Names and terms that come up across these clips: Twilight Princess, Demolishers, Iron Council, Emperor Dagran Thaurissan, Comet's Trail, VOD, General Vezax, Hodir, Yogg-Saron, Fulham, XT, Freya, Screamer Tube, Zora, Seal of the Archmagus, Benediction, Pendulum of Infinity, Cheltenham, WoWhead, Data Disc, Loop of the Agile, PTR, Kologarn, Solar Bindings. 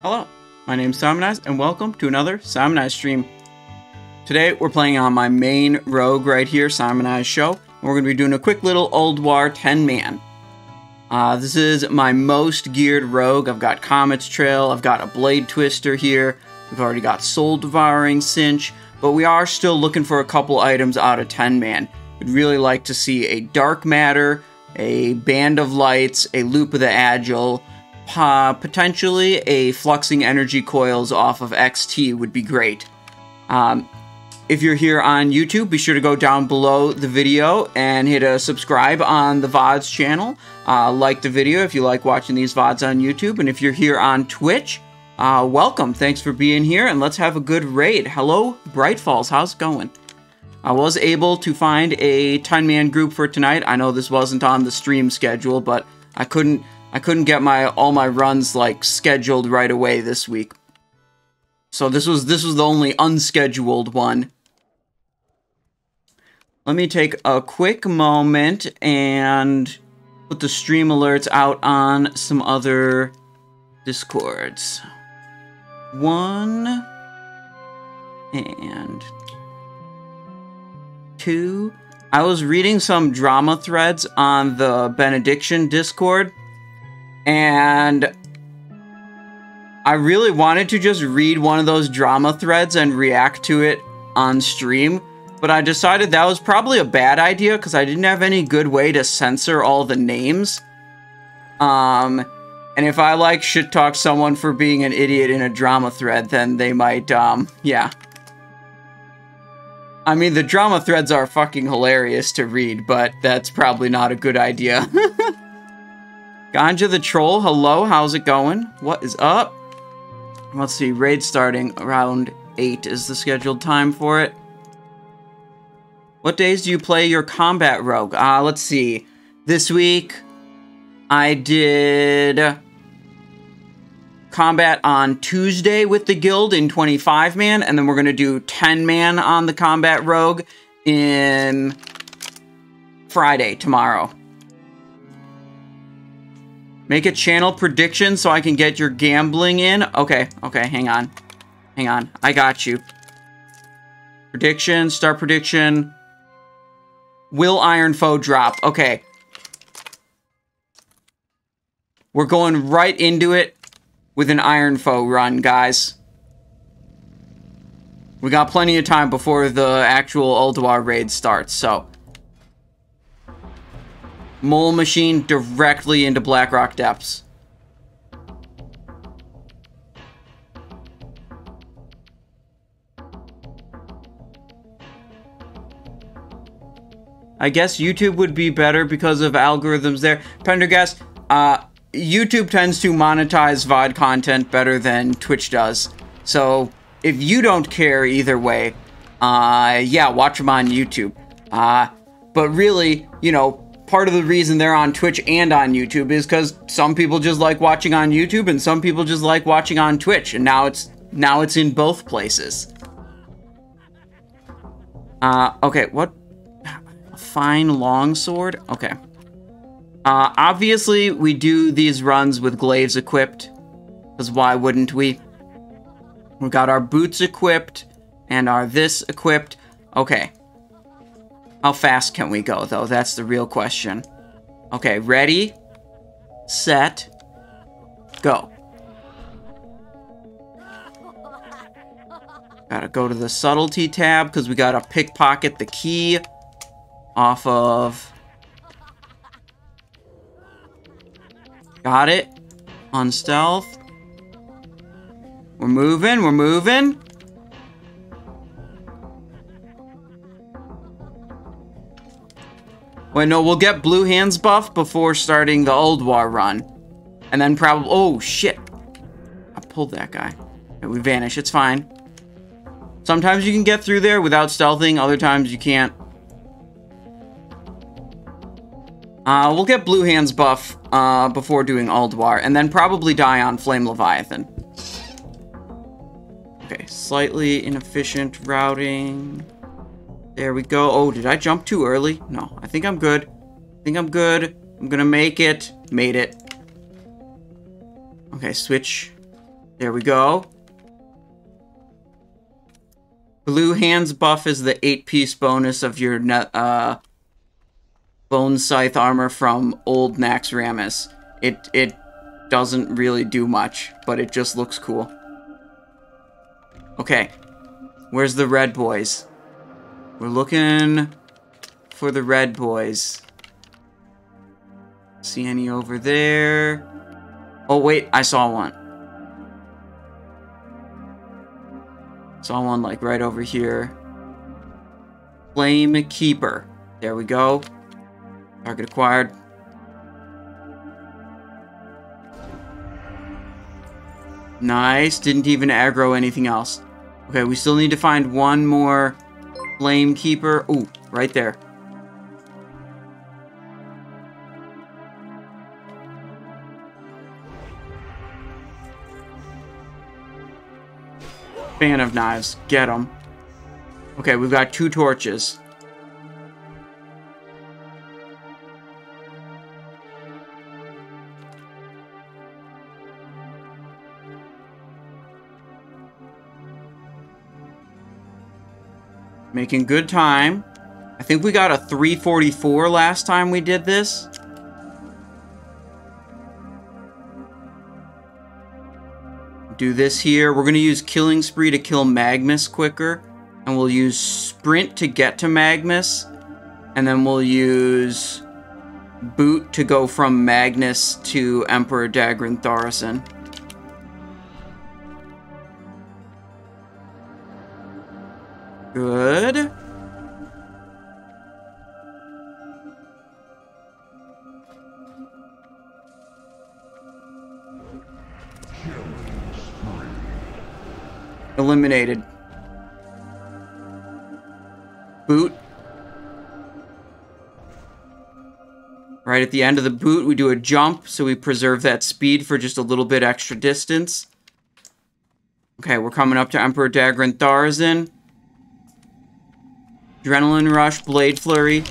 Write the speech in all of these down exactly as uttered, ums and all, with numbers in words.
Hello, my name's Simonize, and welcome to another Simonize stream. Today, we're playing on my main rogue right here, Simonize Show, and we're going to be doing a quick little Ulduar ten man. Uh, this is my most geared rogue. I've got Comet's Trail, I've got a Blade Twister here, we've already got Soul Devouring Cinch, but we are still looking for a couple items out of ten man. We'd really like to see a Dark Matter, a Band of Lights, a Loop of the Agile. Uh, potentially a fluxing energy coils off of X T would be great. Um, if you're here on YouTube, be sure to go down below the video and hit a subscribe on the V O Ds channel. Uh, like the video if you like watching these V O Ds on YouTube. And if you're here on Twitch, uh, welcome. Thanks for being here, and let's have a good raid. Hello, Bright Falls. How's it going? I was able to find a ten man group for tonight. I know this wasn't on the stream schedule, but I couldn't... I couldn't get my all my runs like scheduled right away this week. So this was this was the only unscheduled one. Let me take a quick moment and put the stream alerts out on some other Discords. One and two. I was reading some drama threads on the Benediction Discord, and I really wanted to just read one of those drama threads and react to it on stream, but I decided that was probably a bad idea because I didn't have any good way to censor all the names. Um, and if I like shit talk someone for being an idiot in a drama thread, then they might, um, yeah. I mean, the drama threads are fucking hilarious to read, but that's probably not a good idea. Ganja the Troll, hello, how's it going? What is up? Let's see, raid starting around eight is the scheduled time for it. What days do you play your combat rogue? Ah, uh, let's see. This week, I did combat on Tuesday with the guild in twenty-five man, and then we're going to do ten man on the combat rogue in Friday, tomorrow. Make a channel prediction so I can get your gambling in. Okay, okay, hang on. Hang on, I got you. Prediction, start prediction. Will Iron Foe drop? Okay. We're going right into it with an Iron Foe run, guys. We got plenty of time before the actual Ulduar raid starts, so... Mole Machine directly into Blackrock Depths. I guess YouTube would be better because of algorithms there. Pendergast, uh, YouTube tends to monetize V O D content better than Twitch does. So if you don't care either way, uh, yeah, watch them on YouTube. Uh, but really, you know, part of the reason they're on Twitch and on YouTube is because some people just like watching on YouTube and some people just like watching on Twitch, and now it's now it's in both places. Uh, okay, what? A fine longsword? Okay. Uh, obviously, we do these runs with glaives equipped, because why wouldn't we? We've got our boots equipped and our this equipped. Okay. How fast can we go, though? That's the real question. Okay, ready, set, go. Gotta go to the subtlety tab, because we gotta pickpocket the key off of... Got it. On stealth. We're moving, we're moving. Wait, no, we'll get Blue Hands buff before starting the Ulduar run. And then probably... Oh, shit. I pulled that guy. Okay, we vanish. It's fine. Sometimes you can get through there without stealthing. Other times you can't. Uh, we'll get Blue Hands buff uh, before doing Ulduar. And then probably die on Flame Leviathan. Okay, slightly inefficient routing... There we go. Oh, did I jump too early? No, I think I'm good. I think I'm good. I'm gonna make it. Made it. Okay, switch. There we go. Blue Hands buff is the eight piece bonus of your uh, Bone Scythe armor from old Naxxramas. It, it doesn't really do much, but it just looks cool. Okay. Where's the red boys? We're looking for the red boys. See any over there? Oh, wait. I saw one. Saw one, like, right over here. Flame Keeper. There we go. Target acquired. Nice. Didn't even aggro anything else. Okay, we still need to find one more Flame Keeper. Ooh, right there. Fan of knives. Get them. Okay, we've got two torches. Making good time. I think we got a three forty-four last time we did this. Do this here. We're going to use Killing Spree to kill Magnus quicker. And we'll use Sprint to get to Magnus. And then we'll use Boot to go from Magnus to Emperor Dagran Thaurissan. Good. Eliminated. Boot. Right at the end of the boot, we do a jump, so we preserve that speed for just a little bit extra distance. Okay, we're coming up to Emperor Dagran Thaurissan. Adrenaline Rush, Blade Flurry,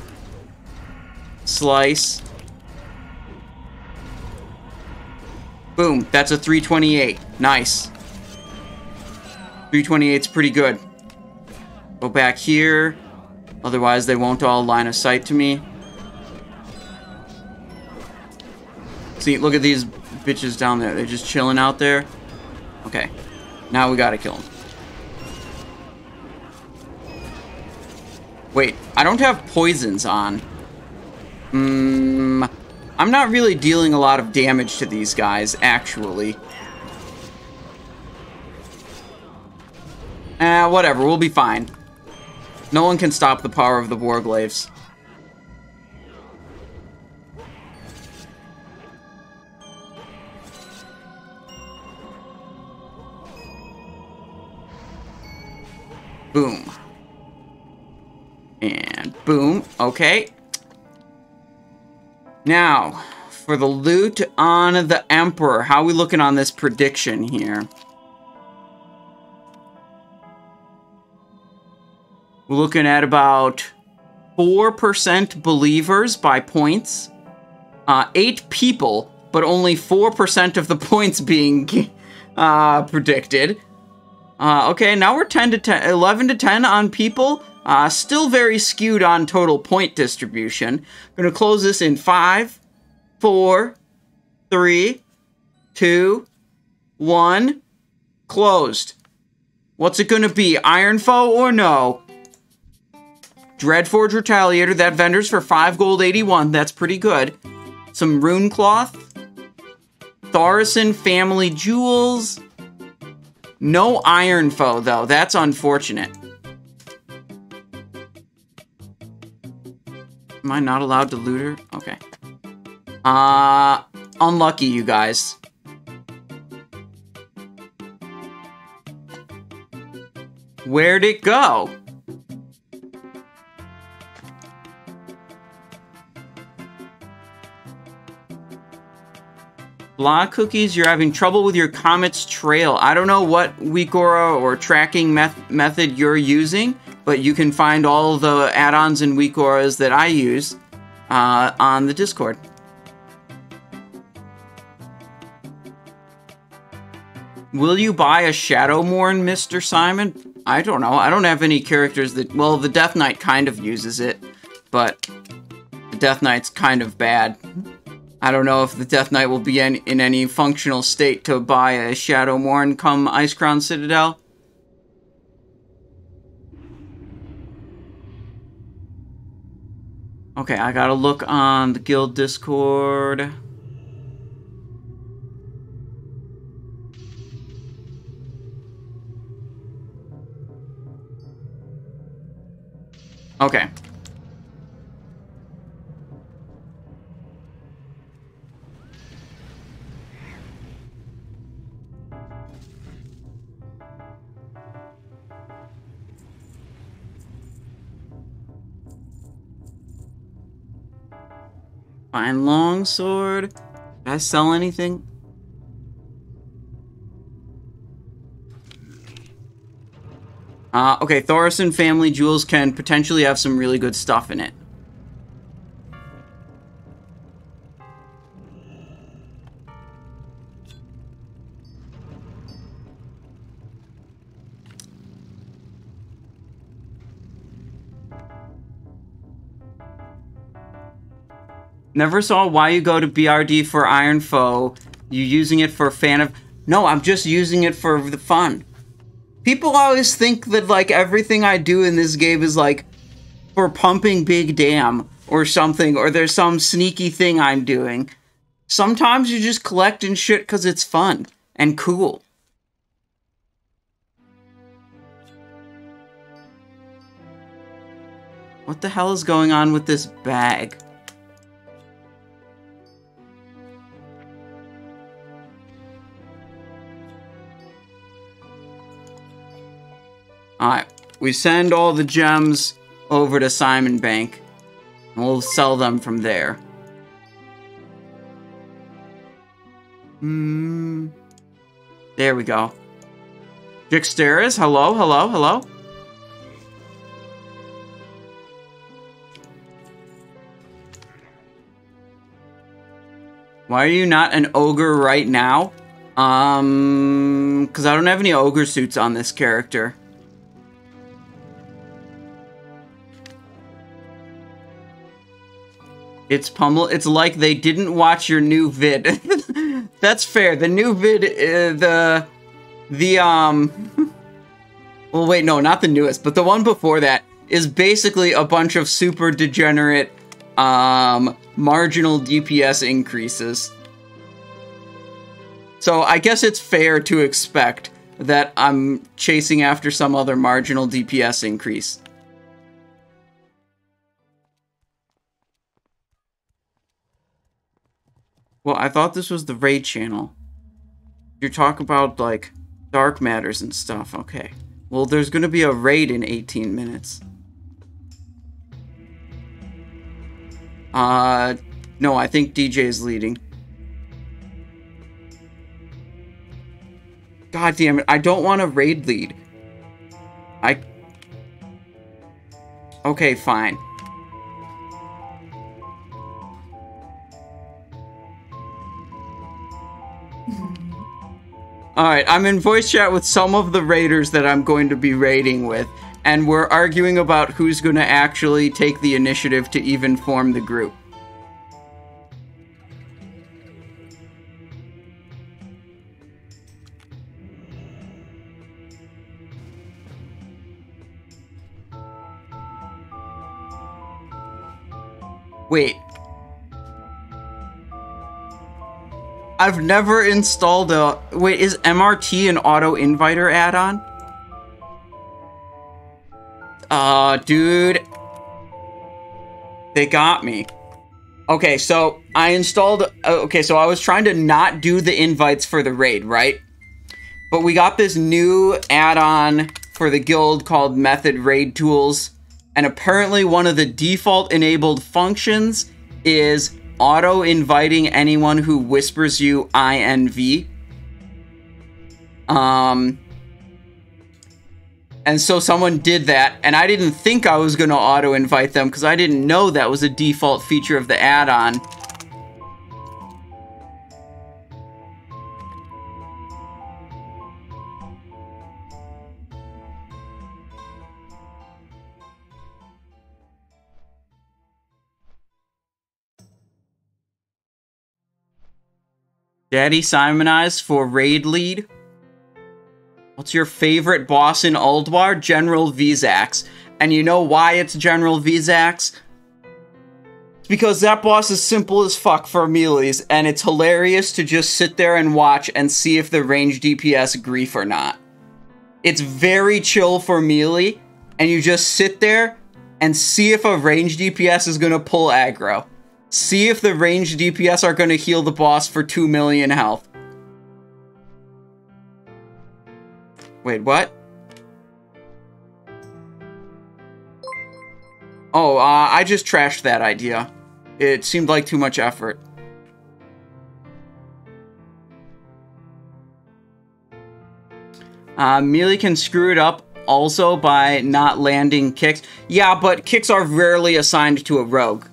Slice. Boom, that's a three twenty-eight. Nice. three twenty-eight's pretty good. Go back here. Otherwise, they won't all line of sight to me. See, look at these bitches down there. They're just chilling out there. Okay. Now we gotta kill them. Wait, I don't have poisons on. Mm, I'm not really dealing a lot of damage to these guys, actually. Eh, whatever, we'll be fine. No one can stop the power of the war glaives. Boom. And boom. Okay. Now, for the loot on the Emperor. How are we looking on this prediction here? We're looking at about four percent believers by points. Uh, eight people, but only four percent of the points being uh, predicted. Uh, okay, now we're ten to ten, eleven to ten on people. Uh, still very skewed on total point distribution. I'm going to close this in five, four, three, two, one. Closed. What's it going to be? Iron Foe or no? Dreadforge Retaliator. That vendors for five gold eighty-one. That's pretty good. Some Rune Cloth. Thorisson Family Jewels. No Iron Foe, though. That's unfortunate. Am I not allowed to loot her? Okay. Uh, unlucky, you guys. Where'd it go? Blah cookies, you're having trouble with your Comet's Trail. I don't know what Weakora or tracking meth method you're using, but you can find all the add-ons and Weakoras that I use uh, on the Discord. Will you buy a Shadowmourne, Mister Simon? I don't know. I don't have any characters that... Well, the Death Knight kind of uses it, but the Death Knight's kind of bad. I don't know if the Death Knight will be in, in any functional state to buy a Shadowmourne come Ice Crown Citadel. Okay, I gotta look on the guild Discord. Okay. Fine longsword. Did I sell anything? Uh, okay, Thorisson Family Jewels can potentially have some really good stuff in it. Never saw why you go to B R D for Iron Foe. You using it for fan of... No, I'm just using it for the fun. People always think that, like, everything I do in this game is, like, for pumping Big Damn or something, or there's some sneaky thing I'm doing. Sometimes you're just collecting shit because it's fun and cool. What the hell is going on with this bag? Alright, we send all the gems over to Simon Bank, and we'll sell them from there. Hmm. There we go. Jixteris, hello, hello, hello. Why are you not an ogre right now? Um, because I don't have any ogre suits on this character. It's pummel. It's like they didn't watch your new vid. That's fair. The new vid, uh, the, the, um, well, wait, no, not the newest, but the one before that is basically a bunch of super degenerate, um, marginal D P S increases. So I guess it's fair to expect that I'm chasing after some other marginal D P S increase. Well, I thought this was the raid channel. You talk about, like, dark matters and stuff. Okay. Well, there's gonna be a raid in eighteen minutes. Uh, no, I think D J is leading. God damn it. I don't want a raid lead. I... Okay, fine. Alright, I'm in voice chat with some of the raiders that I'm going to be raiding with, and we're arguing about who's going to actually take the initiative to even form the group. Wait. I've never installed a... Wait, is M R T an auto-inviter add-on? Uh, dude. They got me. Okay, so I installed... Okay, so I was trying to not do the invites for the raid, right? But we got this new add-on for the guild called Method Raid Tools. And apparently one of the default enabled functions is... auto-inviting anyone who whispers you I N V. Um, and so someone did that, and I didn't think I was going to auto-invite them because I didn't know that was a default feature of the add-on. Daddy Simonize for raid lead. What's your favorite boss in Ulduar? General Vezax. And you know why it's General Vezax? It's because that boss is simple as fuck for melees, and it's hilarious to just sit there and watch and see if the range D P S grief or not. It's very chill for melee, and you just sit there and see if a range D P S is going to pull aggro. See if the range D P S are going to heal the boss for two million health. Wait, what? Oh, uh, I just trashed that idea. It seemed like too much effort. Uh, melee can screw it up also by not landing kicks. Yeah, but kicks are rarely assigned to a rogue.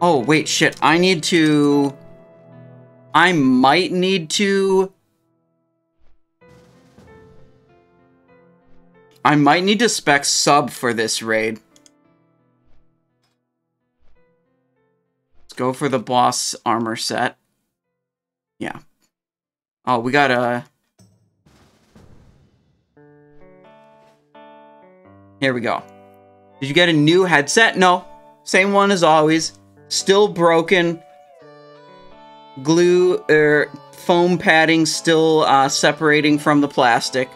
Oh, wait, shit. I need to... I might need to... I might need to spec sub for this raid. Let's go for the boss armor set. Yeah. Oh, we got a... Here we go. Did you get a new headset? No. Same one as always. Still broken. Glue, er, foam padding still uh, separating from the plastic.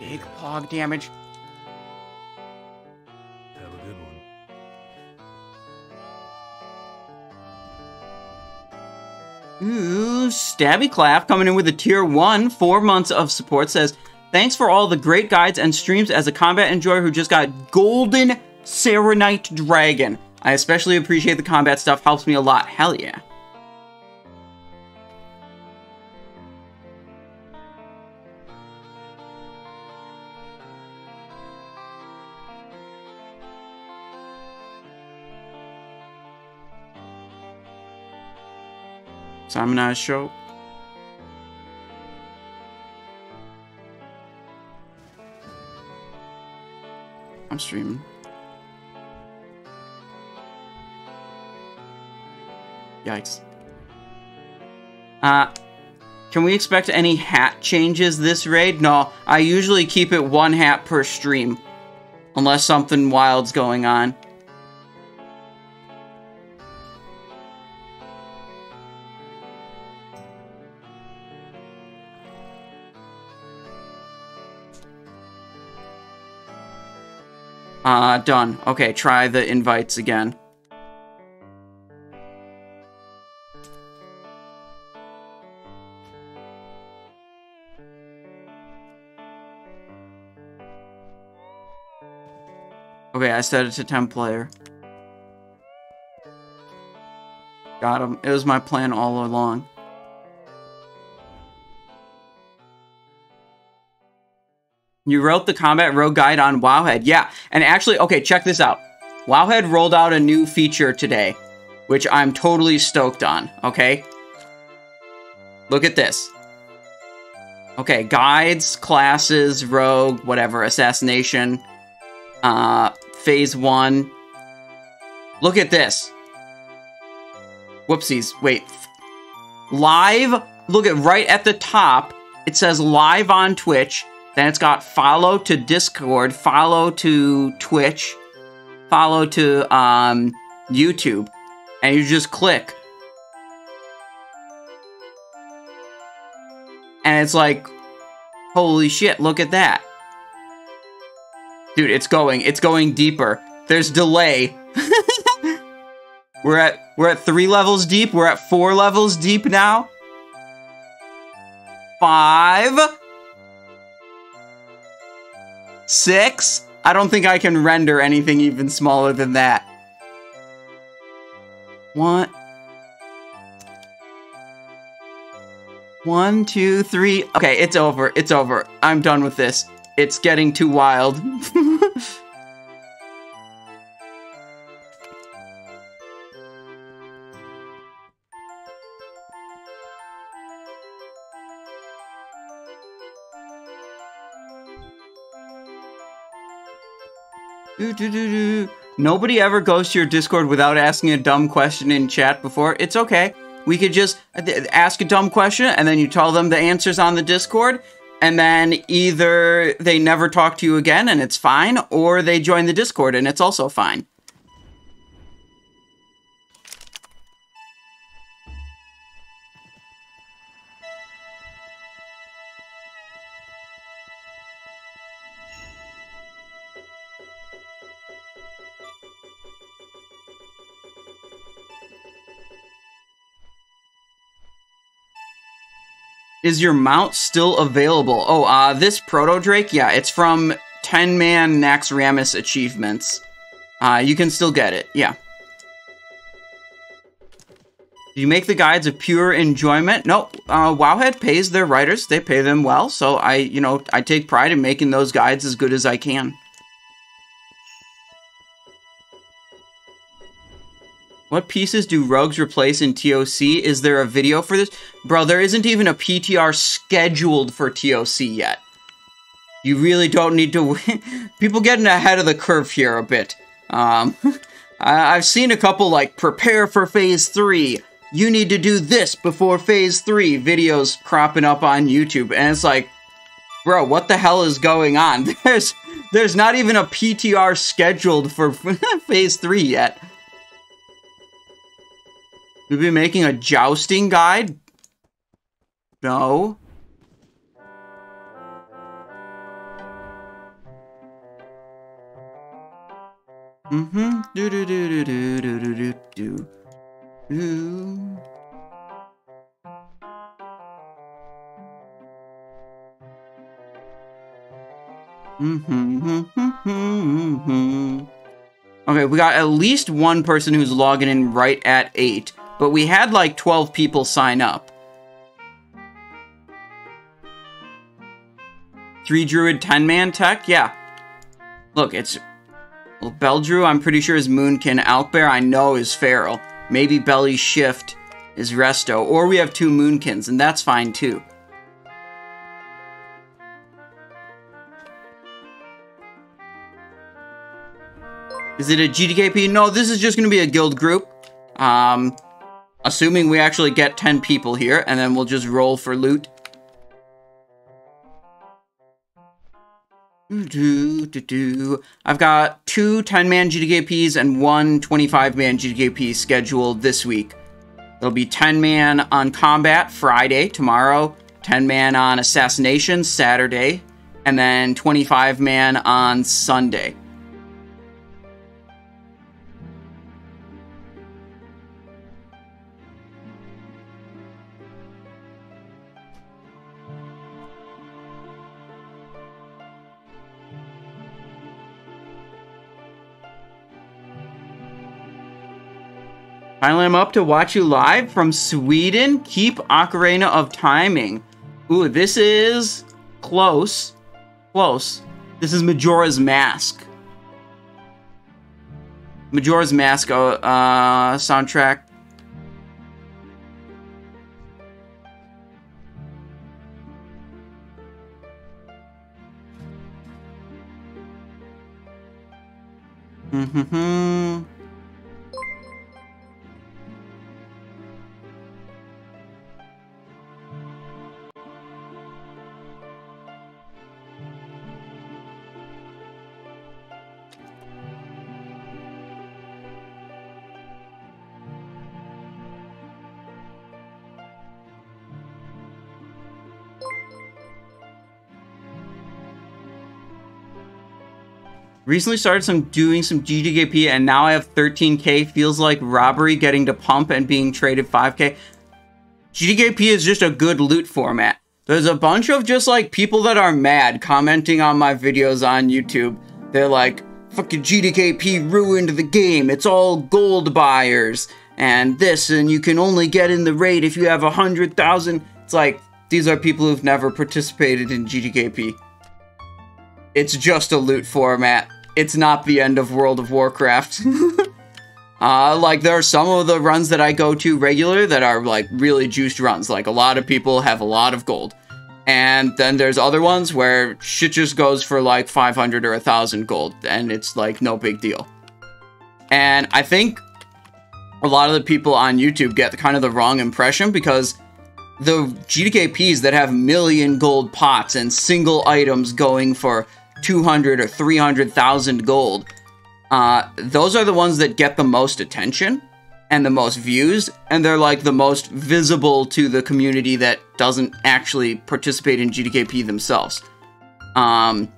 Big pog damage. Have a good one. Ooh, Stabby Clap coming in with a tier one, four months of support, says, thanks for all the great guides and streams as a combat enjoyer who just got Golden Serenite Dragon. I especially appreciate the combat stuff, helps me a lot. Hell yeah. Simonize show. I'm streaming. Yikes. Uh, can we expect any hat changes this raid? No, I usually keep it one hat per stream. Unless something wild's going on. Uh, done. Okay, try the invites again. Okay, I set it to ten player. Got him. It was my plan all along. You wrote the Combat Rogue Guide on WoWhead. Yeah, and actually, okay, check this out. WoWhead rolled out a new feature today, which I'm totally stoked on, okay? Look at this. Okay, guides, classes, rogue, whatever, assassination, uh, phase one. Look at this. Whoopsies, wait. Live, look at right at the top, it says live on Twitch. Then it's got follow to Discord, follow to Twitch, follow to um, YouTube, and you just click. And it's like, holy shit, look at that. Dude, it's going, it's going deeper. There's delay. We're at, we're at three levels deep, we're at four levels deep now. Five. Six? I don't think I can render anything even smaller than that. One. One, two, three. Okay, it's over. It's over. I'm done with this. It's getting too wild. Do, do, do, do. Nobody ever goes to your Discord without asking a dumb question in chat before. It's okay. We could just ask a dumb question, and then you tell them the answers on the Discord, and then either they never talk to you again, and it's fine, or they join the Discord, and it's also fine. Is your mount still available? Oh, uh, this Proto Drake? Yeah, it's from ten man Naxxramas achievements. Uh, you can still get it, yeah. Do you make the guides of pure enjoyment? No, uh, WoWhead pays their writers. They pay them well, so I, you know, I take pride in making those guides as good as I can. What pieces do rogues replace in T O C? Is there a video for this? Bro, there isn't even a P T R scheduled for T O C yet. You really don't need to... People getting ahead of the curve here a bit. Um, I I've seen a couple, like, prepare for Phase three. You need to do this before Phase three videos cropping up on YouTube. And it's like, bro, what the hell is going on? There's, there's not even a P T R scheduled for Phase three yet. We'll be making a jousting guide? No. Mm-hmm. Do do do do do do do do do. Mm-hmm. Okay, we got at least one person who's logging in right at eight. But we had like twelve people sign up. Three Druid ten man tech? Yeah. Look, it's... Well, Beldrew, I'm pretty sure, is Moonkin. Alkbear, I know, is Feral. Maybe Belly Shift is Resto. Or we have two Moonkins, and that's fine too. Is it a G D K P? No, this is just going to be a guild group. Um... Assuming we actually get ten people here, and then we'll just roll for loot. Do, do, do. I've got two ten man G D K Ps and one twenty-five man G D K P scheduled this week. There'll be ten man on combat Friday, tomorrow, ten man on assassination Saturday, and then twenty-five man on Sunday. Finally, I'm up to watch you live from Sweden. Keep Ocarina of Timing. Ooh, this is close. Close. This is Majora's Mask. Majora's Mask uh, uh, soundtrack. Mm-hmm. Recently started some doing some G D K P, and now I have thirteen K. Feels like robbery getting to pump and being traded five K. G D K P is just a good loot format. There's a bunch of just like people that are mad commenting on my videos on YouTube. They're like, fucking G D K P ruined the game. It's all gold buyers and this, and you can only get in the raid if you have a hundred thousand. It's like, these are people who've never participated in G D K P. It's just a loot format. It's not the end of World of Warcraft. uh, like, there are some of the runs that I go to regular that are, like, really juiced runs. Like, a lot of people have a lot of gold. And then there's other ones where shit just goes for like five hundred or one thousand gold, and it's like no big deal. And I think a lot of the people on YouTube get kind of the wrong impression, because the G D K Ps that have million gold pots and single items going for two hundred or three hundred thousand gold, uh, those are the ones that get the most attention and the most views, and they're like the most visible to the community that doesn't actually participate in G D K P themselves. Um,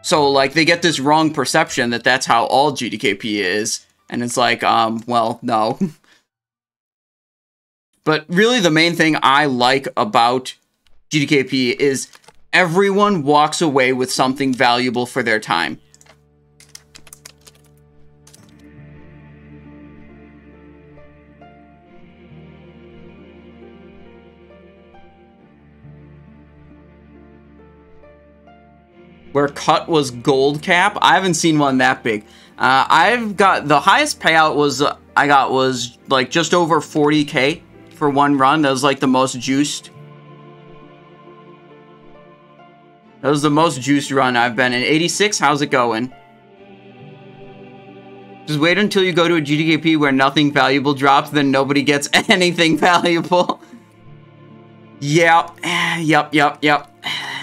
so like they get this wrong perception that that's how all G D K P is, and it's like, um, well, no. But really the main thing I like about G D K P is everyone walks away with something valuable for their time. Where cut was gold cap. I haven't seen one that big. Uh, I've got the highest payout was uh, I got was like just over forty K for one run. That was like the most juiced. That was the most juiced run I've been in. eighty-six. How's it going? Just wait until you go to a G D K P where nothing valuable drops, then nobody gets anything valuable. Yep. Yep. Yep. Yep.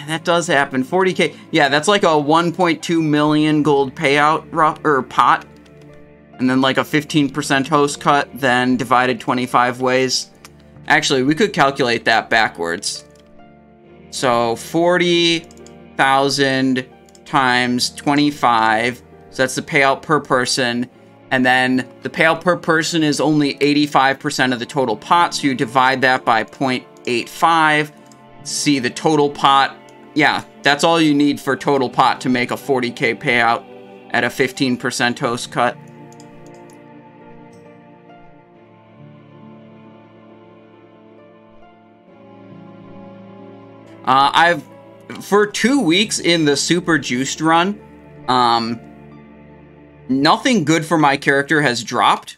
That does happen. forty K. Yeah, that's like a one point two million gold payout or er, pot. And then like a fifteen percent host cut, then divided twenty-five ways. Actually, we could calculate that backwards. So forty thousand times twenty-five. So that's the payout per person. And then the payout per person is only eighty-five percent of the total pot. So you divide that by zero point eight five. See the total pot. Yeah, that's all you need for total pot to make a forty K payout at a fifteen percent host cut. Uh, I've, for two weeks in the super juiced run, um, nothing good for my character has dropped.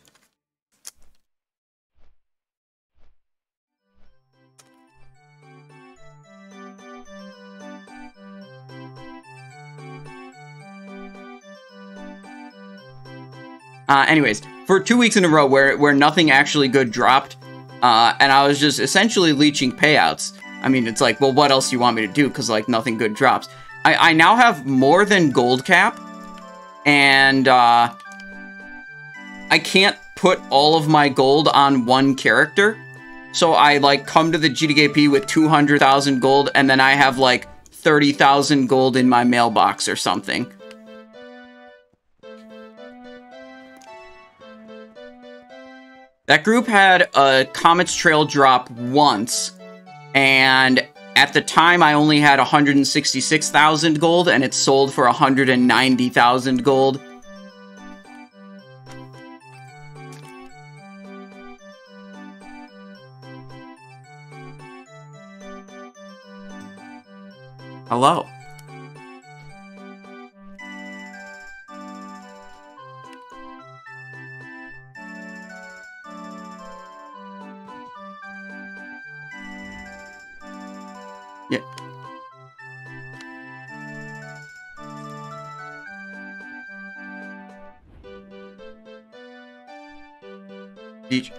Uh, anyways, for two weeks in a row where, where nothing actually good dropped, uh, and I was just essentially leeching payouts. I mean, it's like, well, what else do you want me to do? Because, like, nothing good drops. I, I now have more than gold cap, and uh, I can't put all of my gold on one character. So I, like, come to the G D K P with two hundred thousand gold, and then I have, like, thirty thousand gold in my mailbox or something. That group had a Comet's Trail drop once, and at the time I only had one hundred sixty-six thousand gold, and it sold for one hundred ninety thousand gold. Hello. Yeah. D J.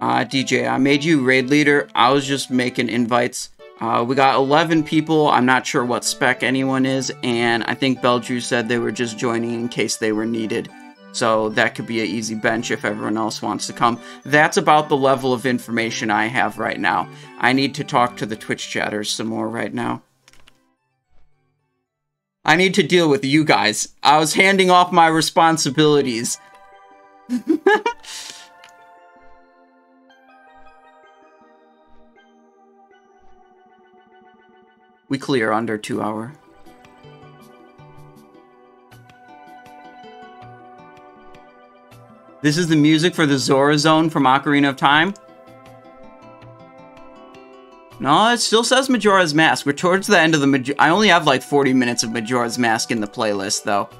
Uh, D J, I made you raid leader. I was just making invites. Uh, we got eleven people. I'm not sure what spec anyone is. And I think Beldrew said they were just joining in case they were needed. So that could be an easy bench if everyone else wants to come. That's about the level of information I have right now. I need to talk to the Twitch chatters some more right now. I need to deal with you guys. I was handing off my responsibilities. We clear under two hour. This is the music for the Zora Zone from Ocarina of Time. No, it still says Majora's Mask. We're towards the end of the Maj- I only have like forty minutes of Majora's Mask in the playlist, though.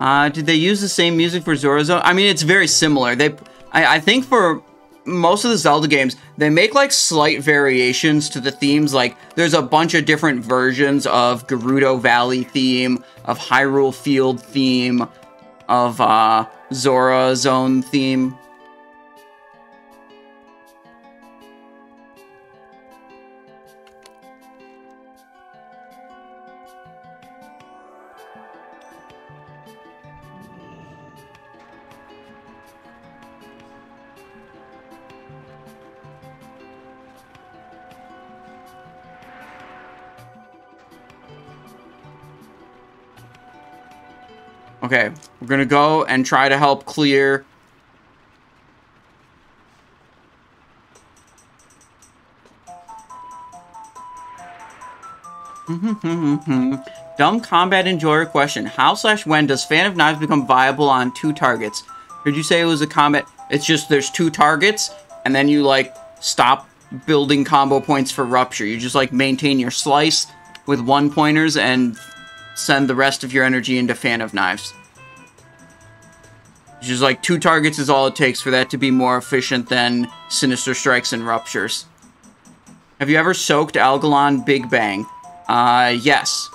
Uh, did they use the same music for Zora's Zone? I mean, it's very similar. They, I, I think for most of the Zelda games, they make like slight variations to the themes. Like there's a bunch of different versions of Gerudo Valley theme, of Hyrule Field theme, of uh, Zora's Zone theme. Okay, we're gonna go and try to help clear. Dumb combat enjoyer question. How slash when does Fan of Knives become viable on two targets? Did you say it was a combat? It's just there's two targets, and then you like stop building combo points for rupture. You just like maintain your slice with one pointers and send the rest of your energy into Fan of Knives. It's just like two targets is all it takes for that to be more efficient than Sinister Strikes and Ruptures. Have you ever soaked Algalon Big Bang? Uh, yes.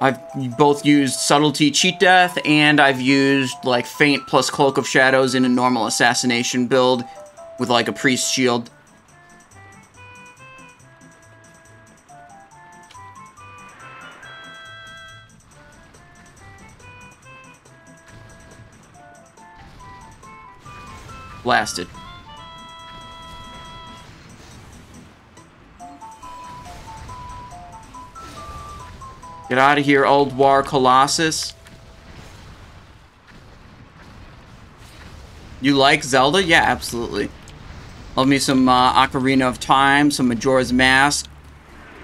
I've both used Subtlety Cheat Death, and I've used like Feint plus Cloak of Shadows in a normal assassination build with like a Priest Shield. Blasted. Get out of here, Ulduar Colossus. You like Zelda? Yeah, absolutely. Love me some uh, Ocarina of Time, some Majora's Mask.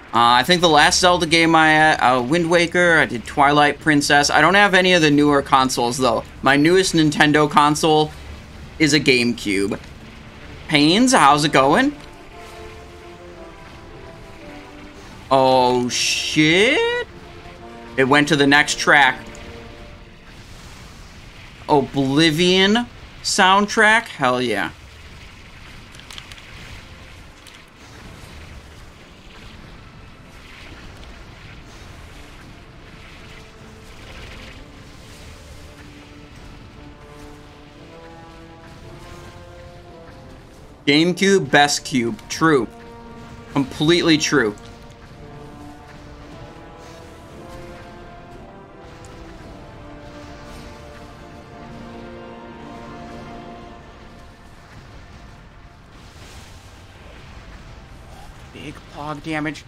Uh, I think the last Zelda game I uh, Wind Waker, I did Twilight Princess. I don't have any of the newer consoles, though. My newest Nintendo console is a GameCube. Pains, how's it going? Oh, shit. It went to the next track. Oblivion soundtrack? Hell yeah. GameCube, best cube. True. Completely true. Big pog damage.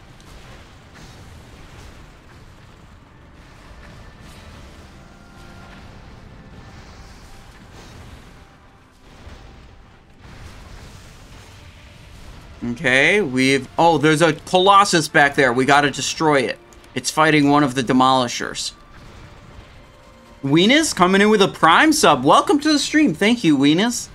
Okay, we've... Oh, there's a Colossus back there. We gotta destroy it. It's fighting one of the Demolishers. Weenus coming in with a Prime sub. Welcome to the stream. Thank you, Weenus.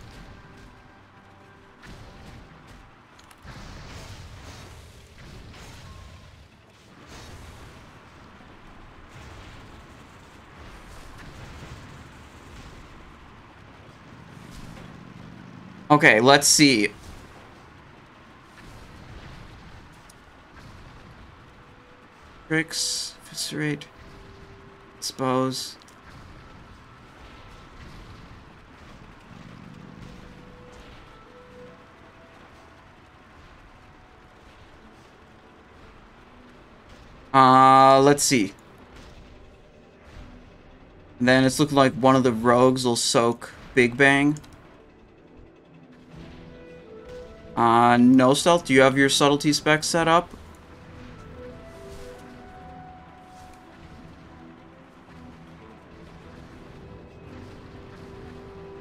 Okay, let's see. Tricks, eviscerate, expose. Uh, let's see. And then it's looking like one of the rogues will soak Big Bang. Uh, no stealth. Do you have your subtlety spec set up?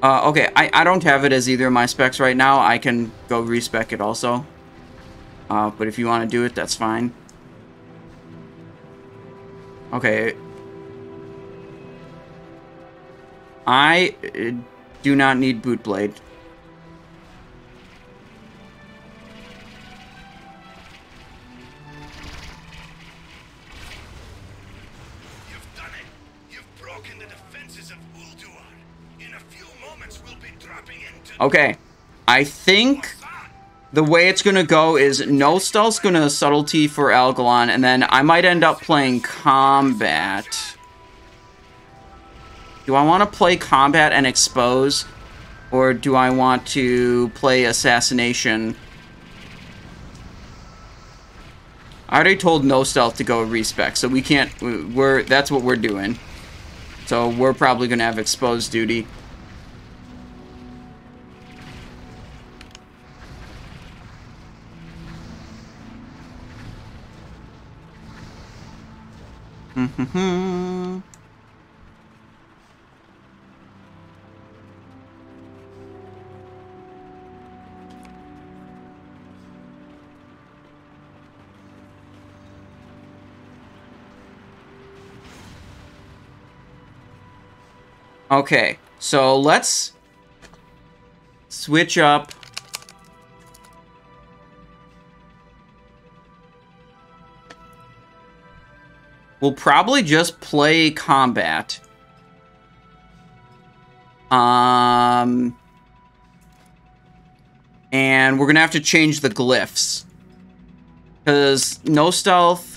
Uh, okay, I, I don't have it as either of my specs right now. I can go respec it also. Uh, but if you want to do it, that's fine. Okay. I uh, do not need Boot Blade. You've done it. You've Okay. I think the way it's going to go is no stealth's going to subtlety for Algalon, and then I might end up playing combat. Do I want to play combat and expose, or do I want to play assassination? I already told no stealth to go respec, so we can't. We're that's what we're doing. So we're probably going to have expose duty. Mm-hmm. Okay, so let's switch up. We'll probably just play combat. Um, and we're going to have to change the glyphs. Because no stealth.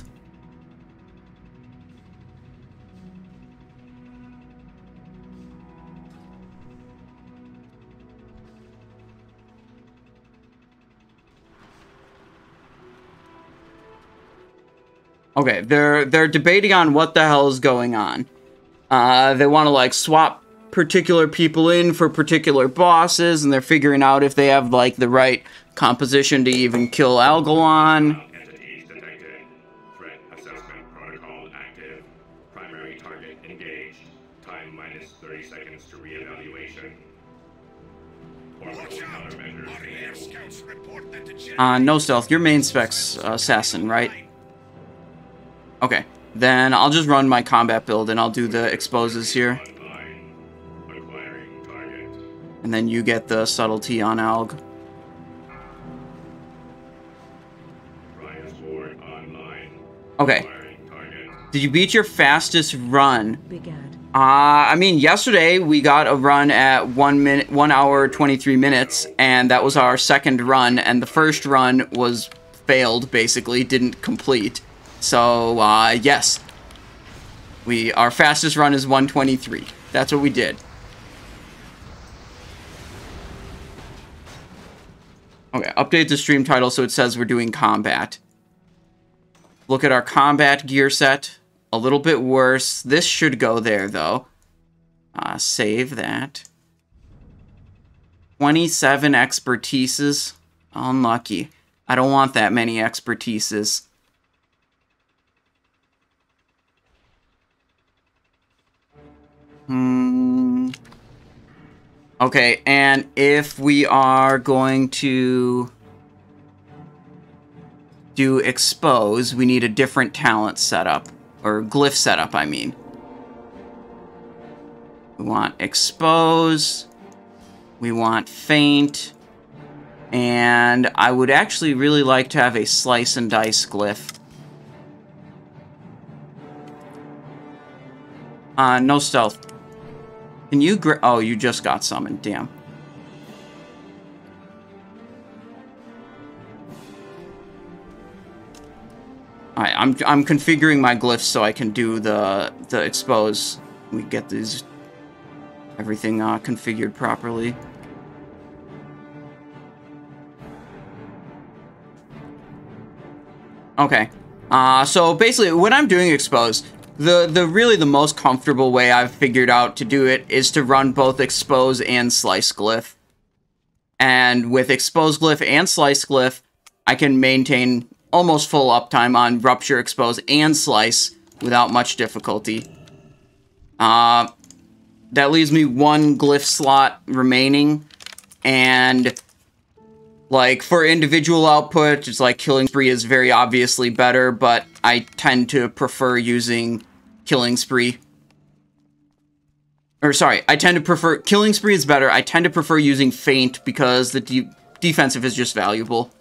Okay, they're they're debating on what the hell is going on. Uh, they want to like swap particular people in for particular bosses, and they're figuring out if they have like the right composition to even kill Algalon. Uh, no stealth. Your main spec's assassin, right? Okay, then I'll just run my combat build and I'll do the exposes here. And then you get the subtlety on Alg. Okay. Did you beat your fastest run? Uh, I mean, yesterday we got a run at one minute, one hour, twenty-three minutes, and that was our second run. And the first run was failed, basically, didn't complete. So, uh, yes, we, our fastest run is one twenty-three. That's what we did. Okay, update the stream title so it says we're doing combat. Look at our combat gear set. A little bit worse. This should go there, though. Uh, save that. twenty-seven expertises. Unlucky. I don't want that many expertises. Hmm. Okay, and if we are going to do expose, we need a different talent setup, or glyph setup, I mean. We want expose, we want feint, and I would actually really like to have a slice and dice glyph. Uh, no stealth. Can you gr- Oh, you just got summoned. Damn. Alright, I'm, I'm configuring my glyphs so I can do the, the expose. We get these... Everything, uh, configured properly. Okay. Uh, so basically, when I'm doing expose... The, the really the most comfortable way I've figured out to do it is to run both expose and slice glyph. And with expose glyph and slice glyph, I can maintain almost full uptime on rupture, expose, and slice without much difficulty. Uh, that leaves me one glyph slot remaining. And like for individual output, it's like killing spree is very obviously better, but I tend to prefer using killing spree. Or sorry, I tend to prefer killing spree is better. I tend to prefer using feint because the de defensive is just valuable.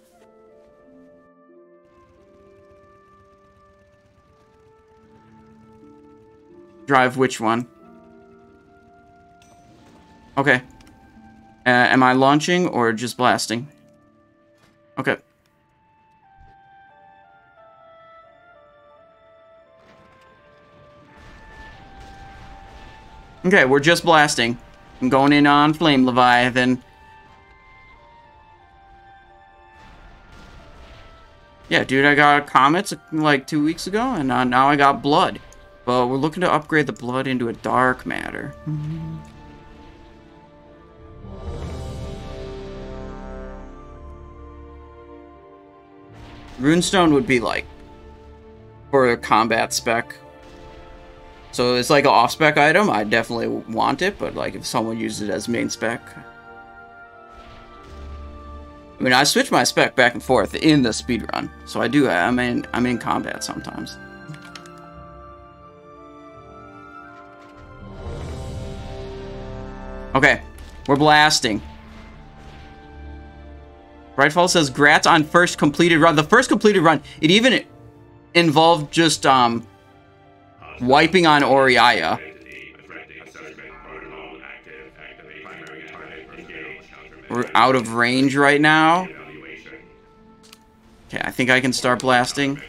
Drive which one? Okay. Uh, am I launching or just blasting? Okay. Okay, we're just blasting. I'm going in on Flame Leviathan. Yeah, dude, I got Comets like two weeks ago, and uh, now I got Blood. But we're looking to upgrade the Blood into a Dark Matter. Mm-hmm. Runestone would be like for a combat spec. So it's like an off-spec item. I definitely want it, but like if someone used it as main spec. I mean, I switch my spec back and forth in the speedrun. So I do, I'm in, I'm in combat sometimes. Okay, we're blasting. Brightfall says, grats on first completed run. The first completed run, it even involved just um, wiping on Oriya. We're out of range right now. Okay, I think I can start blasting.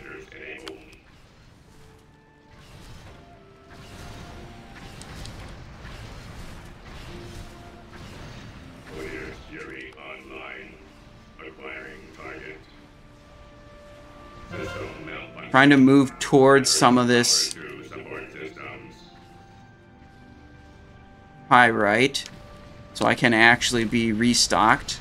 Trying to move towards some of this pyrite, so I can actually be restocked.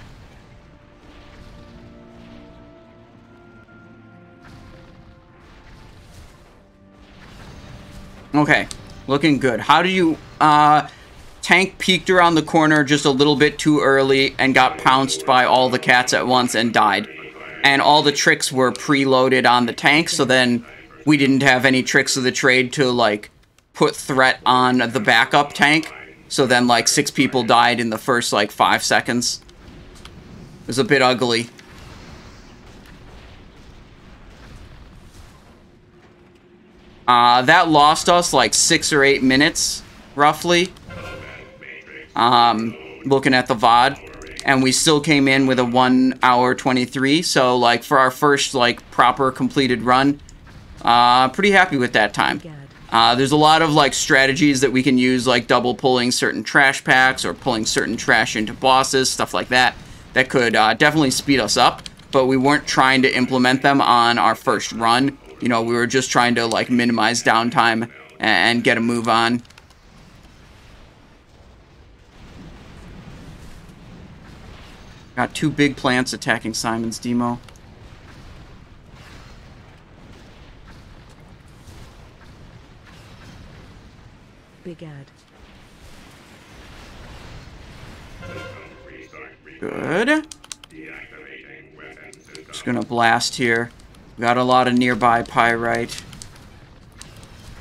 Okay, looking good. How do you... Uh, tank peeked around the corner just a little bit too early and got pounced by all the cats at once and died. And all the tricks were preloaded on the tank, so then we didn't have any tricks of the trade to, like, put threat on the backup tank. So then, like, six people died in the first, like, five seconds. It was a bit ugly. Uh, that lost us, like, six or eight minutes, roughly. Um, looking at the V O D. And we still came in with a one hour twenty-three. So, like, for our first, like, proper completed run, uh, pretty happy with that time. Uh, there's a lot of, like, strategies that we can use, like double pulling certain trash packs or pulling certain trash into bosses, stuff like that, that could uh, definitely speed us up. But we weren't trying to implement them on our first run. You know, we were just trying to, like, minimize downtime and get a move on. Got two big plants attacking Simon's demo. Big ad. Good. Just gonna blast here. We got a lot of nearby pyrite,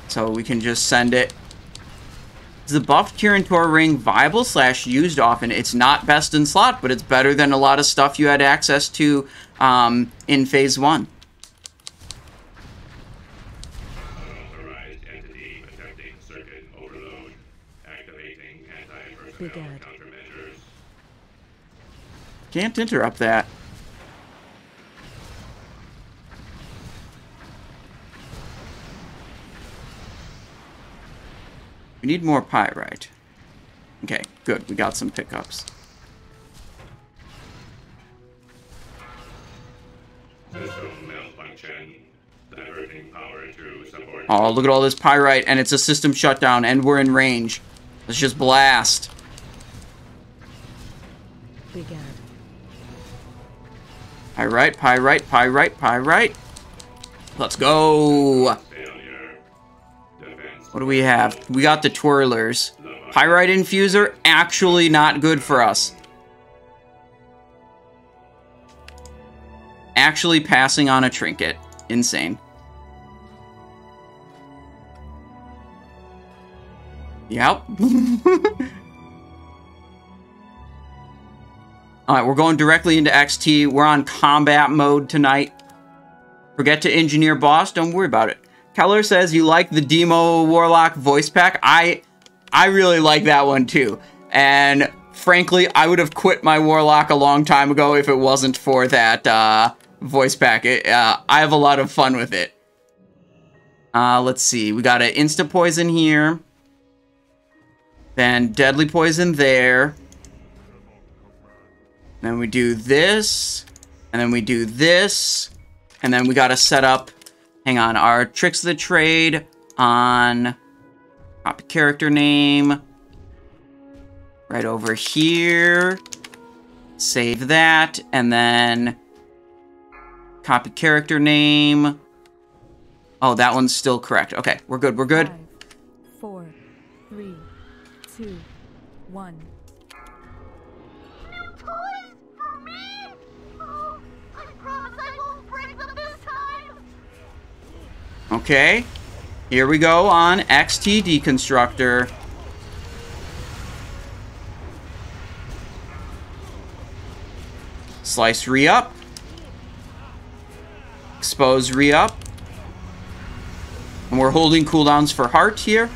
so we can just send it. Is the buffed Kirin-Tor ring viable slash used often? It's not best in slot, but it's better than a lot of stuff you had access to um, in phase one. Unauthorized entity attempting circuit overload, activating anti-personnel countermeasures. Can't interrupt that. We need more pyrite. Okay, good. We got some pickups. System malfunction. Diverting power to support. Oh, look at all this pyrite, and it's a system shutdown, and we're in range. Let's just blast. Begin. Pyrite, pyrite, pyrite, pyrite. Let's go. What do we have? We got the twirlers. Pyrite infuser, actually not good for us. Actually passing on a trinket. Insane. Yep. Alright, we're going directly into X T. We're on combat mode tonight. Forget to engineer boss, don't worry about it. Keller says you like the Demo Warlock voice pack. I I really like that one too. And Frankly, I would have quit my Warlock a long time ago if it wasn't for that uh, voice pack. It, uh, I have a lot of fun with it. Uh, let's see. We got an Insta Poison here. Then Deadly Poison there. Then we do this. And then we do this. And then we got to set up, hang on, our Tricks of the Trade on copy character name. Right over here. Save that. And then copy character name. Oh, that one's still correct. Okay, we're good, we're good. Five, four, three, two, one. No toys for me! Oh, I promise I won't break them this time! Okay, here we go on X T Deconstructor. Slice re-up. Expose re-up. And we're holding cooldowns for heart here.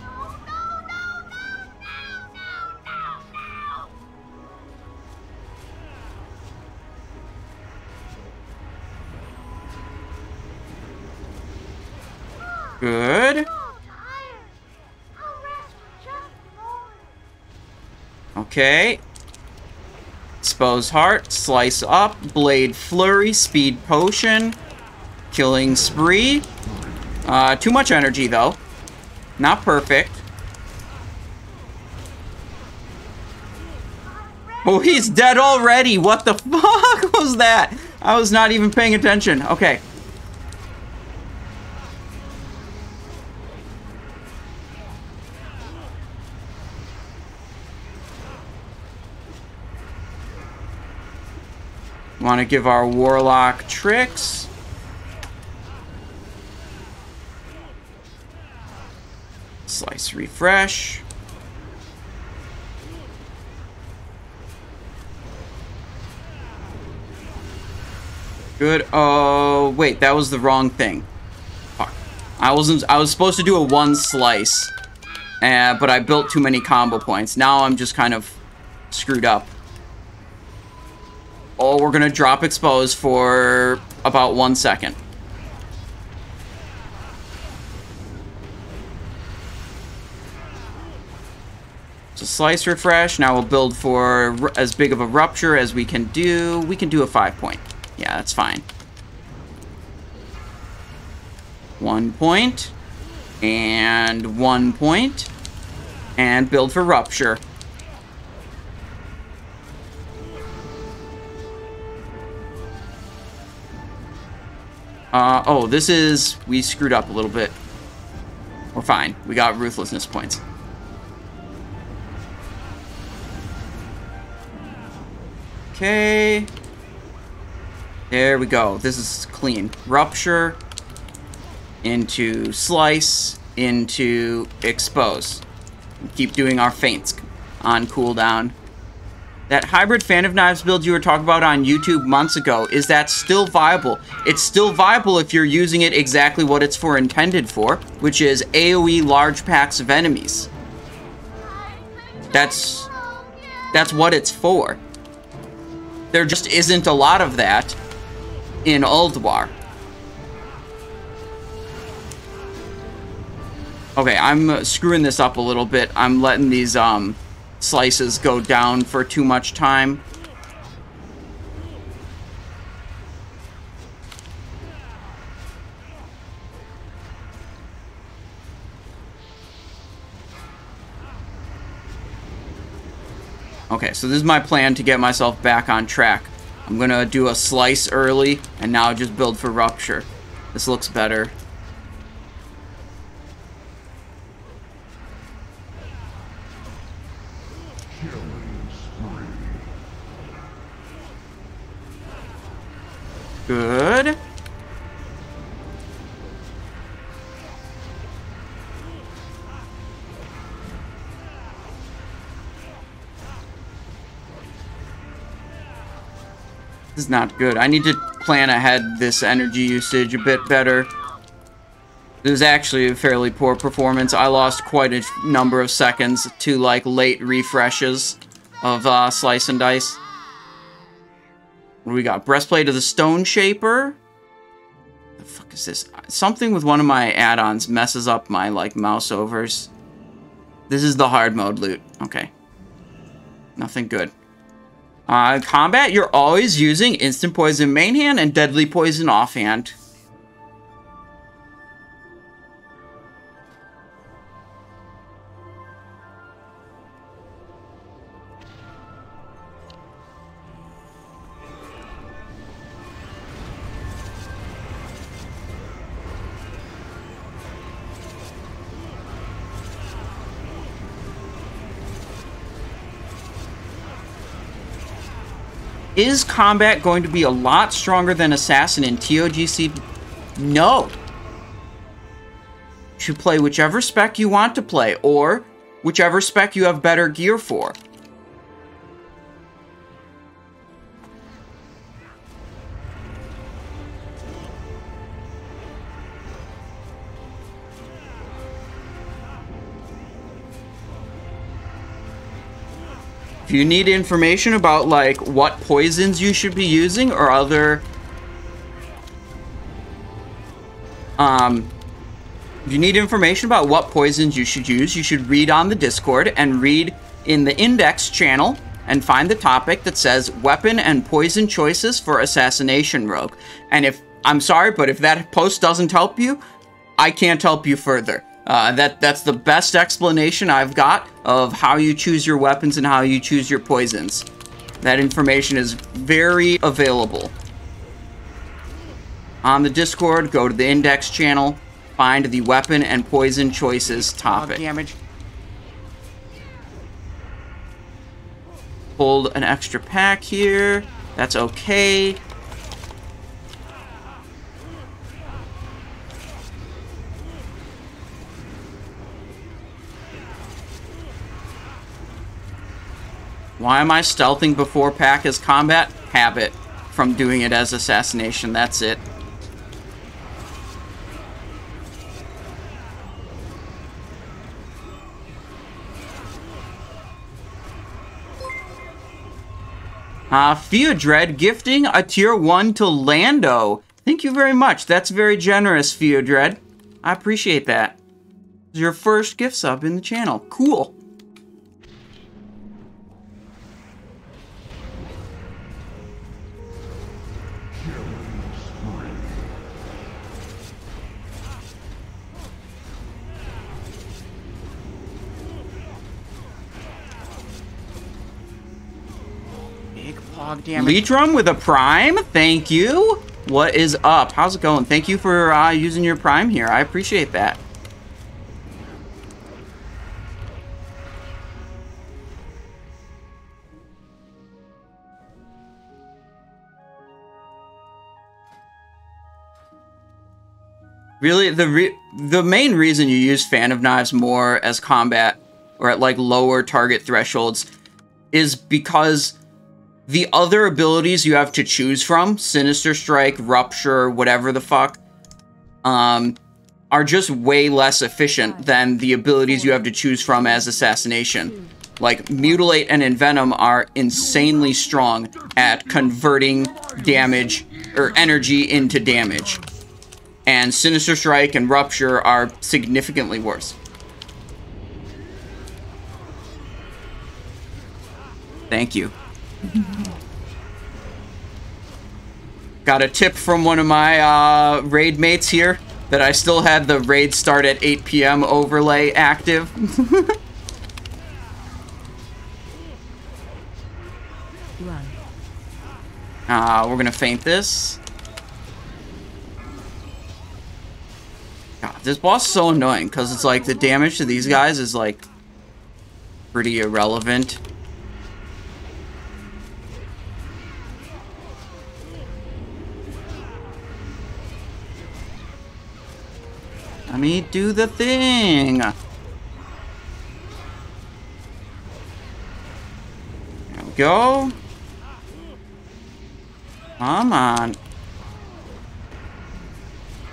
No, no, no, no, no, no, no, no. Good. Okay. Expose heart, slice up, blade flurry, speed potion, killing spree. Uh, too much energy though. Not perfect. Oh, he's dead already. What the fuck was that? I was not even paying attention. Okay. Want to give our Warlock tricks. Slice refresh. Good. Oh, wait, that was the wrong thing. Fuck. I wasn't, I was supposed to do a one slice, uh, but I built too many combo points. Now I'm just kind of screwed up. Oh, we're gonna drop expose for about one second. So slice refresh. Now we'll build for as big of a rupture as we can do. We can do a five point. Yeah, that's fine. One point and one point and build for rupture. Uh, oh, this is... We screwed up a little bit. We're fine. We got Ruthlessness points. Okay. There we go. This is clean. Rupture. Into Slice. Into Expose. And keep doing our feints on cooldown. That hybrid Fan of Knives build you were talking about on YouTube months ago, is that still viable? It's still viable if you're using it exactly what it's for intended for, which is AoE large packs of enemies. That's, that's what it's for. There just isn't a lot of that in Ulduar. Okay, I'm screwing this up a little bit. I'm letting these, um... slices go down for too much time. Okay, so this is my plan to get myself back on track. I'm gonna do a slice early and now just build for rupture. This looks better. Good. This is not good. I need to plan ahead this energy usage a bit better. It was actually a fairly poor performance. I lost quite a number of seconds to, like, late refreshes of uh, Slice and Dice. What do we got? Breastplate of the Stone Shaper? The fuck is this? Something with one of my add-ons messes up my, like, mouse overs. This is the hard mode loot. Okay. Nothing good. Uh, combat, you're always using Instant Poison main hand and Deadly Poison offhand. Is combat going to be a lot stronger than Assassin in T O G C? No. You should play whichever spec you want to play, or whichever spec you have better gear for. If you need information about, like, what poisons you should be using or other... Um, if you need information about what poisons you should use, you should read on the Discord and read in the Index channel and find the topic that says Weapon and Poison Choices for Assassination Rogue. And if... I'm sorry, but if that post doesn't help you, I can't help you further. Uh, that that's the best explanation I've got of how you choose your weapons and how you choose your poisons. That information is very available. On the Discord, go to the Index channel, find the Weapon and Poison Choices topic. Oh, damage. Pulled an extra pack here. That's okay. Why am I stealthing before pack as combat? Habit from doing it as assassination, that's it. Uh, Feodred gifting a tier one to Lando. Thank you very much. That's very generous, Feodred. I appreciate that. It's your first gift sub in the channel. Cool. Leetrum with a prime, thank you. What is up? How's it going? Thank you for uh, using your prime here. I appreciate that. Really, the re the main reason you use Fan of Knives more as combat or at like lower target thresholds is because the other abilities you have to choose from, Sinister Strike, Rupture, whatever the fuck, um, are just way less efficient than the abilities you have to choose from as Assassination. Like, Mutilate and Envenom are insanely strong at converting damage, or energy into damage. And Sinister Strike and Rupture are significantly worse. Thank you. Got a tip from one of my uh, raid mates here that I still had the raid start at eight P M overlay active. uh, we're gonna feint this. God, this boss is so annoying because it's like the damage to these guys is like pretty irrelevant. Let me do the thing. There we go. Come on.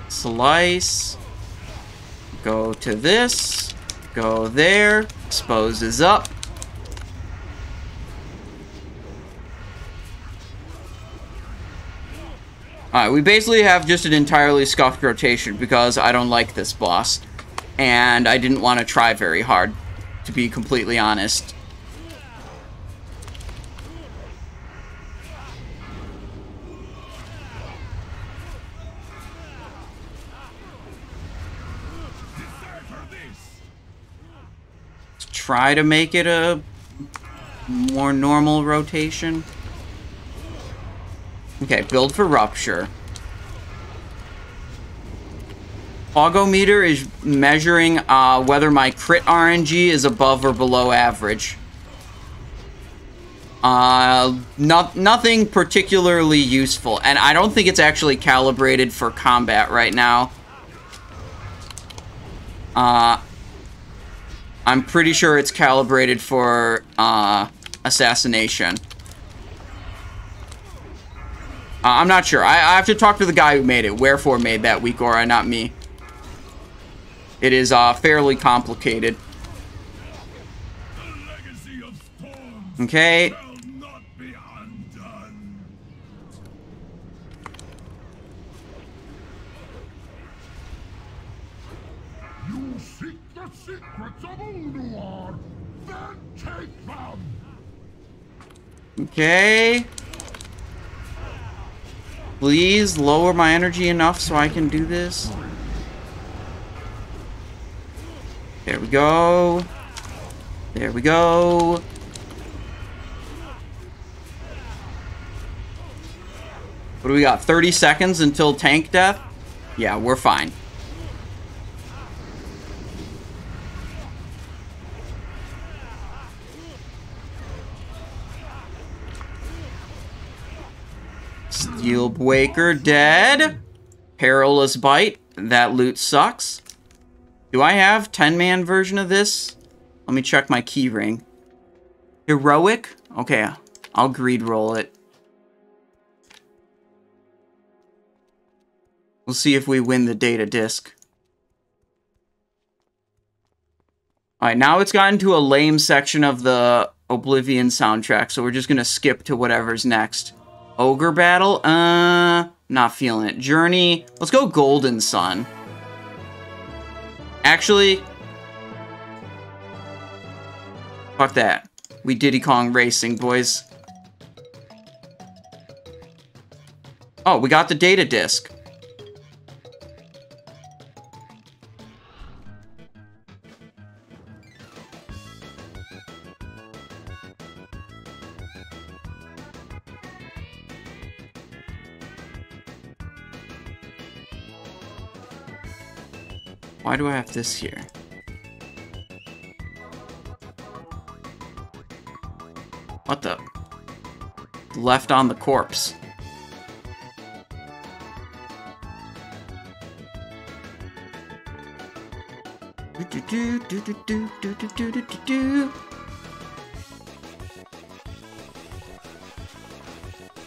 Slice. Go to this. Go there. Exposes up. Alright, we basically have just an entirely scuffed rotation because I don't like this boss. And I didn't want to try very hard, to be completely honest. Let's try to make it a more normal rotation. Okay, build for rupture. Augometer is measuring uh, whether my crit R N G is above or below average. Uh, not, nothing particularly useful, and I don't think it's actually calibrated for combat right now. Uh, I'm pretty sure it's calibrated for uh, assassination. Uh, I'm not sure. I, I have to talk to the guy who made it. Wherefore made that, Weakora, not me. It is uh, fairly complicated. Okay. You seek the secrets of Ulduar, then take them. Okay. Please lower my energy enough so I can do this. There we go. There we go. What do we got? thirty seconds until tank death? Yeah, we're fine. Steelbreaker dead. Perilous Bite. That loot sucks. Do I have ten man version of this? Let me check my key ring. Heroic? Okay, I'll greed roll it. We'll see if we win the data disc. Alright, now it's gotten to a lame section of the Oblivion soundtrack, so we're just gonna skip to whatever's next. Ogre Battle? Uh, not feeling it. Journey? Let's go Golden Sun. Actually, fuck that. We Diddy Kong Racing, boys. Oh, we got the data disc. Why do I have this here? What the? Left on the corpse. Do, do, do, do, do, do, do, do, do, do.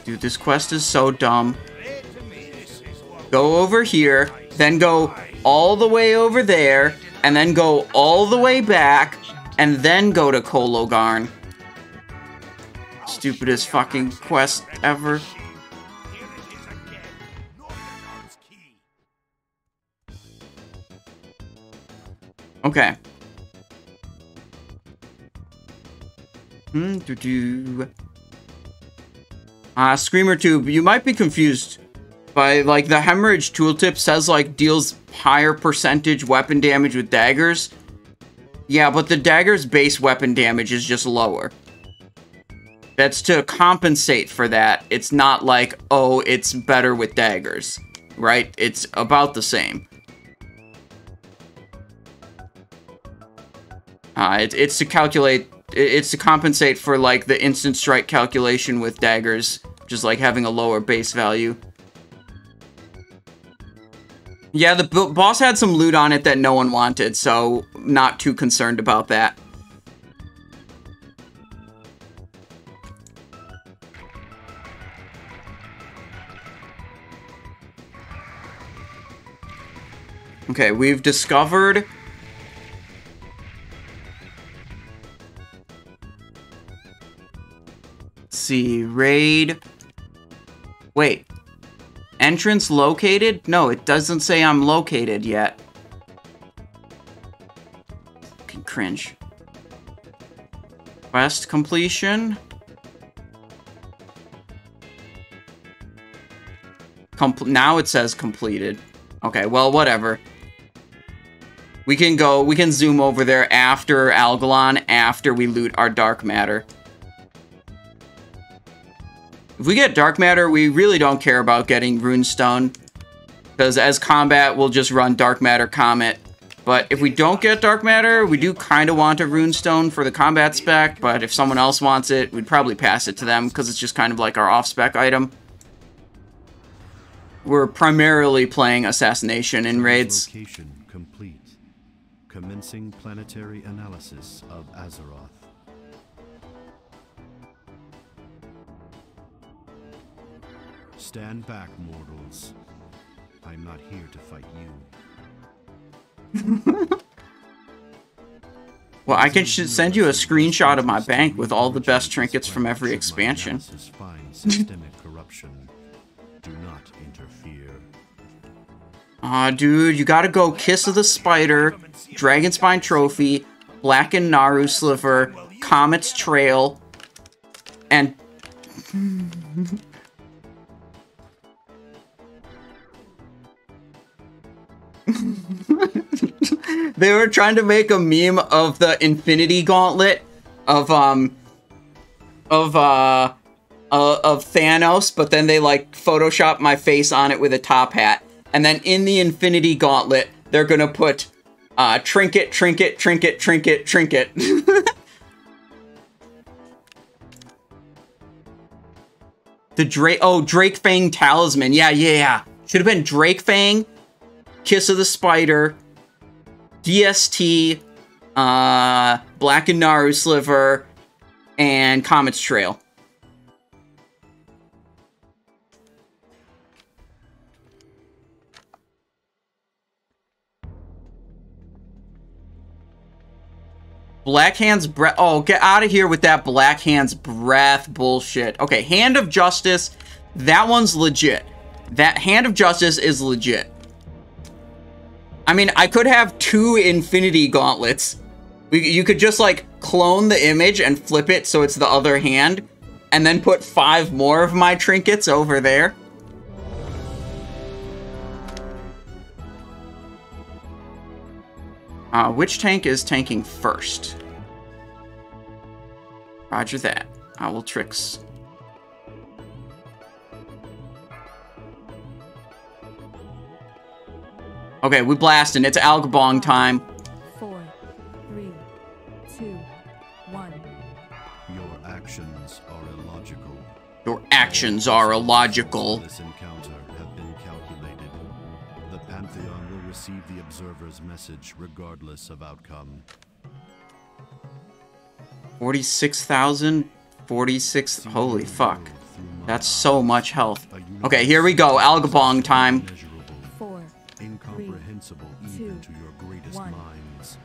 Dude, this quest is so dumb. Go over here, then go all the way over there, and then go all the way back, and then go to Kologarn. Stupidest fucking quest ever. Okay. Hmm, doo-doo. Ah, uh, Screamer Tube, you might be confused. By, like, the hemorrhage tooltip says, like, deals higher percentage weapon damage with daggers. Yeah, but the dagger's base weapon damage is just lower. That's to compensate for that. It's not like, oh, it's better with daggers, right? It's about the same. Uh, it, it's to calculate, it, it's to compensate for, like, the instant strike calculation with daggers, just like having a lower base value. Yeah, the b boss had some loot on it that no one wanted, so not too concerned about that. Okay, we've discovered... Let's see, raid... Wait. Entrance located? No, it doesn't say I'm located yet. Fucking cringe. Quest completion... Compl- now it says completed. Okay, well, whatever. We can go, we can zoom over there after Algalon, after we loot our Dark Matter. If we get Dark Matter, we really don't care about getting Runestone, because as combat, we'll just run Dark Matter Comet. But if we don't get Dark Matter, we do kind of want a Runestone for the combat spec, but if someone else wants it, we'd probably pass it to them, because it's just kind of like our off-spec item. We're primarily playing assassination in raids. Location complete. Commencing planetary analysis of Azeroth. Stand back, mortals. I'm not here to fight you. Well, I can sh send you a screenshot of my bank with all the best trinkets from every expansion. Do not interfere. Aw, uh, dude, you gotta go Kiss of the Spider, Dragon Spine Trophy, Blackened Naru Sliver, Comet's Trail, and... They were trying to make a meme of the Infinity Gauntlet of, um... Of, uh... Uh, of Thanos, but then they like Photoshop my face on it with a top hat. And then in the Infinity Gauntlet, they're gonna put uh, trinket, trinket, trinket, trinket, trinket. The Drake, oh, Drake Fang Talisman. Yeah, yeah, yeah. Should have been Drake Fang, Kiss of the Spider, D S T, uh, Blackened Naru Sliver, and Comet's Trail. Black Hand's Breath. Oh, get out of here with that Black Hand's Breath bullshit. Okay, Hand of Justice. That one's legit. That Hand of Justice is legit. I mean, I could have two Infinity Gauntlets. We, you could just, like, clone the image and flip it so it's the other hand. And then put five more of my trinkets over there. Uh, which tank is tanking first? Roger that. I will tricks. Okay, we blasting. It's Algabong time. Four, three, two, one. Your actions are illogical. Your actions are illogical. This encounter have been calculated. The Pantheon will receive the observer's message regardless of outcome. forty-six thousand? forty-six... Holy fuck. That's so much health. Okay, here we go. Algabong time. Four, incomprehensible three, even two, to your greatest one. Minds.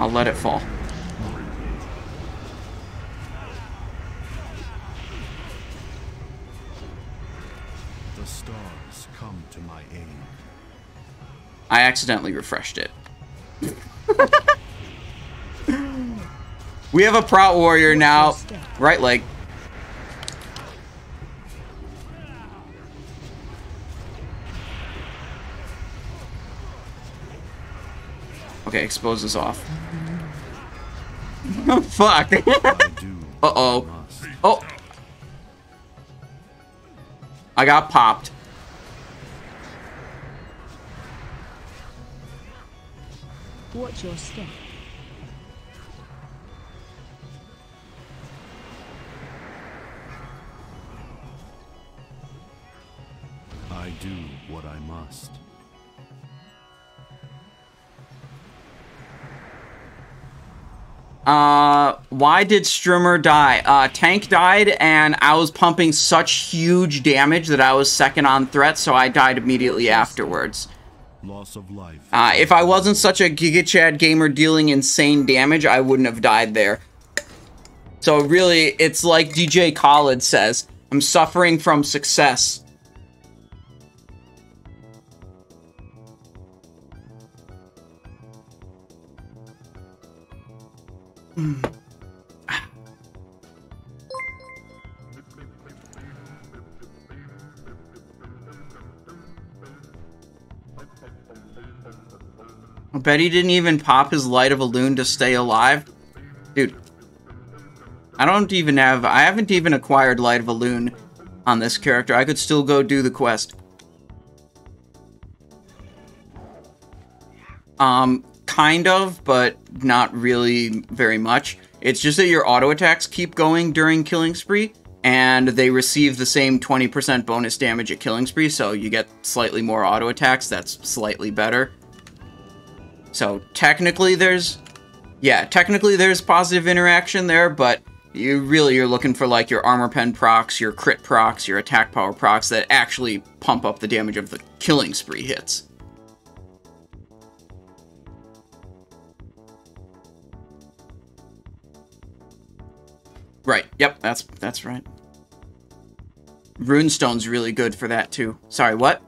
I'll let it fall. Stars come to my aid. I accidentally refreshed it. We have a Prout Warrior now. Right leg. Okay, expose is off. Oh, fuck. Uh-oh. Oh. I got popped. Watch your step. I do what I must. Uh, why did Strummer die? Uh, tank died, and I was pumping such huge damage that I was second on threat, so I died immediately afterwards. Loss of life. Uh, if I wasn't such a GigaChad gamer dealing insane damage, I wouldn't have died there. So really, it's like D J Khaled says, I'm suffering from success. Mm. I bet he didn't even pop his Light of a Loon to stay alive. Dude. I don't even have... I haven't even acquired Light of a Loon on this character. I could still go do the quest. Um... Kind of, but not really very much. It's just that your auto attacks keep going during Killing Spree, and they receive the same twenty percent bonus damage at Killing Spree, so you get slightly more auto attacks. That's slightly better. So technically there's... Yeah, technically there's positive interaction there, but you really are looking for like your armor pen procs, your crit procs, your attack power procs that actually pump up the damage of the Killing Spree hits. Right. Yep. That's that's right. Runestone's really good for that too. Sorry. What?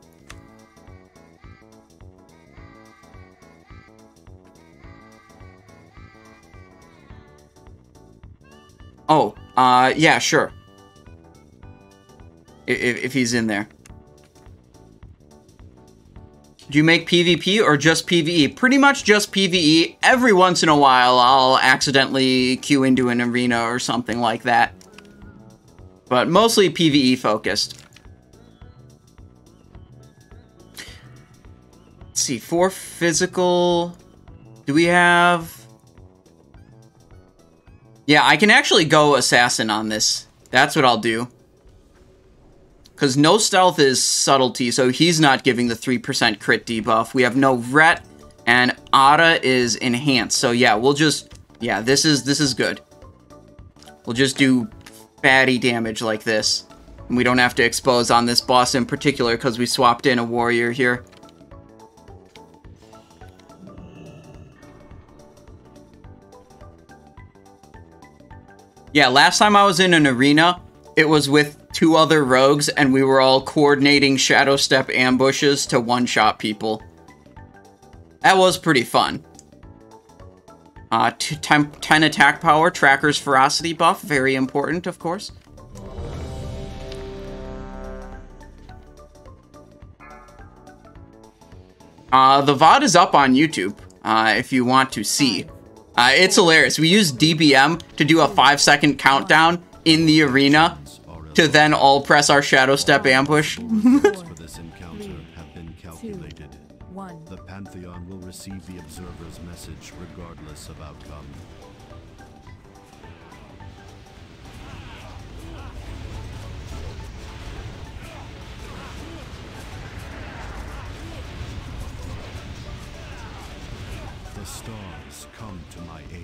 Oh. Uh. Yeah. Sure. If if he's in there. Do you make PvP or just PvE? Pretty much just PvE. Every once in a while, I'll accidentally queue into an arena or something like that. But mostly PvE focused. Let's see, four physical... Do we have... Yeah, I can actually go assassin on this. That's what I'll do. Because no stealth is subtlety, so he's not giving the three percent crit debuff. We have no ret, and Ada is enhanced. So yeah, we'll just... Yeah, this is this is good. We'll just do fatty damage like this. And we don't have to expose on this boss in particular because we swapped in a warrior here. Yeah, last time I was in an arena, it was with... two other rogues, and we were all coordinating shadow step ambushes to one-shot people. That was pretty fun. Uh, ten attack power, tracker's ferocity buff, very important, of course. Uh, the V O D is up on YouTube, uh, if you want to see. Uh, it's hilarious. We used D B M to do a five-second countdown in the arena, to then all press our shadow step ambush. For this encounter have been calculated. The Pantheon will receive the observer's message regardless of outcome. The stars come to my aid.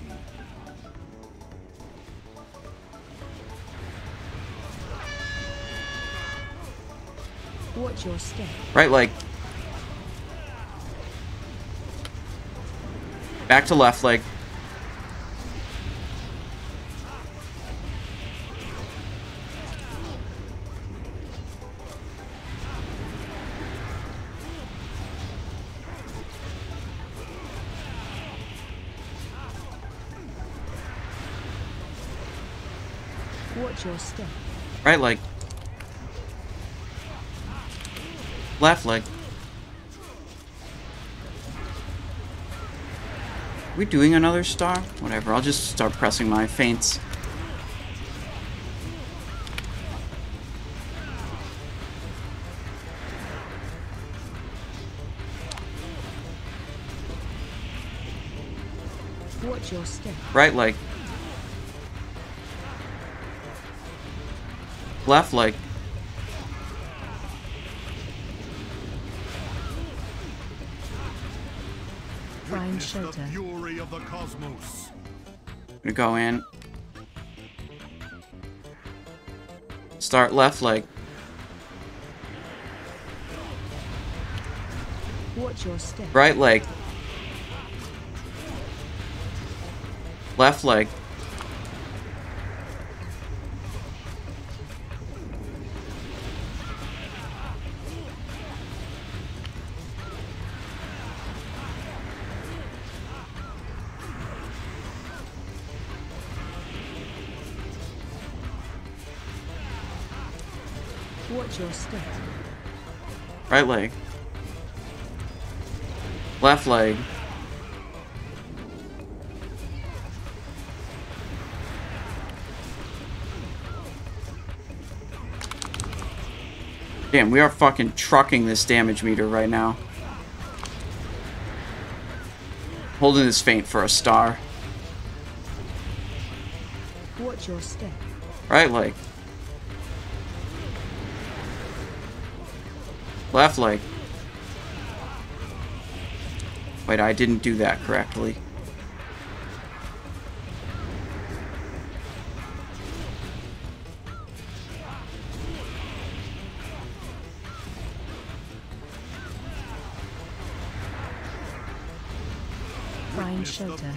Watch your step. Right, like back to left leg. Watch your step. Right, like left leg. Are we doing another star? Whatever, I'll just start pressing my feints. Watch your step. Right leg. Left leg. Witness the fury of the cosmos. gonna go in. Start left leg. Watch your step. Right leg. Left leg. Watch your step. Right leg. Left leg. Damn, we are fucking trucking this damage meter right now. Holding this feint for a star. Watch your step. Right leg. Left leg. Wait, I didn't do that correctly. Prime shelter.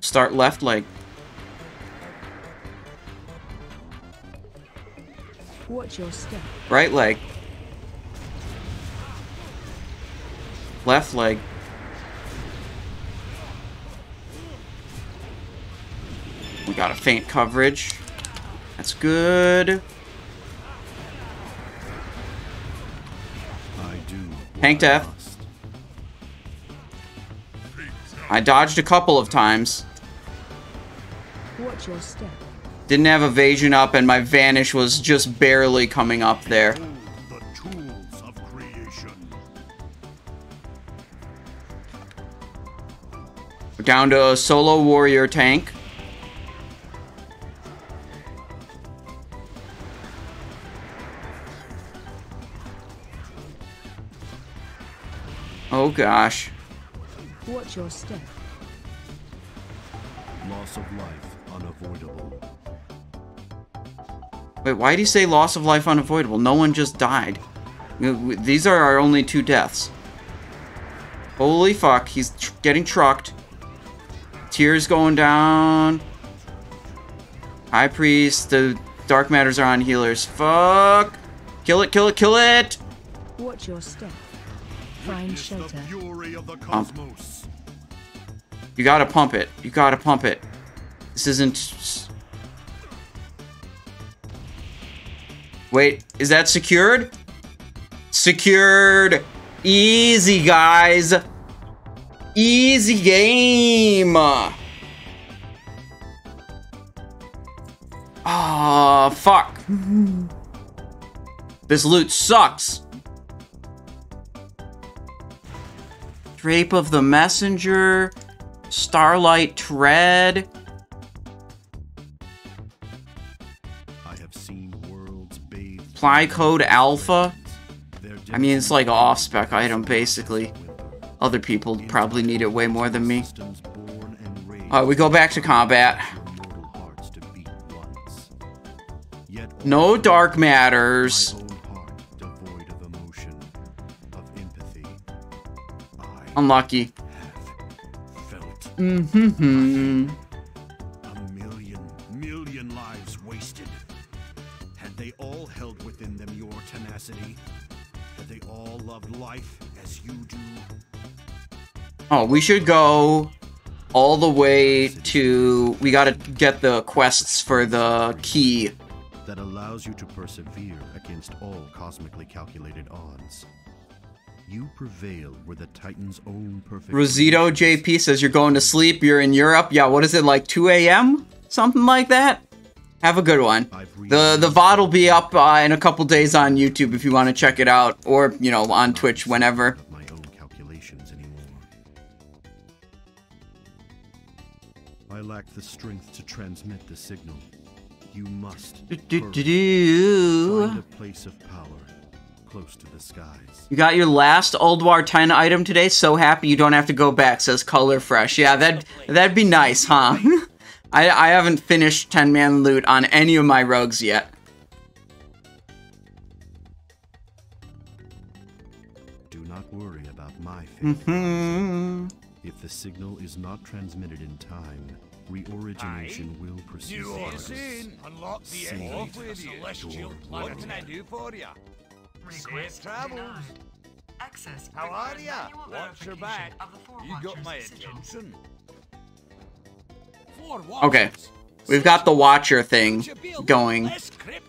Start left leg. Watch your step. Right leg. Left leg. We got a feint coverage. That's good. I do. Tank death. I dodged a couple of times. Watch your step. Didn't have evasion up, and my vanish was just barely coming up there. The tools of creation. We're down to a solo warrior tank. Oh gosh. Watch your step. Loss of life unavoidable. Wait, why do you say loss of life unavoidable? No one just died. These are our only two deaths. Holy fuck, he's tr getting trucked. Tears going down. High Priest, the Dark Matters are on healers. Fuck! Kill it, kill it, kill it! Watch your step. Find shelter. Pump. You gotta pump it. You gotta pump it. This isn't... Wait, is that secured? Secured! Easy, guys! Easy game! Ah, oh, fuck. This loot sucks! Drape of the Messenger, Starlight Tread... Apply code alpha. I mean, it's like an off-spec item, basically. Other people probably need it way more than me. Alright, we go back to combat. No dark matters. Unlucky. Mm-hmm-hmm. That they all love life as you do. Oh, we should go all the way to... We gotta get the quests for the key. That allows you to persevere against all cosmically calculated odds. You prevail where the Titan's own perfect... Rosito J P says you're going to sleep, you're in Europe. Yeah, what is it, like two A M? Something like that? Have a good one. The the V O D will be up uh, in a couple days on YouTube if you want to check it out, or, you know, on Twitch whenever. My own calculations anymore. I lack the strength to transmit the signal. You must do, do, do, do. Find a place of power close to the skies. You got your last Ulduar ten item today? So happy you don't have to go back, says Color Fresh. Yeah, that'd, that'd be nice, huh? I, I haven't finished ten man loot on any of my rogues yet. Do not worry about my fate. Mm-hmm. If the signal is not transmitted in time, reorigination I? will proceed. Unlock the exit to the celestial planet. What can I do for you? Request travel. Access. How are ya? Watch your back. You got my attention. Okay, we've got the Watcher thing going.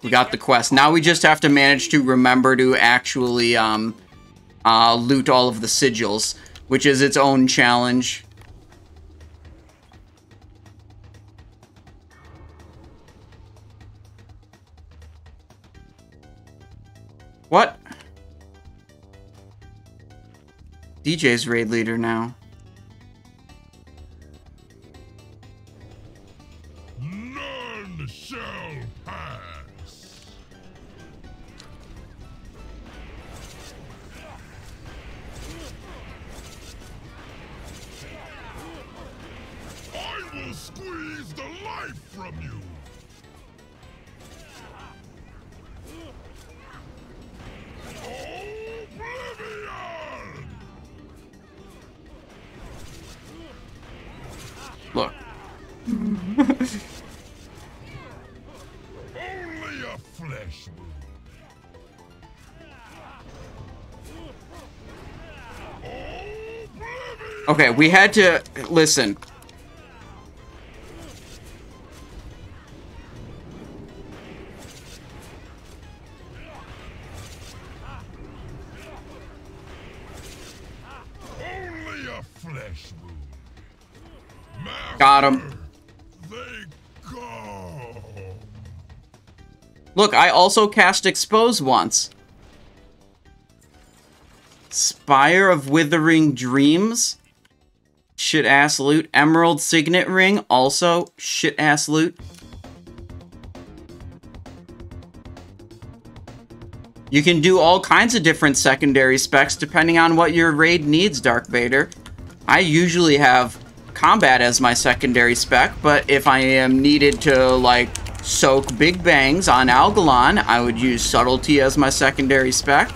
We got the quest. Now we just have to manage to remember to actually um, uh, loot all of the sigils, which is its own challenge. What? D J's raid leader now. None shall pass. I will squeeze the life from you. Oblivion! Look. Only a flesh wound. Okay, we had to listen. Got him. Look, I also cast Expose once. Spire of Withering Dreams. Shit-ass loot. Emerald Signet Ring. Also shit-ass loot. You can do all kinds of different secondary specs depending on what your raid needs, Dark Vader. I usually have combat as my secondary spec, but if I am needed to, like, soak big bangs on Algalon, I would use subtlety as my secondary spec,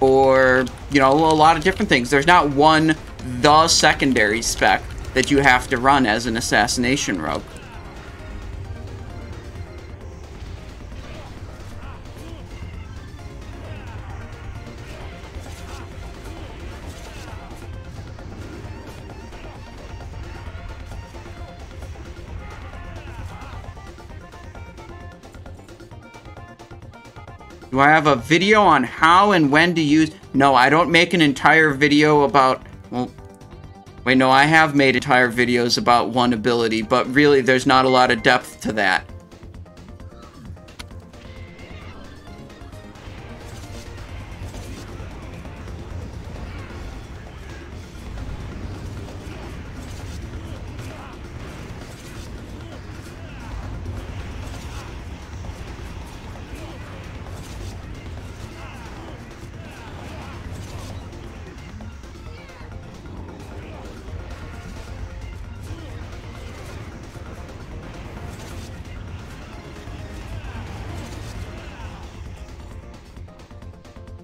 or, you know, a lot of different things. There's not one, the secondary spec that you have to run as an assassination rogue. Do I have a video on how and when to use? No, I don't make an entire video about... Well, wait, no, I have made entire videos about one ability, but really there's not a lot of depth to that.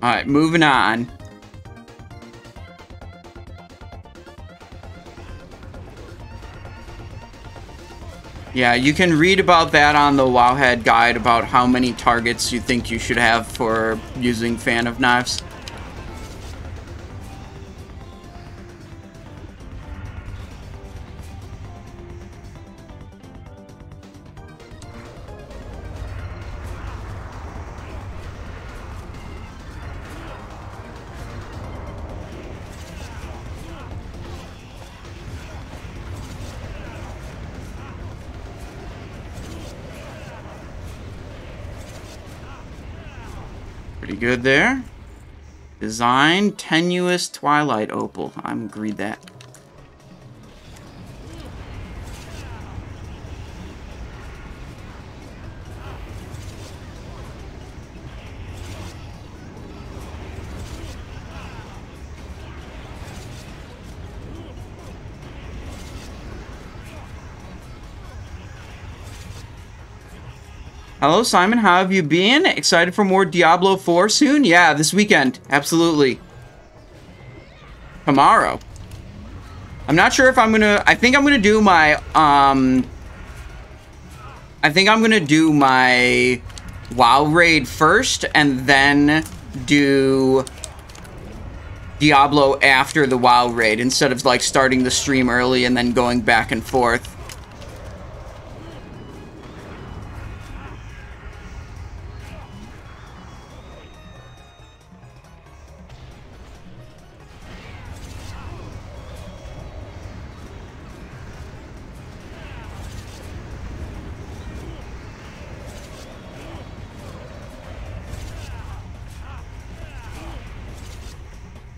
All right, moving on. Yeah, you can read about that on the WoWhead guide about how many targets you think you should have for using Fan of Knives. Good there. Design Tenuous Twilight Opal. I'm gonna read that. Hello, Simon. How have you been? Excited for more Diablo four soon? Yeah, this weekend. Absolutely. Tomorrow. I'm not sure if I'm gonna... I think I'm gonna do my... Um... I think I'm gonna do my WoW raid first, and then do Diablo after the WoW raid, instead of, like, starting the stream early and then going back and forth.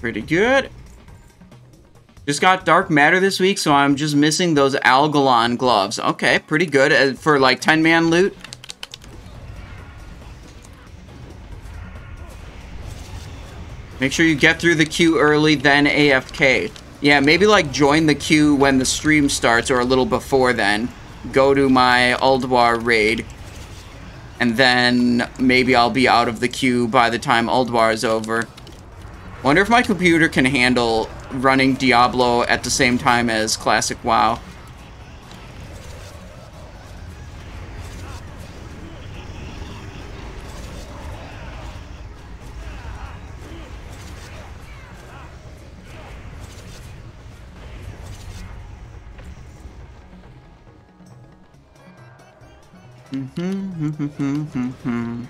Pretty good. Just got Dark Matter this week, so I'm just missing those Algalon gloves. Okay, pretty good for like ten man loot. Make sure you get through the queue early, then A F K. Yeah, maybe like join the queue when the stream starts or a little before then. Go to my Ulduar raid. And then maybe I'll be out of the queue by the time Ulduar is over. Wonder if my computer can handle running Diablo at the same time as Classic WoW. Mm-hmm, mm-hmm, mm-hmm, mm-hmm.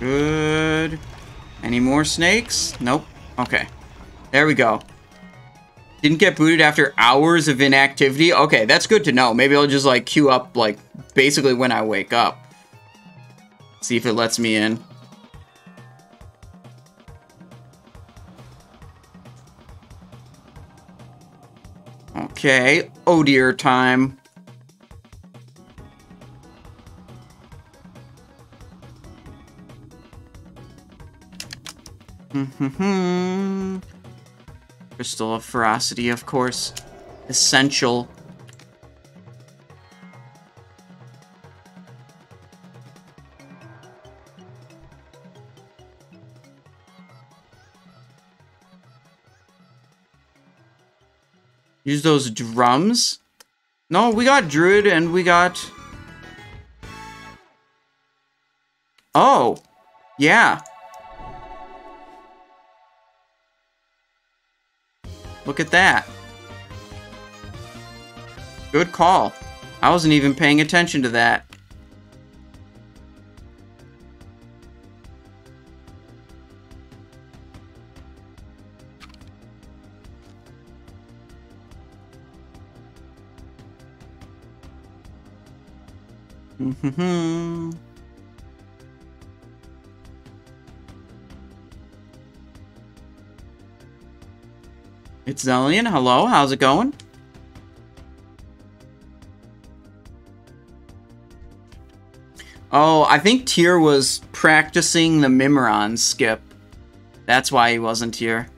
Good. Any more snakes? Nope. Okay. There we go. Didn't get booted after hours of inactivity. Okay, that's good to know. Maybe I'll just, like, queue up, like, basically when I wake up. See if it lets me in. Okay. Oh dear time. Mm-hmm. Crystal of Ferocity, of course. Essential. Use those drums? No, we got Druid and we got... Oh! Yeah! Look at that. Good call. I wasn't even paying attention to that. Mm-hmm. It's Zellian. Hello, how's it going? Oh, I think Tyr was practicing the Mimiron skip. That's why he wasn't here.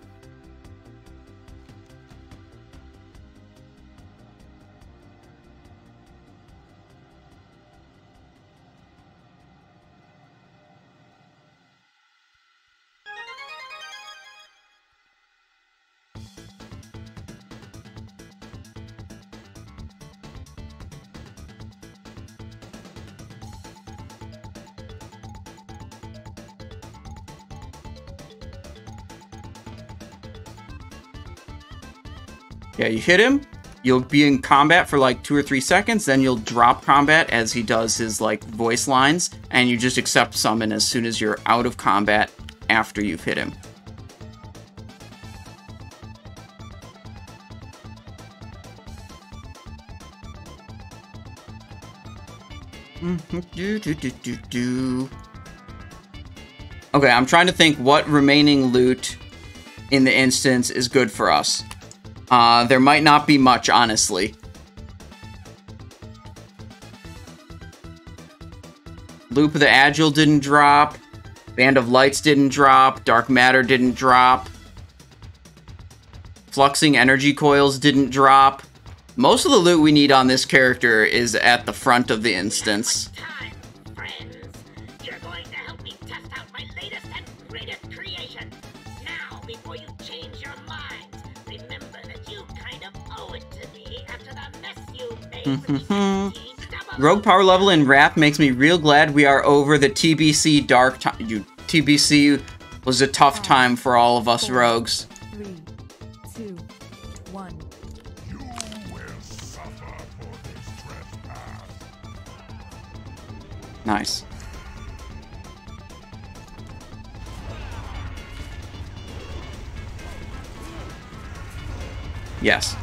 Yeah, you hit him, you'll be in combat for like two or three seconds, then you'll drop combat as he does his like voice lines, and you just accept summon as soon as you're out of combat after you've hit him. Okay, I'm trying to think what remaining loot in the instance is good for us. Uh, there might not be much, honestly. Loop of the Agile didn't drop. Band of Lights didn't drop. Dark Matter didn't drop. Fluxing Energy Coils didn't drop. Most of the loot we need on this character is at the front of the instance. Rogue power level in Wrath makes me real glad we are over the T B C dark time. You T B C was a tough time for all of us rogues. Three, two, one. You will suffer for this trespass. Nice. Yes.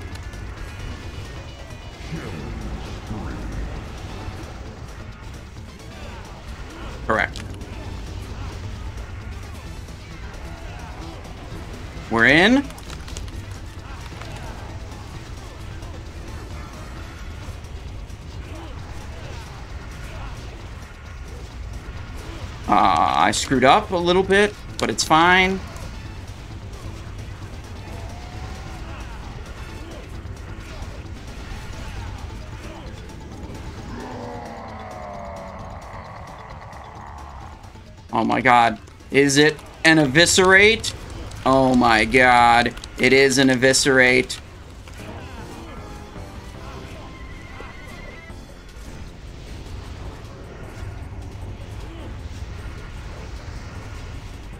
Correct. We're in. Uh, I screwed up a little bit, but it's fine. Oh my god. Is it an eviscerate? Oh my god. It is an eviscerate.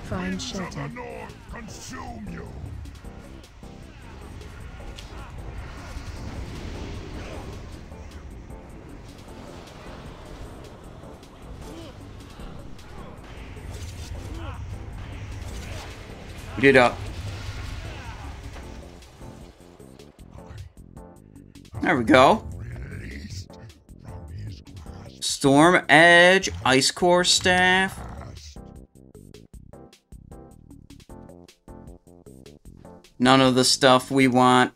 Find shelter. Consume you. It up. There we go. Storm Edge, Ice Core Staff. None of the stuff we want.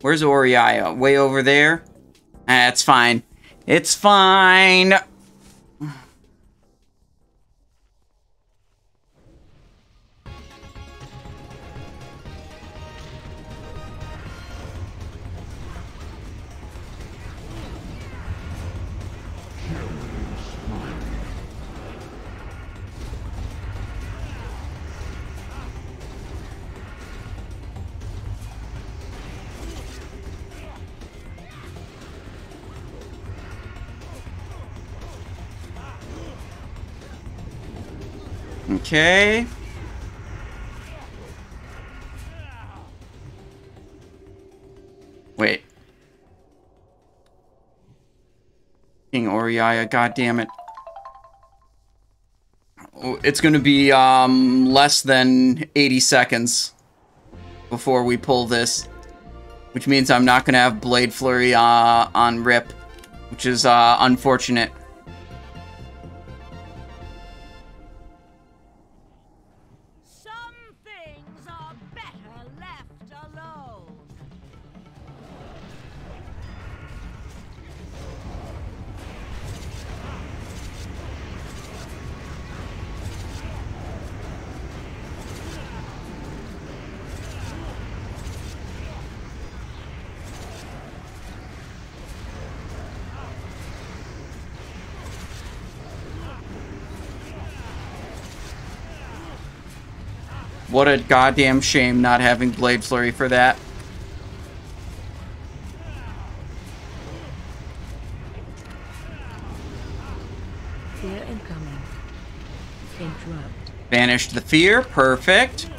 Where's Oriya? Way over there? That's fine. It's fine. Okay. Wait. King Oriya, god damn it. Oh, it's gonna be um less than eighty seconds before we pull this. Which means I'm not gonna have Blade Flurry uh, on rip, which is uh unfortunate. What a goddamn shame not having Blade Flurry for that. Fear incoming. Interrupt. Banished the fear. Perfect.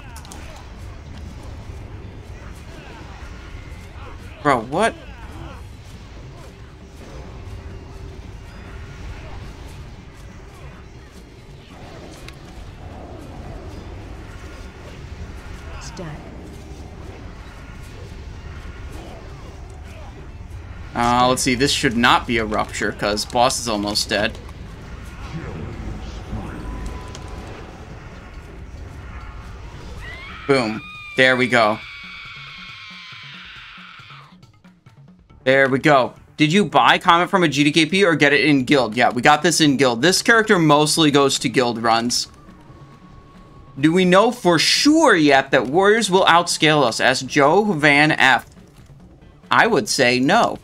Bro, what? Uh, let's see, this should not be a rupture, because boss is almost dead. Boom. There we go. There we go. Did you buy Comet from a G D K P or get it in guild? Yeah, we got this in guild. This character mostly goes to guild runs. Do we know for sure yet that warriors will outscale us? Asked Joe Van F. I would say no.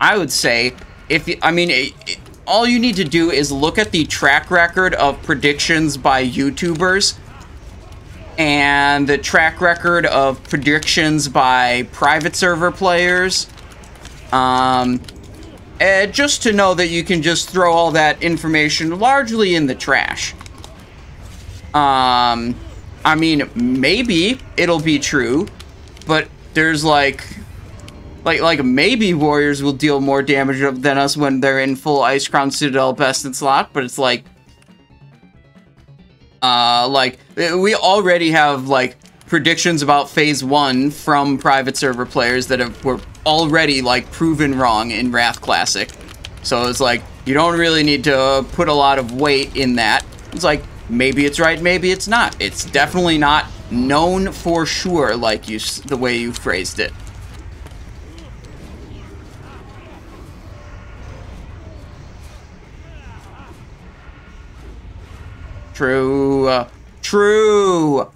I would say, if you, I mean, it, it, all you need to do is look at the track record of predictions by YouTubers and the track record of predictions by private server players. Um, and just to know that you can just throw all that information largely in the trash. Um, I mean, maybe it'll be true, but there's like, like, like maybe warriors will deal more damage than us when they're in full Ice Crown Citadel best in slot, but it's like, uh, like we already have like predictions about phase one from private server players that have, were already like proven wrong in Wrath Classic. So it's like, you don't really need to put a lot of weight in that. It's like, maybe it's right, maybe it's not. It's definitely not known for sure, like you, the way you phrased it. True, uh, true.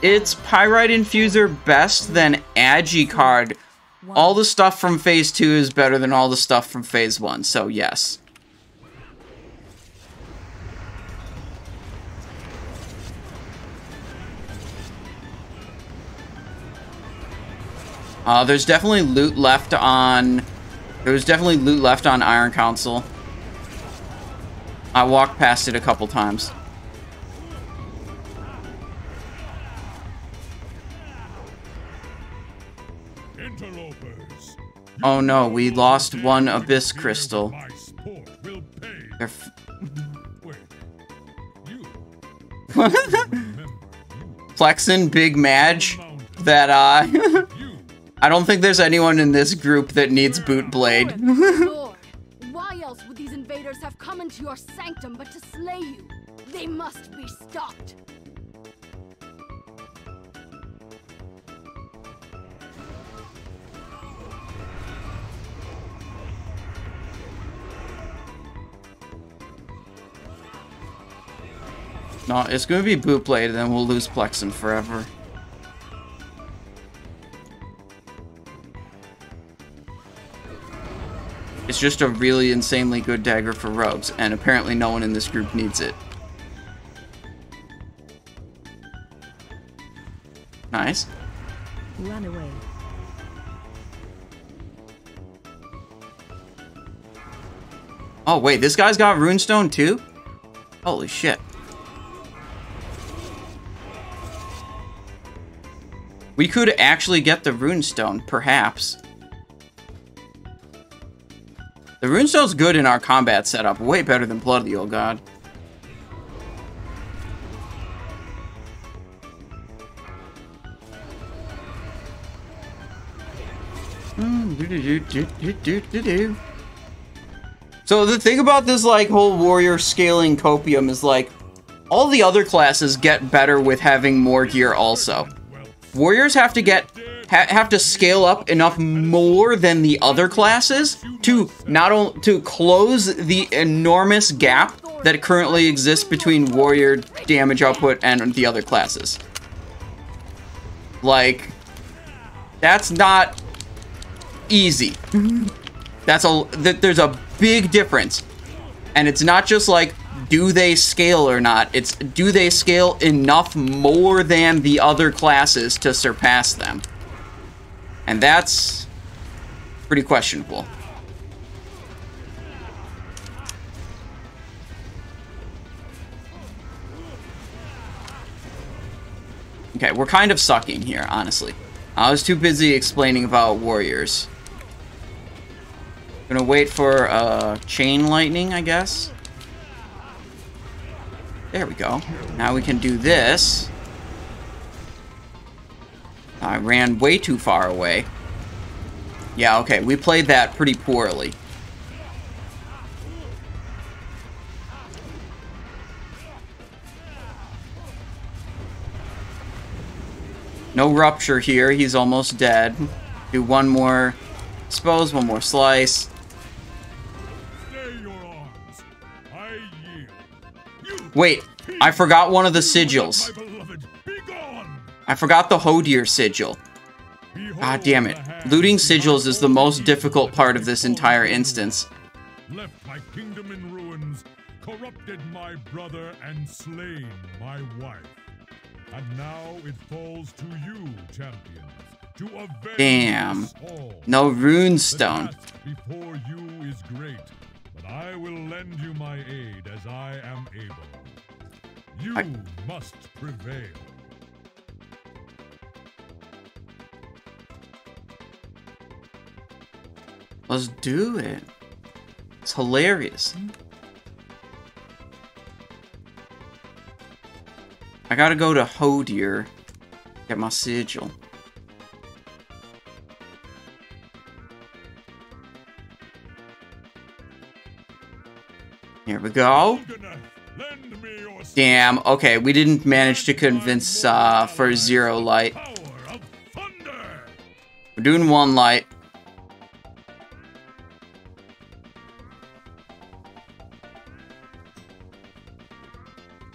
It's Pyrite Infuser best than Agicard. All the stuff from phase two is better than all the stuff from phase one, so yes. Uh, there's definitely loot left on, there was definitely loot left on Iron Council. I walked past it a couple times. Oh no, we lost one Abyss Crystal. They're f Plexin, Big Madge, that, uh... I don't think there's anyone in this group that needs Boot Blade. Why else would these invaders have come into your sanctum but to slay you? They must be stopped. No, it's going to be Boot Blade, and then we'll lose Plexin forever. It's just a really insanely good dagger for rogues, and apparently no one in this group needs it. Nice. Run away. Oh, wait, this guy's got Runestone, too? Holy shit. We could actually get the Runestone, perhaps. The Runestone's good in our combat setup, way better than Blood of the Old God. So the thing about this like whole warrior scaling copium is like all the other classes get better with having more gear also. Warriors have to get ha have to scale up enough more than the other classes to not only to close the enormous gap that currently exists between warrior damage output and the other classes. Like, that's not easy. That's a th there's a big difference, and it's not just like, do they scale or not? It's do they scale enough more than the other classes to surpass them? And that's pretty questionable. Okay, we're kind of sucking here, honestly. I was too busy explaining about warriors. Gonna wait for uh, chain lightning, I guess. There we go. Now we can do this. I ran way too far away. Yeah, okay, we played that pretty poorly. No rupture here. He's almost dead. Do one more expose, one more slice. Wait, I forgot one of the sigils. I forgot the Hodir sigil. Ah, damn it. Looting sigils is the most difficult part of this entire instance. Left my kingdom in ruins, corrupted my brother, and slain my wife. And now it falls to you, champions, to avenge. Damn. No runestone. The task before you is great, but I will lend you my aid as I am able. You I... must prevail. Let's do it. It's hilarious. I gotta go to Hodir, get my sigil. Here we go. Damn, okay, we didn't manage to convince uh, for zero light. We're doing one light.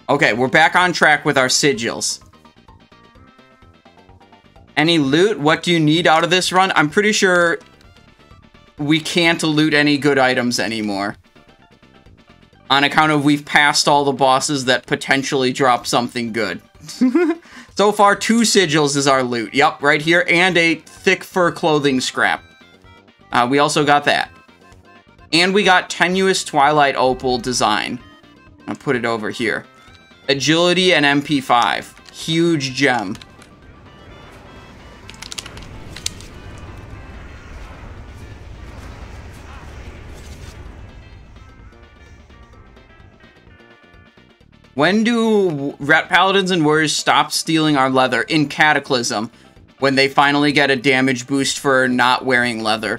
Okay, we're back on track with our sigils. Any loot? What do you need out of this run? I'm pretty sure we can't loot any good items anymore. On account of we've passed all the bosses that potentially drop something good. So far, two sigils is our loot. Yep, right here, and a thick fur clothing scrap. Uh, we also got that. And we got Tenuous Twilight Opal Design. I'll put it over here. Agility and M P five. Huge gem. When do Rat Paladins and Warriors stop stealing our leather? In Cataclysm, when they finally get a damage boost for not wearing leather.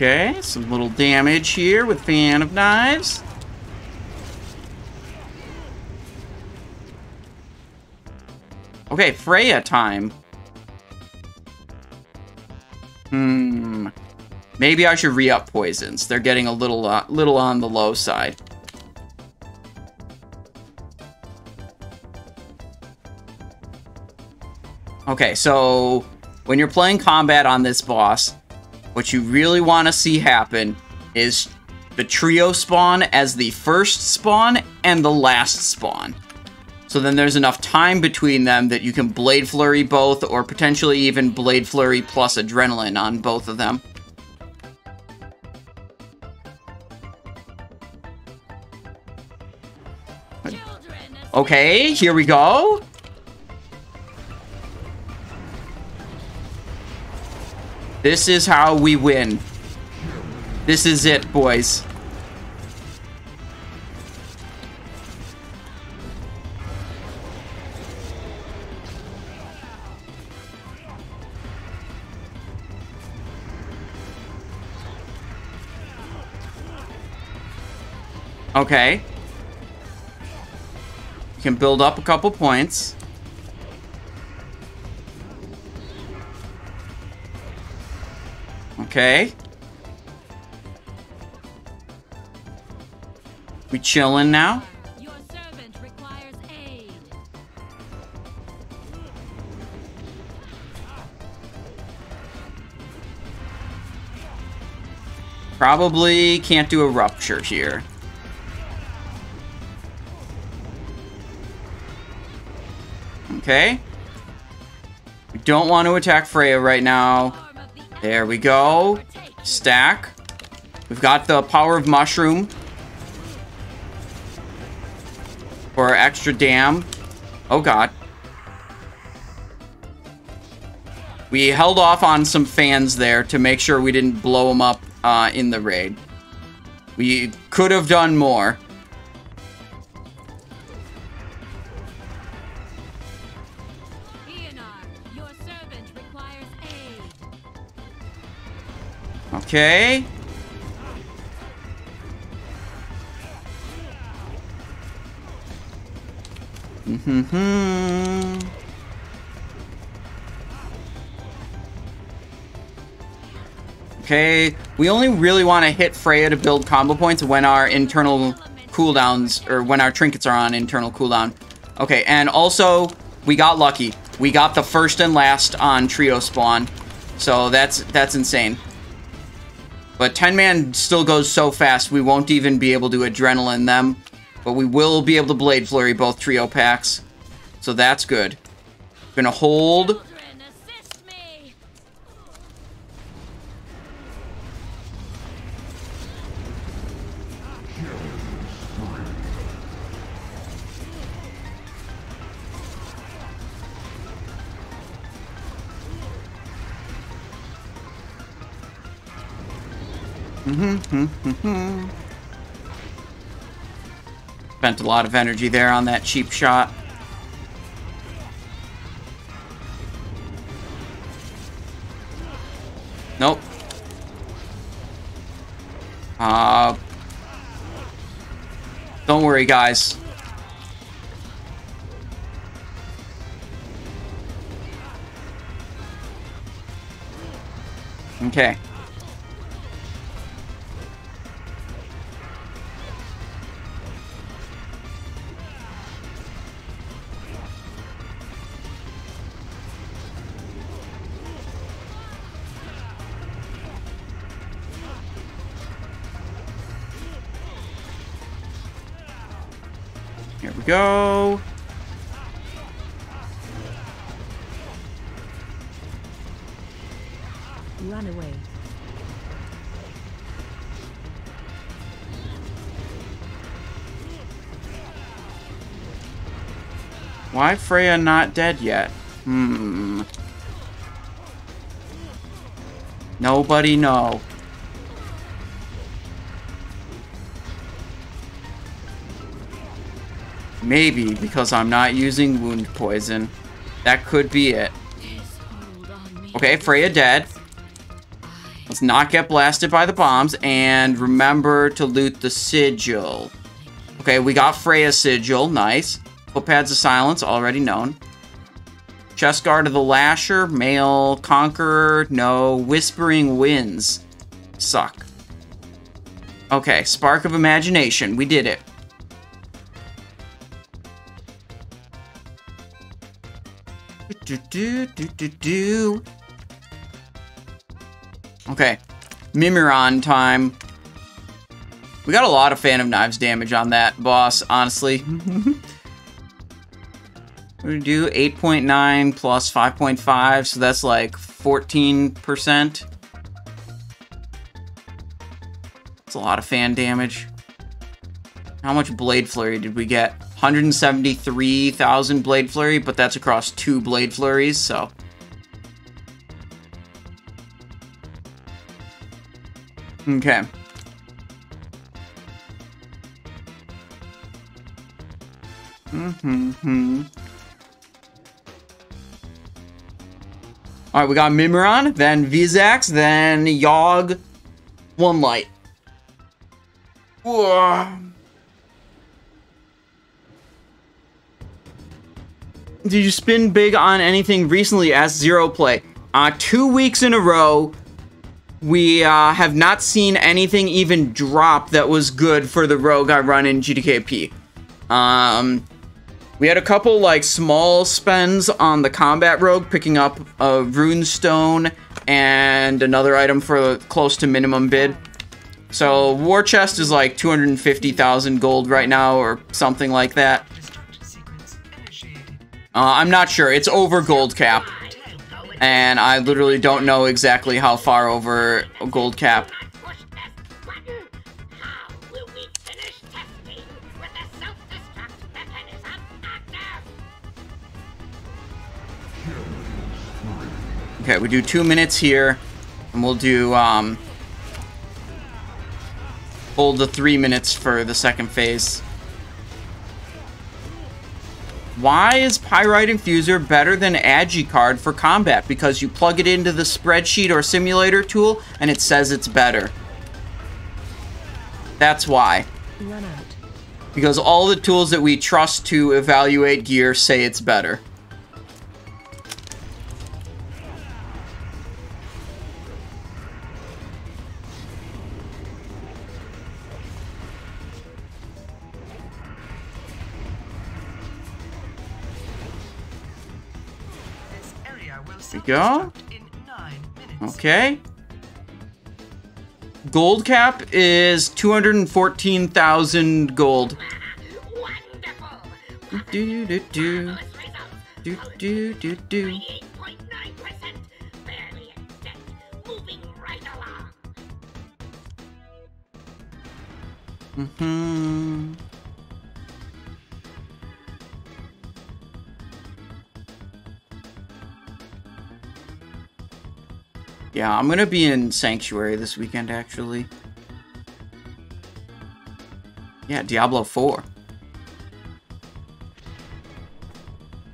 Okay, some little damage here with Fan of Knives. Okay, Freya time. Hmm. Maybe I should re-up poisons. They're getting a little, uh, little on the low side. Okay, so when you're playing combat on this boss, what you really want to see happen is the trio spawn as the first spawn and the last spawn. So then there's enough time between them that you can Blade Flurry both, or potentially even Blade Flurry plus Adrenaline on both of them. Okay, here we go. This is how we win. This is it, boys. Okay. You can build up a couple points. Okay. We chillin' now? Your servant requires aid. Probably can't do a rupture here. Okay. We don't want to attack Freya right now. There we go. Stack. We've got the power of mushroom for extra damn. Oh god. We held off on some fans there to make sure we didn't blow them up uh, in the raid. We could have done more. Leonard, your servant requires aid. Okay. Mm-hmm. Okay, we only really want to hit Freya to build combo points when our internal cooldowns, or when our trinkets are on internal cooldown. Okay, and also, we got lucky. We got the first and last on trio spawn, so that's that's insane. But ten man still goes so fast, we won't even be able to adrenaline them, but we will be able to Blade Flurry both trio packs, so that's good. Gonna hold... Spent a lot of energy there on that cheap shot. Nope. Uh, don't worry, guys. Okay. Go. Run away. Why Freya not dead yet? Hmm. Nobody know. Maybe because I'm not using wound poison. That could be it. Okay, Freya dead. Let's not get blasted by the bombs. And remember to loot the sigil. Okay, we got Freya's sigil. Nice. Footpads of Silence, already known. Chest Guard of the Lasher. Male Conqueror. No. Whispering Winds. Suck. Okay, Spark of Imagination. We did it. Do, do, do, do, do. Okay. Mimiron time. We got a lot of Phantom Knives damage on that boss, honestly. We do eight point nine plus five point five, so that's like fourteen percent. That's a lot of fan damage. How much Blade Flurry did we get? one hundred seventy-three thousand Blade Flurry, but that's across two Blade Flurries, so. Okay. Mm-hmm-hmm. Alright, we got Mimiron, then Vezax, then Yogg, One Light. Whoa. Did you spin big on anything recently? Asked Zero Play. Uh, two weeks in a row, we uh, have not seen anything even drop that was good for the rogue I run in G T K P. Um, we had a couple like small spends on the combat rogue, picking up a rune stone and another item for close to minimum bid. So war chest is like two hundred fifty thousand gold right now, or something like that. Uh, I'm not sure. It's over gold cap. And I literally don't know exactly how far over gold cap. Okay, we do two minutes here, and we'll do, um... hold the three minutes for the second phase. Why is Pyrite Infuser better than AgiCard for combat? Because you plug it into the spreadsheet or simulator tool, and it says it's better. That's why. Run out. Because all the tools that we trust to evaluate gear say it's better. There we go. Okay. Gold cap is two hundred fourteen thousand gold. Do do do do do do do. Mm-hmm. Yeah, I'm gonna be in Sanctuary this weekend, actually. Yeah, Diablo four.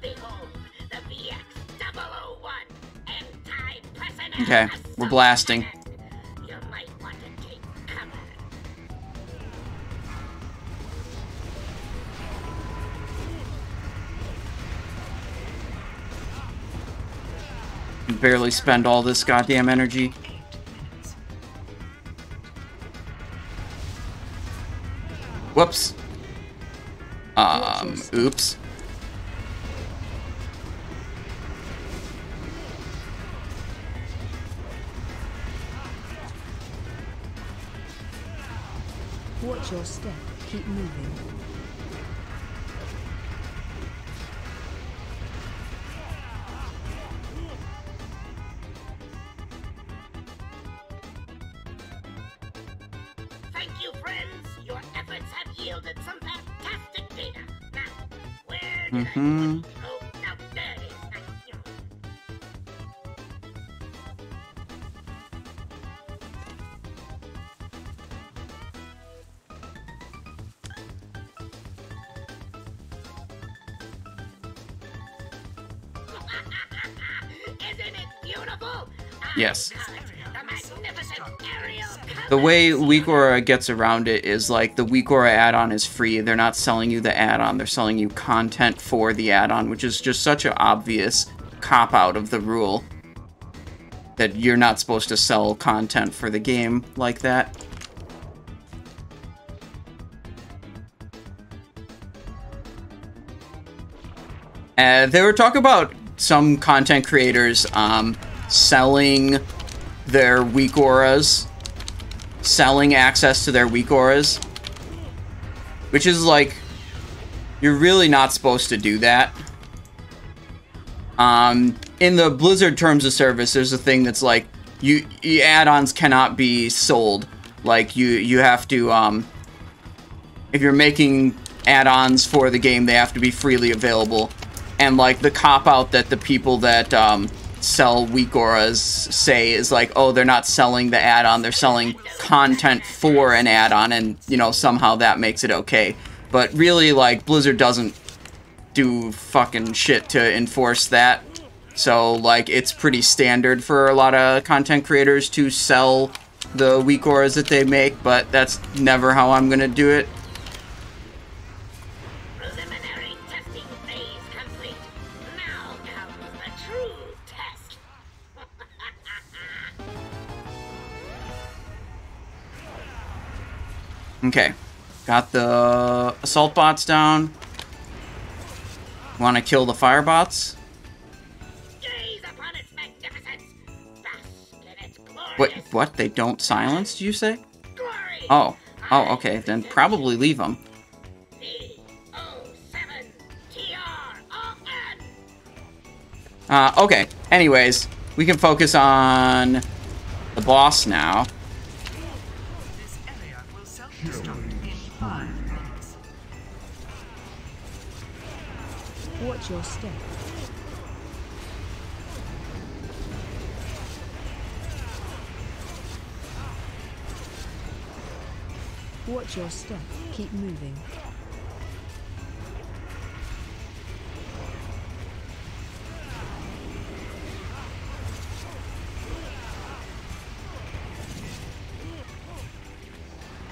Behold, the V X double oh one and time pressing. Okay, we're blasting. You might want to take cover. Can barely spend all this goddamn energy. Whoops. Um, oops. Watch your step. Keep moving. Mm-hmm. Isn't it beautiful? Yes. The way Weak Aura gets around it is, like, the Weak Aura add-on is free. They're not selling you the add-on. They're selling you content for the add-on, which is just such an obvious cop-out of the rule that you're not supposed to sell content for the game like that. Uh, they were talking about some content creators um, selling their Weak Auras, selling access to their Weak Auras, which is like, you're really not supposed to do that. Um, in the Blizzard Terms of Service, there's a thing that's like, you, you add-ons cannot be sold. Like, you, you have to, um, if you're making add-ons for the game, they have to be freely available. And like, the cop-out that the people that, um, sell Weak Auras say is like, oh, they're not selling the add-on, they're selling content for an add-on, and, you know, somehow that makes it okay. But really, like, Blizzard doesn't do fucking shit to enforce that. So, like, it's pretty standard for a lot of content creators to sell the Weak Auras that they make, but that's never how I'm gonna do it. Okay, got the assault bots down. Want to kill the fire bots? Gaze upon its magnificence. Bask in its glorious... Wait, what? They don't silence, do you say? Glory. Oh, oh, okay. Then probably leave them. Uh, okay. Anyways, we can focus on the boss now. Watch your step. Watch your step, keep moving.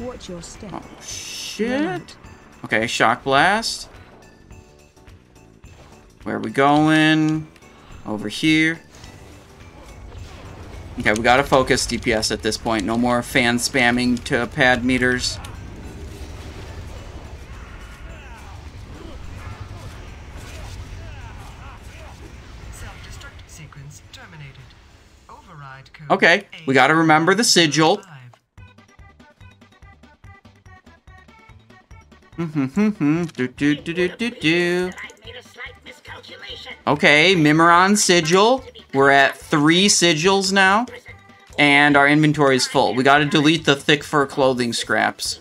Watch your step. Oh, shit. Okay, shock blast. Where are we going? Over here. Okay, we gotta focus D P S at this point. No more fan spamming to pad meters. Self-destruct sequence terminated. Override code. Okay, we gotta remember the sigil. Okay, Mimiron sigil. We're at three sigils now, and our inventory is full. We gotta delete the thick fur clothing scraps.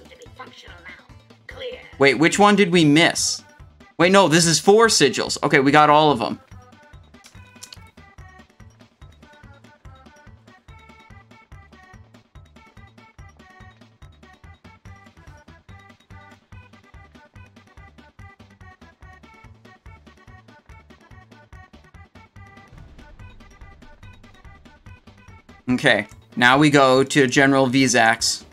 Wait, which one did we miss? Wait, no, this is four sigils. Okay, we got all of them. Okay, now we go to General Vezax.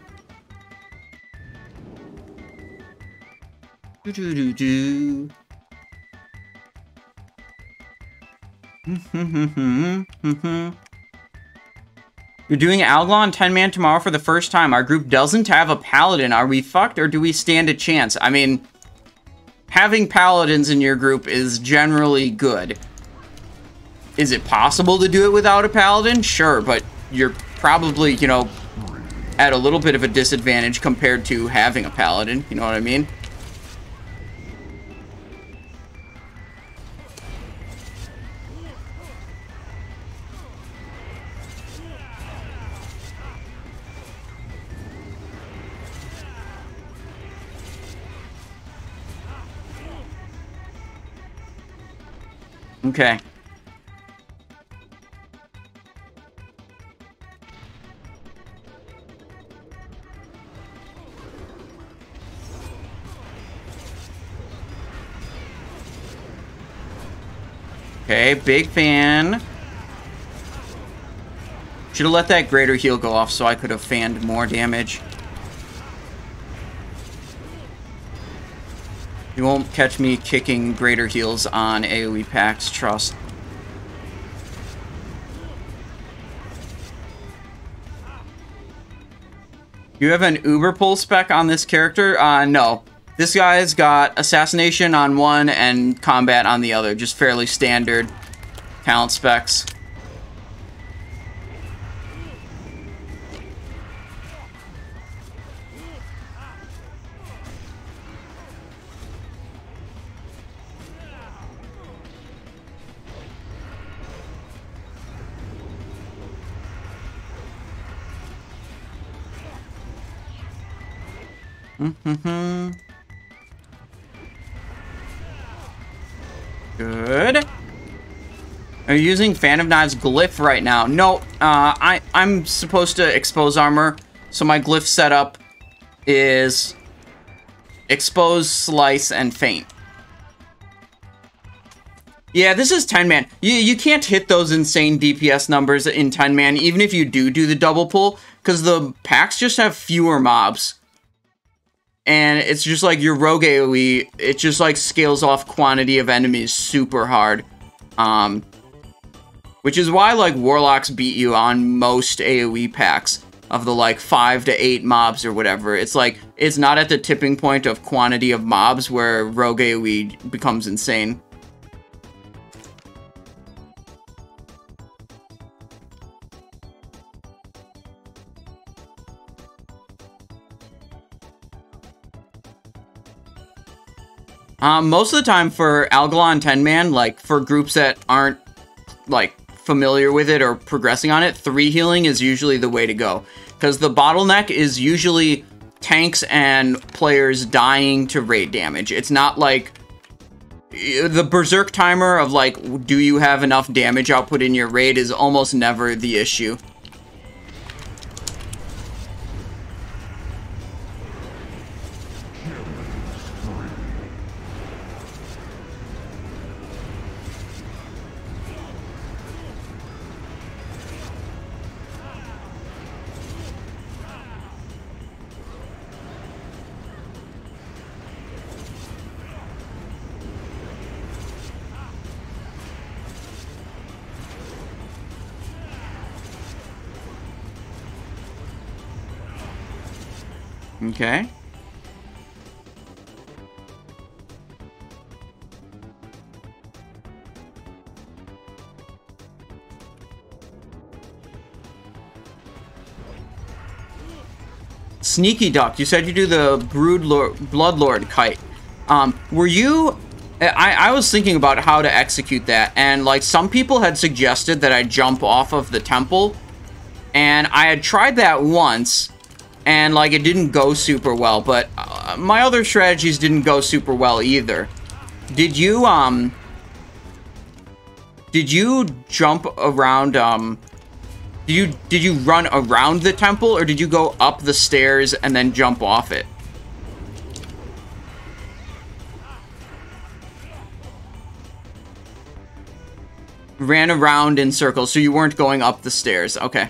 Do-do-do-do. You're doing Algalon ten man tomorrow for the first time. Our group doesn't have a paladin. Are we fucked or do we stand a chance? I mean, having paladins in your group is generally good. Is it possible to do it without a paladin? Sure, but you're probably, you know, at a little bit of a disadvantage compared to having a paladin. You know what I mean? Okay. Okay, big fan. Should have let that greater heal go off so I could have fanned more damage. You won't catch me kicking greater heals on AoE packs, trust. You have an Uber pull spec on this character? Uh, no. This guy's got assassination on one and combat on the other. Just fairly standard talent specs. Mm-hmm. Good. Are you using Fan of Knives glyph right now? No, uh, I, I'm supposed to expose armor. So my glyph setup is expose, slice, and feint. Yeah, this is ten man. You, you can't hit those insane D P S numbers in ten man, even if you do do the double pull, because the packs just have fewer mobs. And it's just like your rogue AoE, it just like scales off quantity of enemies super hard. Um, which is why like warlocks beat you on most AoE packs of the like five to eight mobs or whatever. It's like, it's not at the tipping point of quantity of mobs where rogue AoE becomes insane. Um, most of the time for Algalon ten man, like, for groups that aren't, like, familiar with it or progressing on it, three healing is usually the way to go. Because the bottleneck is usually tanks and players dying to raid damage. It's not, like, the berserk timer of, like, do you have enough damage output in your raid is almost never the issue. Okay. Sneaky Duck, you said you do the Brood Lord, Blood Lord kite. Um, were you... I, I was thinking about how to execute that, and like some people had suggested that I jump off of the temple, and I had tried that once, and like it didn't go super well, but uh, my other strategies didn't go super well either. Did you, um... Did you jump around, um... Did you, did you run around the temple, or did you go up the stairs and then jump off it? Ran around in circles, so you weren't going up the stairs. Okay.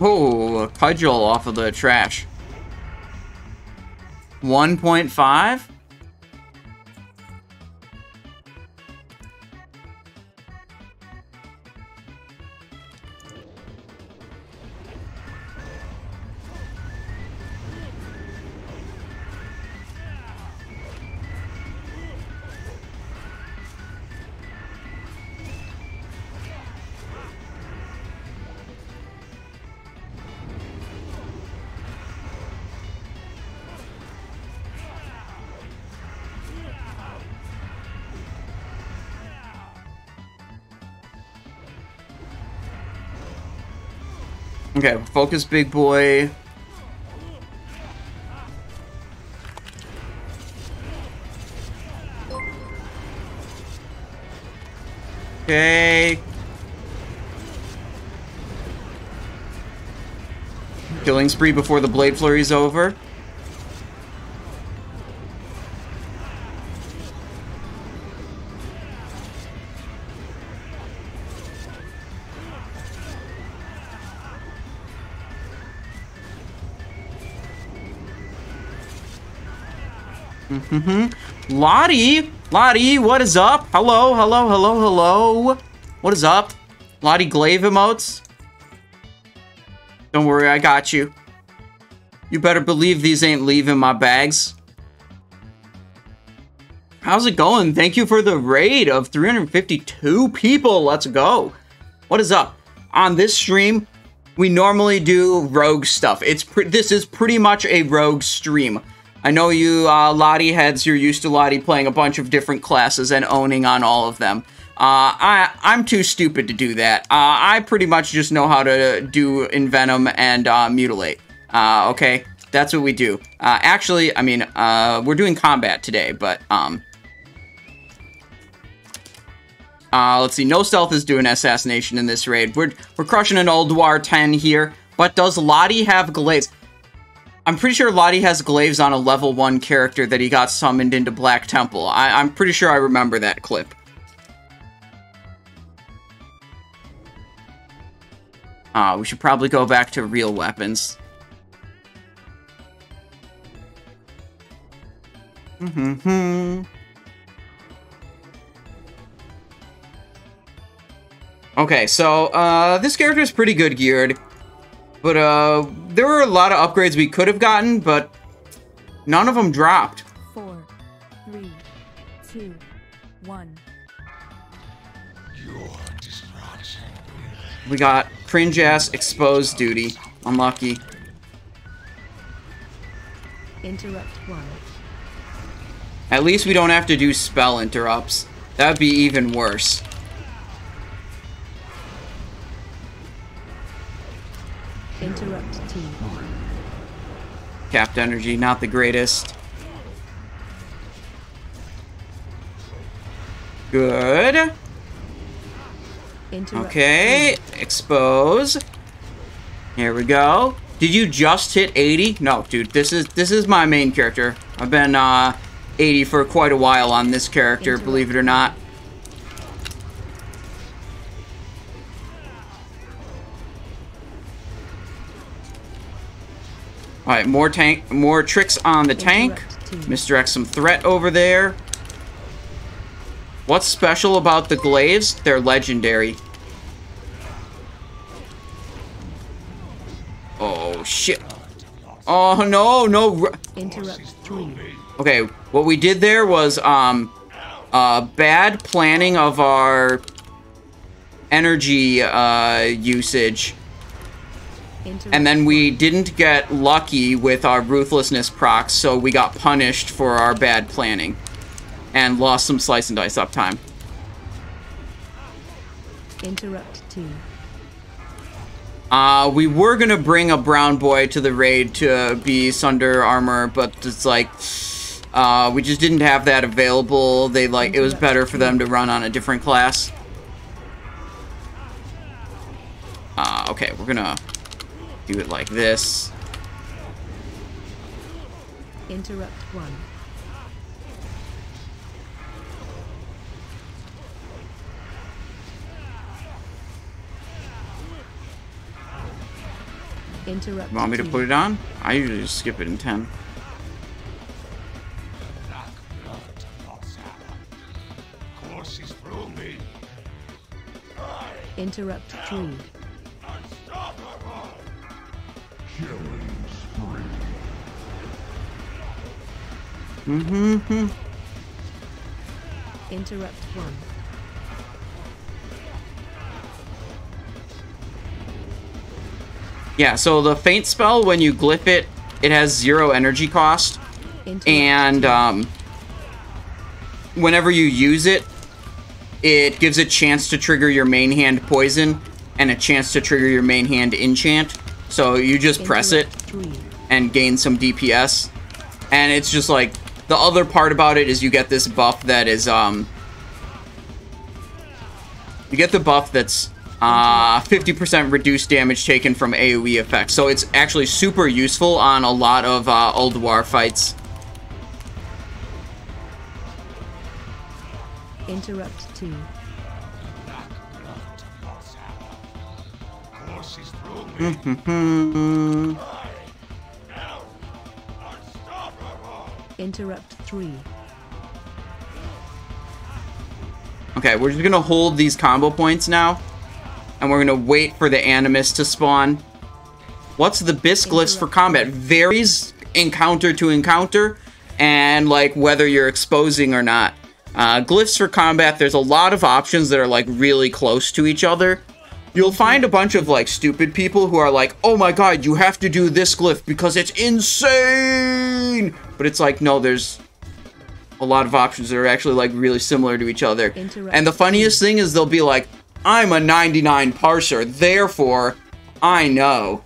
Oh, a cudgel off of the trash. one point five? Okay, focus, big boy. Okay. Killing spree before the blade flurry's over. Mm-hmm. Lottie! Lottie, what is up? Hello, hello, hello, hello. What is up? Lottie Glaive emotes? Don't worry, I got you. You better believe these ain't leaving my bags. How's it going? Thank you for the raid of three hundred fifty-two people. Let's go. What is up? On this stream, we normally do rogue stuff. It's pre- this is pretty much a rogue stream. I know you uh, Lottie heads, you're used to Lottie playing a bunch of different classes and owning on all of them. Uh, I, I'm too stupid to do that. Uh, I pretty much just know how to do Envenom and uh, Mutilate. Uh, okay, that's what we do. Uh, actually, I mean, uh, we're doing combat today, but... Um, uh, let's see, no stealth is doing assassination in this raid. We're, we're crushing an Ulduar ten here, but does Lottie have Glaives? I'm pretty sure Lottie has Glaives on a level one character that he got summoned into Black Temple. I, I'm pretty sure I remember that clip. Ah, uh, we should probably go back to real weapons. Mm-hmm. Okay, so uh, this character is pretty good geared. But uh, there were a lot of upgrades we could have gotten, but none of them dropped. Four, three, two, one. We got cringe-ass exposed duty. Unlucky. Interrupt one. At least we don't have to do spell interrupts. That'd be even worse. Interrupt team. Capped energy, not the greatest. Good. Okay, expose. Here we go. Did you just hit eighty? No, dude, this is this is my main character. I've been uh, eighty for quite a while on this character, believe it or not. All right, more tank, more tricks on the tank. Misdirect some threat over there. What's special about the Glaives? They're legendary. Oh, shit. Oh, no, no. Okay, what we did there was um, uh, bad planning of our energy uh, usage. And then we didn't get lucky with our ruthlessness procs, so we got punished for our bad planning. And lost some slice and dice up time. Interrupt two. Uh, we were going to bring a brown boy to the raid to be Sunder Armor, but it's like, uh, we just didn't have that available. They like, Interrupt it was better for two. them to run on a different class. Uh, okay, we're going to do it like this. Interrupt one. Interrupt. You want me to put it on? I usually just skip it in ten. Interrupt three. Mm-hmm. Interrupt one. Yeah, so the Faint spell, when you glyph it, it has zero energy cost. And um, whenever you use it, it gives a chance to trigger your main hand poison and a chance to trigger your main hand enchant. So you just press it and gain some D P S. And it's just like, the other part about it is you get this buff that is, um, you get the buff that's Uh, fifty percent reduced damage taken from AoE effects. So it's actually super useful on a lot of uh, Ulduar fights. Interrupt two. Mm-hmm. Interrupt three. Okay, we're just gonna hold these combo points now. And we're going to wait for the Animus to spawn. What's the Bisclyphs for combat? Varies encounter to encounter and like whether you're exposing or not. Uh, glyphs for combat, there's a lot of options that are like really close to each other. You'll find a bunch of like stupid people who are like, oh my god, you have to do this glyph because it's insane. But it's like, no, there's a lot of options that are actually like really similar to each other. And the funniest thing is they'll be like, I'm a ninety-nine parser, therefore, I know.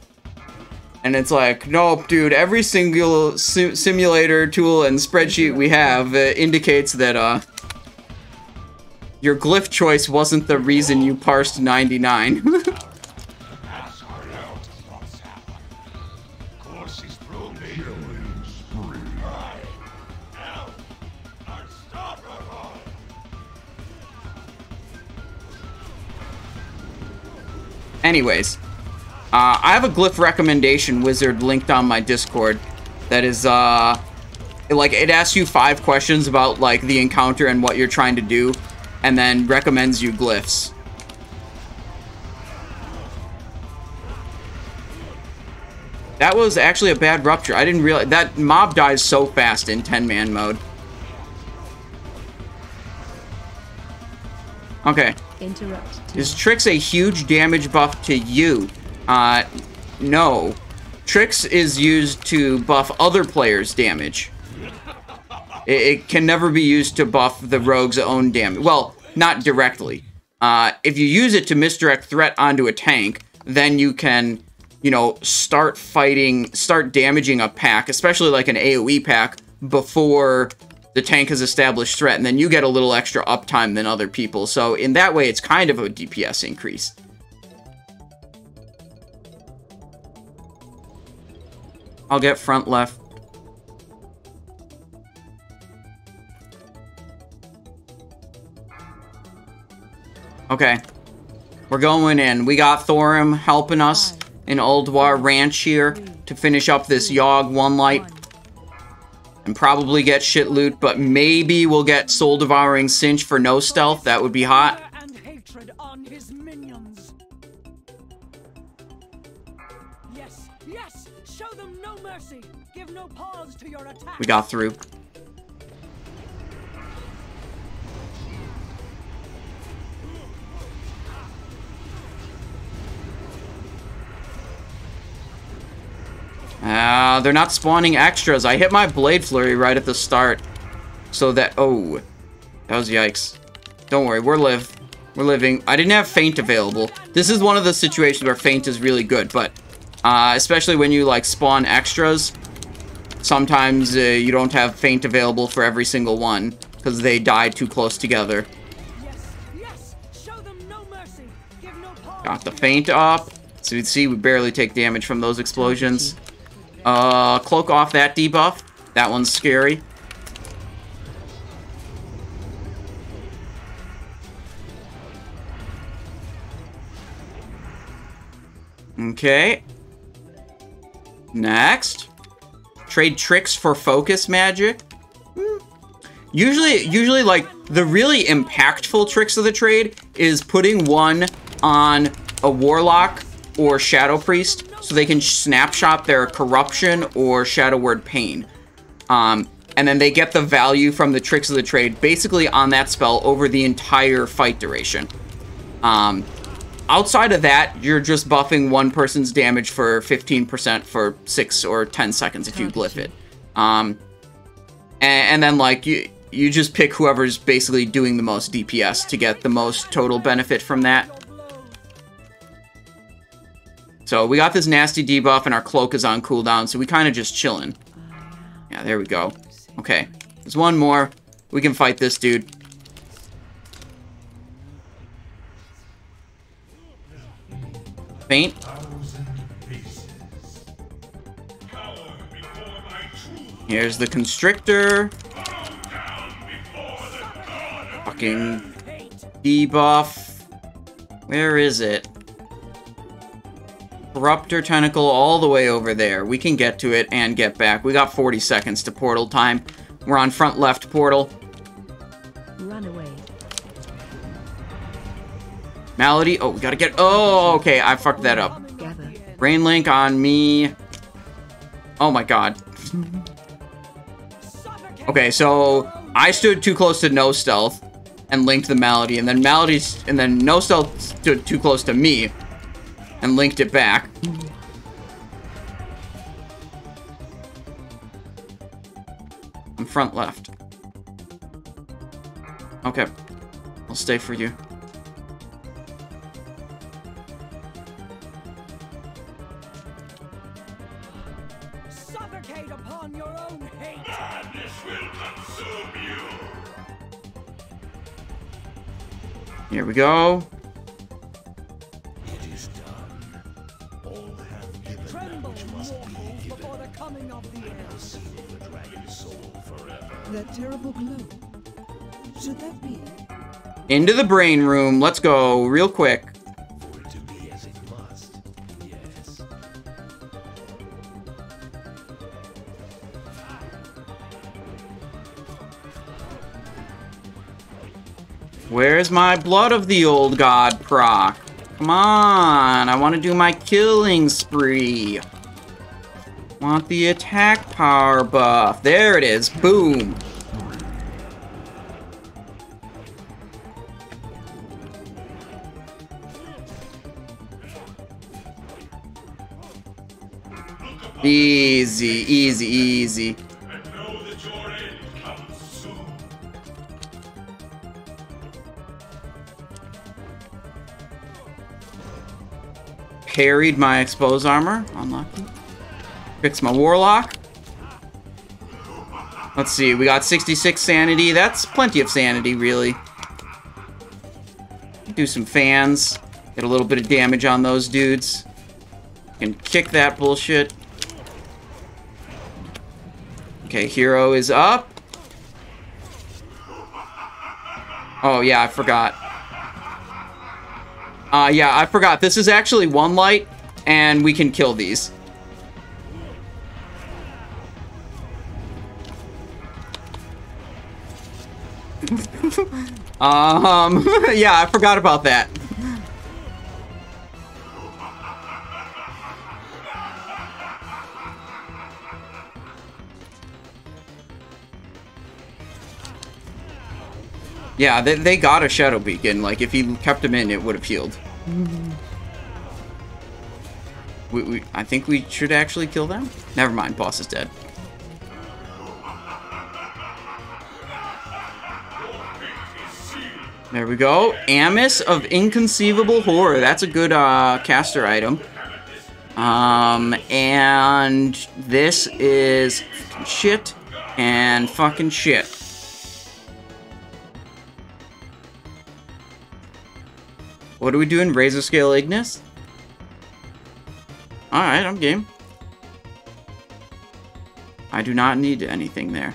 And it's like, nope, dude, every single sim simulator tool and spreadsheet we have uh, indicates that uh, your glyph choice wasn't the reason you parsed ninety-nine. Anyways, uh, I have a glyph recommendation wizard linked on my Discord that is, uh, it, like, it asks you five questions about, like, the encounter and what you're trying to do, and then recommends you glyphs. That was actually a bad rupture. I didn't realize, that mob dies so fast in ten man mode. Okay. Interrupt. Is Tricks a huge damage buff to you? Uh, no. Tricks is used to buff other players' damage. It, it can never be used to buff the rogue's own damage. Well, not directly. Uh, if you use it to misdirect threat onto a tank, then you can, you know, start fighting, start damaging a pack, especially like an AoE pack, before the tank has established threat, and then you get a little extra uptime than other people. So in that way, it's kind of a D P S increase. I'll get front left. Okay. We're going in. We got Thorim helping us in Ulduar Ranch here to finish up this Yogg One Light. And probably get shit loot, but maybe we'll get Soul Devouring Cinch for no stealth. That would be hot. We got through. Ah, uh, they're not spawning extras. I hit my Blade Flurry right at the start. So that... Oh. That was yikes. Don't worry, we're live. We're living. I didn't have Feint available. This is one of the situations where Feint is really good, but... Uh, especially when you, like, spawn extras. Sometimes uh, you don't have Feint available for every single one, because they die too close together. Yes, yes. Show them no mercy. Give no pause. Got the Feint up. So you can see we barely take damage from those explosions. Uh, cloak off that debuff. That one's scary. Okay. Next. Trade tricks for focus magic. Usually, usually like, the really impactful tricks of the trade is putting one on a warlock or shadow priest, so they can snapshot their corruption or shadow word pain. Um, and then they get the value from the tricks of the trade basically on that spell over the entire fight duration. Um, outside of that, you're just buffing one person's damage for fifteen percent for six or ten seconds if you glyph it. Um, and, and then like you, you just pick whoever's basically doing the most D P S to get the most total benefit from that. So we got this nasty debuff, and our cloak is on cooldown, so we kind of just chilling. Yeah, there we go. Okay, there's one more. We can fight this dude. Feint. Here's the constrictor. Fucking debuff. Where is it? Corruptor Tentacle all the way over there. We can get to it and get back. We got forty seconds to portal time. We're on front left portal. Run away. Malady. Oh, we gotta get... Oh, okay. I fucked that up. Rain Link on me. Oh my god. Okay, so I stood too close to no stealth and linked the Malady, and then Malady's... And then no stealth stood too close to me and linked it back. I'm front left. Okay. I'll stay for you. Suffocate upon your own hate. Madness will consume you. Here we go. Into the brain room. Let's go real quick. For it to be as it must. Yes. Where's my blood of the old god proc? Come on. I want to do my killing spree. Want the attack power buff. There it is. Boom. Easy, easy, easy. I know that your end comes soon. Parried my exposed armor. Unlucky. Fix my warlock. Let's see, we got sixty-six sanity. That's plenty of sanity, really. Do some fans. Get a little bit of damage on those dudes. And kick that bullshit. Okay, hero is up. Oh, yeah, I forgot. Uh, yeah, I forgot. This is actually one light, and we can kill these. um, yeah, I forgot about that. Yeah, they, they got a Shadow Beacon. Like, if he kept him in, it would have healed. We, we, I think we should actually kill them? Never mind, boss is dead. There we go. Amos of Inconceivable Horror. That's a good uh, caster item. Um, and this is fucking shit and fucking shit. What are we doing? Razor Scale Ignis? Alright, I'm game. I do not need anything there.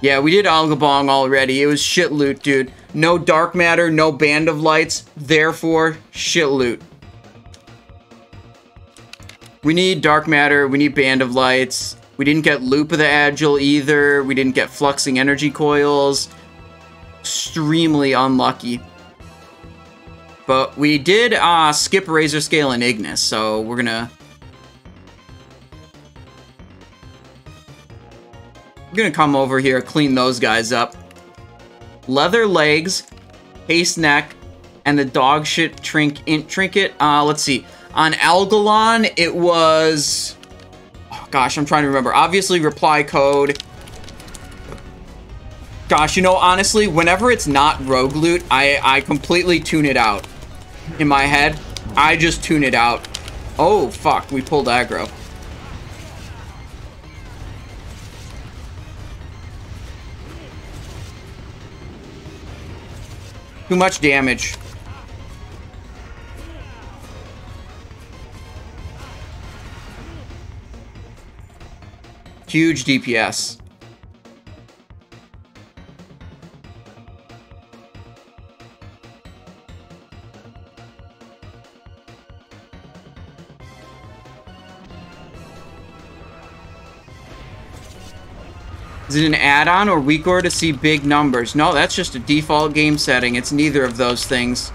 Yeah, we did Algabong already. It was shit loot, dude. No Dark Matter, no Band of Lights. Therefore, shit loot. We need Dark Matter. We need Band of Lights. We didn't get Loop of the Agile either. We didn't get Fluxing Energy Coils. Extremely unlucky. But we did uh, skip Razor Scale and Ignis, so we're gonna... We're gonna come over here, clean those guys up. Leather Legs, Haste Neck, and the dog shit trink in trinket. Uh, let's see. On Algalon, it was... Oh, gosh, I'm trying to remember. Obviously, Reply Code. Gosh, you know, honestly, whenever it's not rogue loot, I, I completely tune it out. In my head, I just tune it out. Oh, fuck. We pulled aggro. Too much damage. Huge D P S. Is it an add-on or weaker to see big numbers? No, that's just a default game setting. It's neither of those things.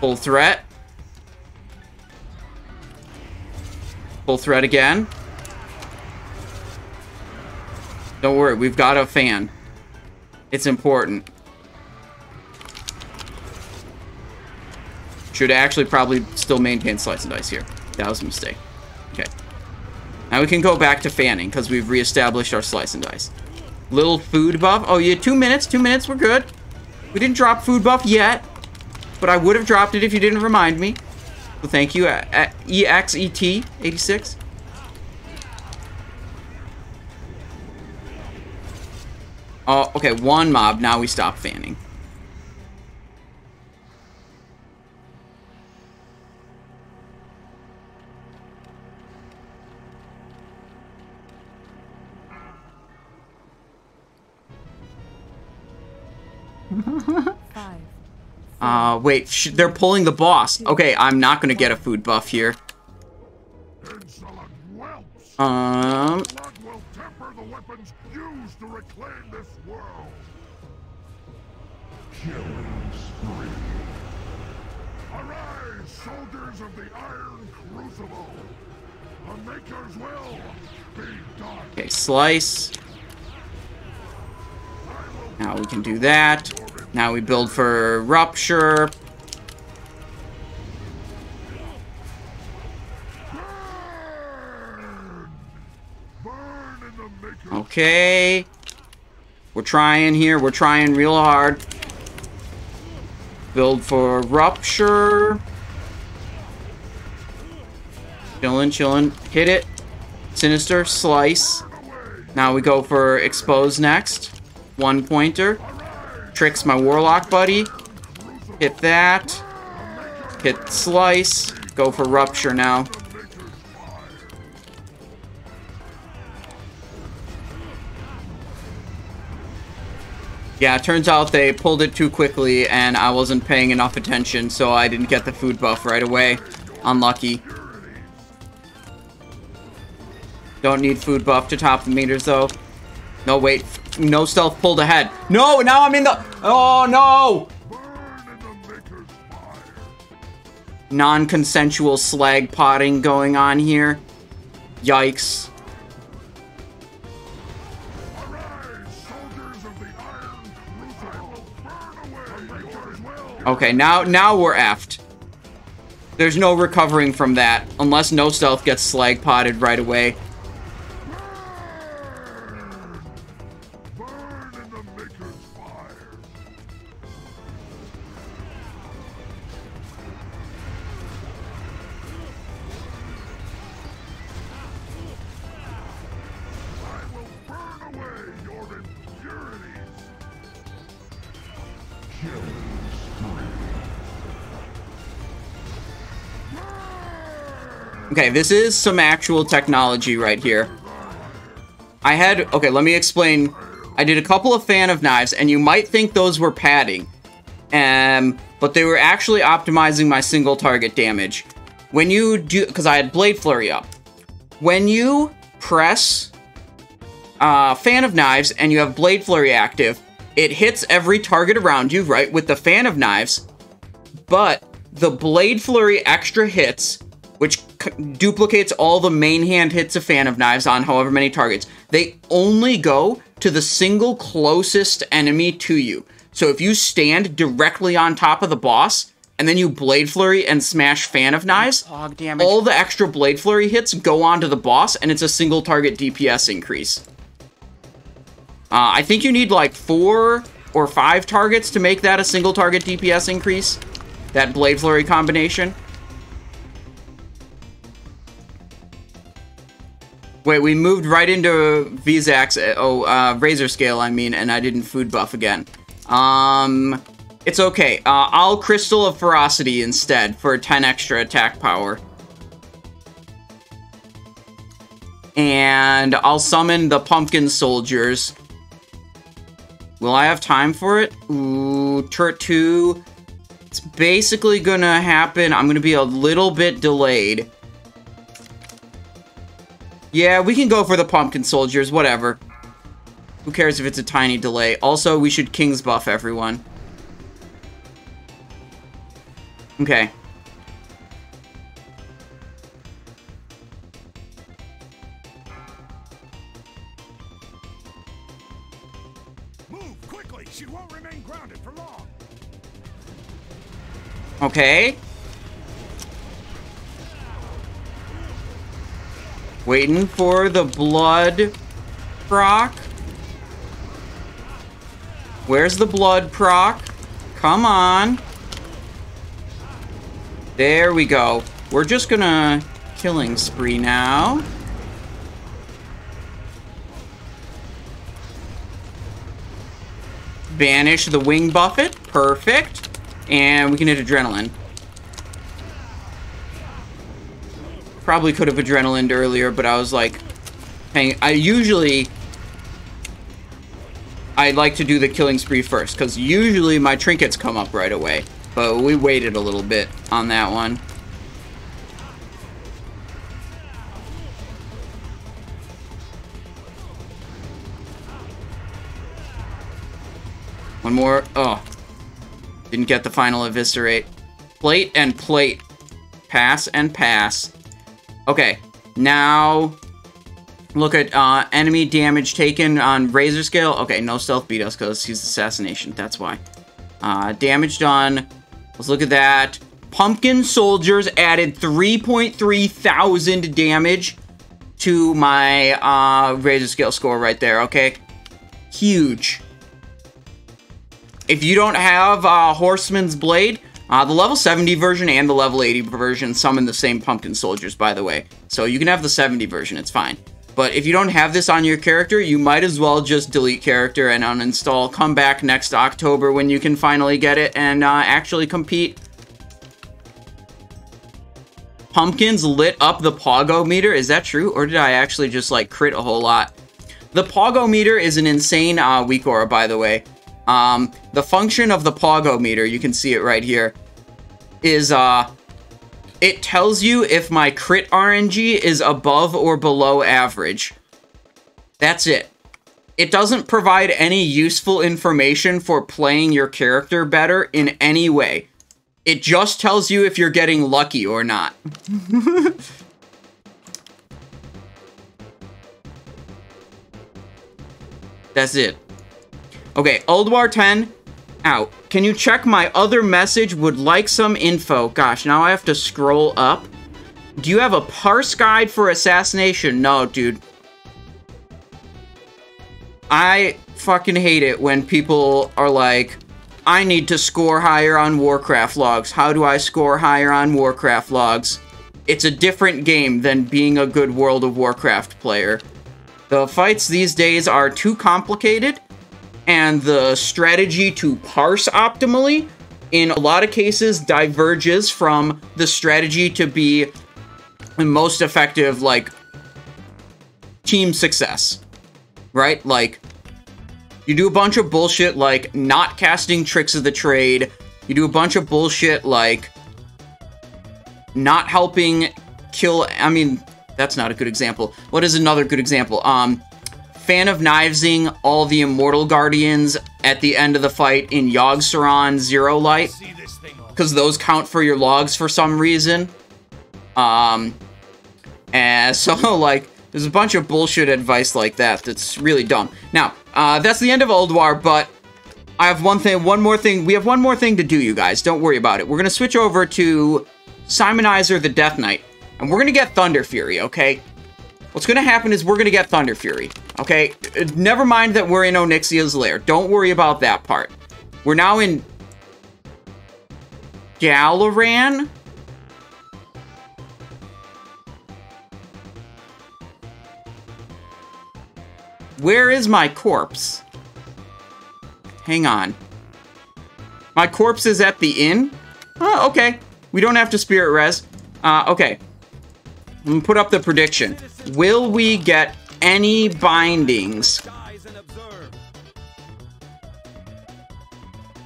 Full threat. Full threat again. Don't worry, we've got a fan. It's important. Should actually probably still maintain Slice and Dice here. That was a mistake. Okay. Now we can go back to fanning, because we've reestablished our Slice and Dice. Little food buff. Oh, yeah, two minutes. Two minutes. We're good. We didn't drop food buff yet, but I would have dropped it if you didn't remind me. So thank you, E X E T eighty-six. Oh, okay, one mob. Now we stop fanning. Uh, wait, sh they're pulling the boss. Okay, I'm not gonna get a food buff here. Um. Arise, soldiers of the Iron Crucible. The Maker's will be done. Okay, slice. Now we can do that. Now we build for Rupture. Okay. We're trying here. We're trying real hard. Build for Rupture. Chillin', chillin'. Hit it. Sinister. Slice. Now we go for Expose next. One pointer. Tricks my Warlock buddy. Hit that. Hit Slice. Go for Rupture now. Yeah, it turns out they pulled it too quickly and I wasn't paying enough attention, so I didn't get the food buff right away. Unlucky. Don't need food buff to top the meters, though. No, wait. No stealth pulled ahead. No, now I'm in the... Oh, no! Non-consensual slag potting going on here. Yikes. Okay, now now we're effed. There's no recovering from that, unless no stealth gets slag potted right away. Burn. Burn in the maker's fire. I will burn away your impurities. Kill. Okay, this is some actual technology right here. I had... Okay, let me explain. I did a couple of fan of knives, and you might think those were padding. Um, but they were actually optimizing my single target damage. When you do... Because I had Blade Flurry up. When you press uh, fan of knives and you have Blade Flurry active, it hits every target around you, right, with the fan of knives. But the Blade Flurry extra hits... which duplicates all the main hand hits of Fan of Knives on however many targets. They only go to the single closest enemy to you. So if you stand directly on top of the boss, and then you Blade Flurry and smash Fan of Knives, oh, all the extra Blade Flurry hits go onto the boss, and it's a single target D P S increase. Uh, I think you need like four or five targets to make that a single target D P S increase, that Blade Flurry combination. Wait, we moved right into Vezax, oh, uh, Razor Scale, I mean, and I didn't food buff again. Um, it's okay. Uh, I'll Crystal of Ferocity instead for ten extra attack power. And I'll summon the Pumpkin Soldiers. Will I have time for it? Ooh, Turret two. It's basically gonna happen. I'm gonna be a little bit delayed. Yeah, we can go for the Pumpkin Soldiers, whatever. Who cares if it's a tiny delay? Also, we should King's buff everyone. Okay. Move quickly. She won't remain grounded for long. Okay. Waiting for the blood proc. Where's the blood proc? Come on. There we go. We're just gonna killing spree now. Banish the wing buffet. Perfect. And we can hit adrenaline. Probably could have adrenalined earlier, but I was like, hey, I usually, I like to do the killing spree first, because usually my trinkets come up right away, but we waited a little bit on that one. One more, oh, didn't get the final eviscerate. Plate and plate, pass and pass. Okay, now look at uh, enemy damage taken on Razor Scale. Okay, no stealth beat us because he's assassination. That's why. Uh, damage done. Let's look at that. Pumpkin Soldiers added three point three thousand damage to my uh, Razor Scale score right there. Okay, huge. If you don't have uh, Horseman's Blade, uh, the level seventy version and the level eighty version summon the same Pumpkin Soldiers, by the way. So you can have the seventy version, it's fine. But if you don't have this on your character, you might as well just delete character and uninstall. Come back next October when you can finally get it and uh, actually compete. Pumpkins lit up the Pogometer. Is that true? Or did I actually just like crit a whole lot? The Pogometer is an insane uh, weak aura, by the way. Um, the function of the Pogometer, you can see it right here, is uh, it tells you if my crit R N G is above or below average. That's it. It doesn't provide any useful information for playing your character better in any way. It just tells you if you're getting lucky or not. That's it. Okay, Ulduar ten, out. Can you check my other message? Would like some info. Gosh, now I have to scroll up. Do you have a parse guide for assassination? No, dude. I fucking hate it when people are like, I need to score higher on Warcraft logs. How do I score higher on Warcraft logs? It's a different game than being a good World of Warcraft player. The fights these days are too complicated, and the strategy to parse optimally, in a lot of cases, diverges from the strategy to be the most effective, like, team success, right? Like, you do a bunch of bullshit like not casting tricks of the trade. You do a bunch of bullshit like not helping kill... I mean, that's not a good example. What is another good example? Um, Fan of Knivesing all the Immortal Guardians at the end of the fight in Yogg-Saron Zero Light, because those count for your logs for some reason. Um, and so, like, there's a bunch of bullshit advice like that that's really dumb. Now, Uh, that's the end of Ulduar, but I have one thing, one more thing. We have one more thing to do, you guys. Don't worry about it. We're going to switch over to Simonizer the Death Knight, and we're going to get Thunderfury, okay? What's going to happen is we're going to get Thunderfury, okay? Never mind that we're in Onyxia's lair. Don't worry about that part. We're now in Galaran? Where is my corpse? Hang on. My corpse is at the inn? Oh, okay. We don't have to spirit res. Uh, okay. I'm gonna put up the prediction. Will we get any bindings?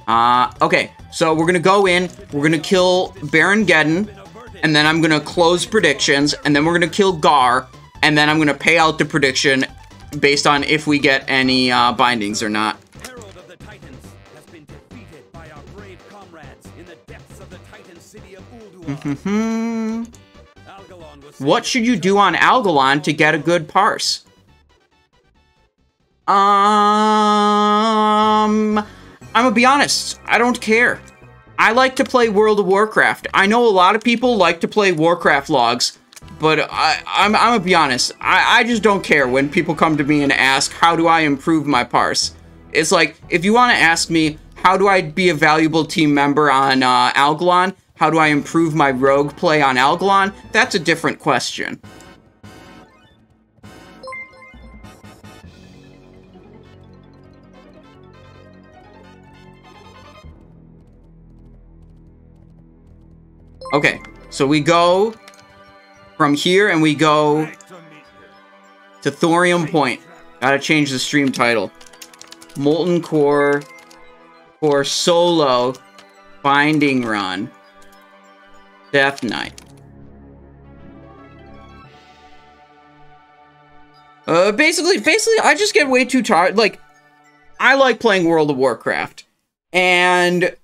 Uh, okay. So we're gonna go in. We're gonna kill Baron Geddon. And then I'm gonna close predictions. And then we're gonna kill Gar. And then I'm gonna pay out the prediction based on if we get any uh, bindings or not. Mm-hmm. What should you do on Algalon to get a good parse? Um, I'm gonna be honest. I don't care. I like to play World of Warcraft. I know a lot of people like to play Warcraft logs. But I, I'm, I'm gonna be honest, I, I just don't care when people come to me and ask, how do I improve my parse? It's like, if you want to ask me, how do I be a valuable team member on uh, Algalon? How do I improve my rogue play on Algalon? That's a different question. Okay, so we go... from here, and we go to Thorium Point. Gotta change the stream title. Molten Core for Solo Binding Run. Death Knight. Uh, basically, basically, I just get way too tired. Like, I like playing World of Warcraft. And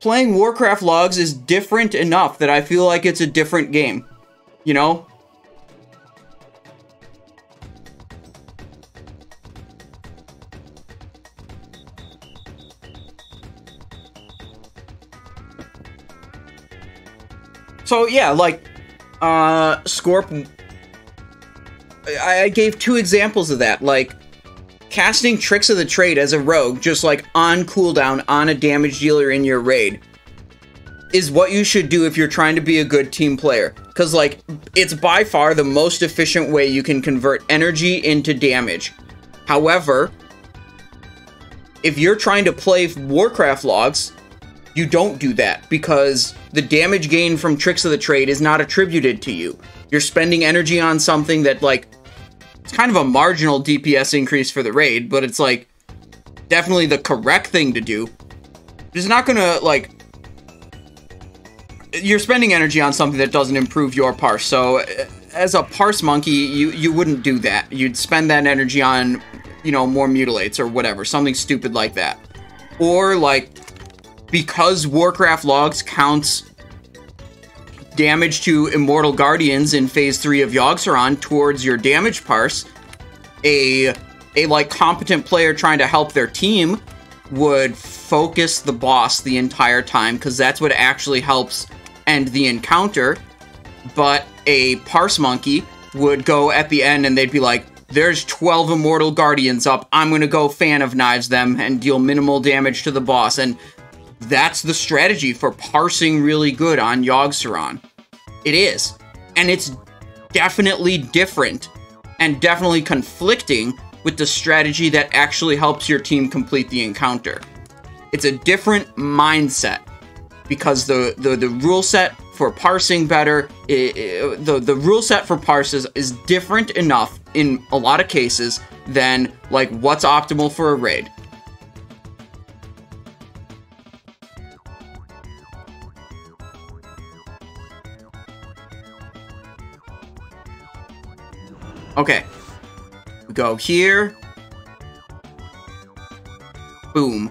playing Warcraft logs is different enough that I feel like it's a different game. You know? So, yeah, like, uh, Scorp... I, I gave two examples of that. Like, Casting Tricks of the Trade as a rogue, just like on cooldown on a damage dealer in your raid, is what you should do if you're trying to be a good team player. Because, like, it's by far the most efficient way you can convert energy into damage. However, if you're trying to play Warcraft logs, you don't do that, because the damage gained from Tricks of the Trade is not attributed to you. You're spending energy on something that, like, it's kind of a marginal D P S increase for the raid, but it's, like, definitely the correct thing to do. It's not gonna, like... You're spending energy on something that doesn't improve your parse, so as a parse monkey, you, you wouldn't do that. You'd spend that energy on, you know, more mutilates or whatever, something stupid like that. Or, like, because Warcraft logs counts damage to Immortal Guardians in Phase three of Yogg-Saron towards your damage parse, a, a, like, competent player trying to help their team would focus the boss the entire time, because that's what actually helps end the encounter. But a parse monkey would go at the end and they'd be like, there's twelve Immortal Guardians up, I'm gonna go Fan of Knives them and deal minimal damage to the boss. And that's the strategy for parsing really good on Yogg-Saron. It is. And it's definitely different and definitely conflicting with the strategy that actually helps your team complete the encounter. It's a different mindset, because the, the, the rule set for parsing better, it, it, the, the rule set for parses is different enough in a lot of cases than, like, what's optimal for a raid. Okay, we go here, boom.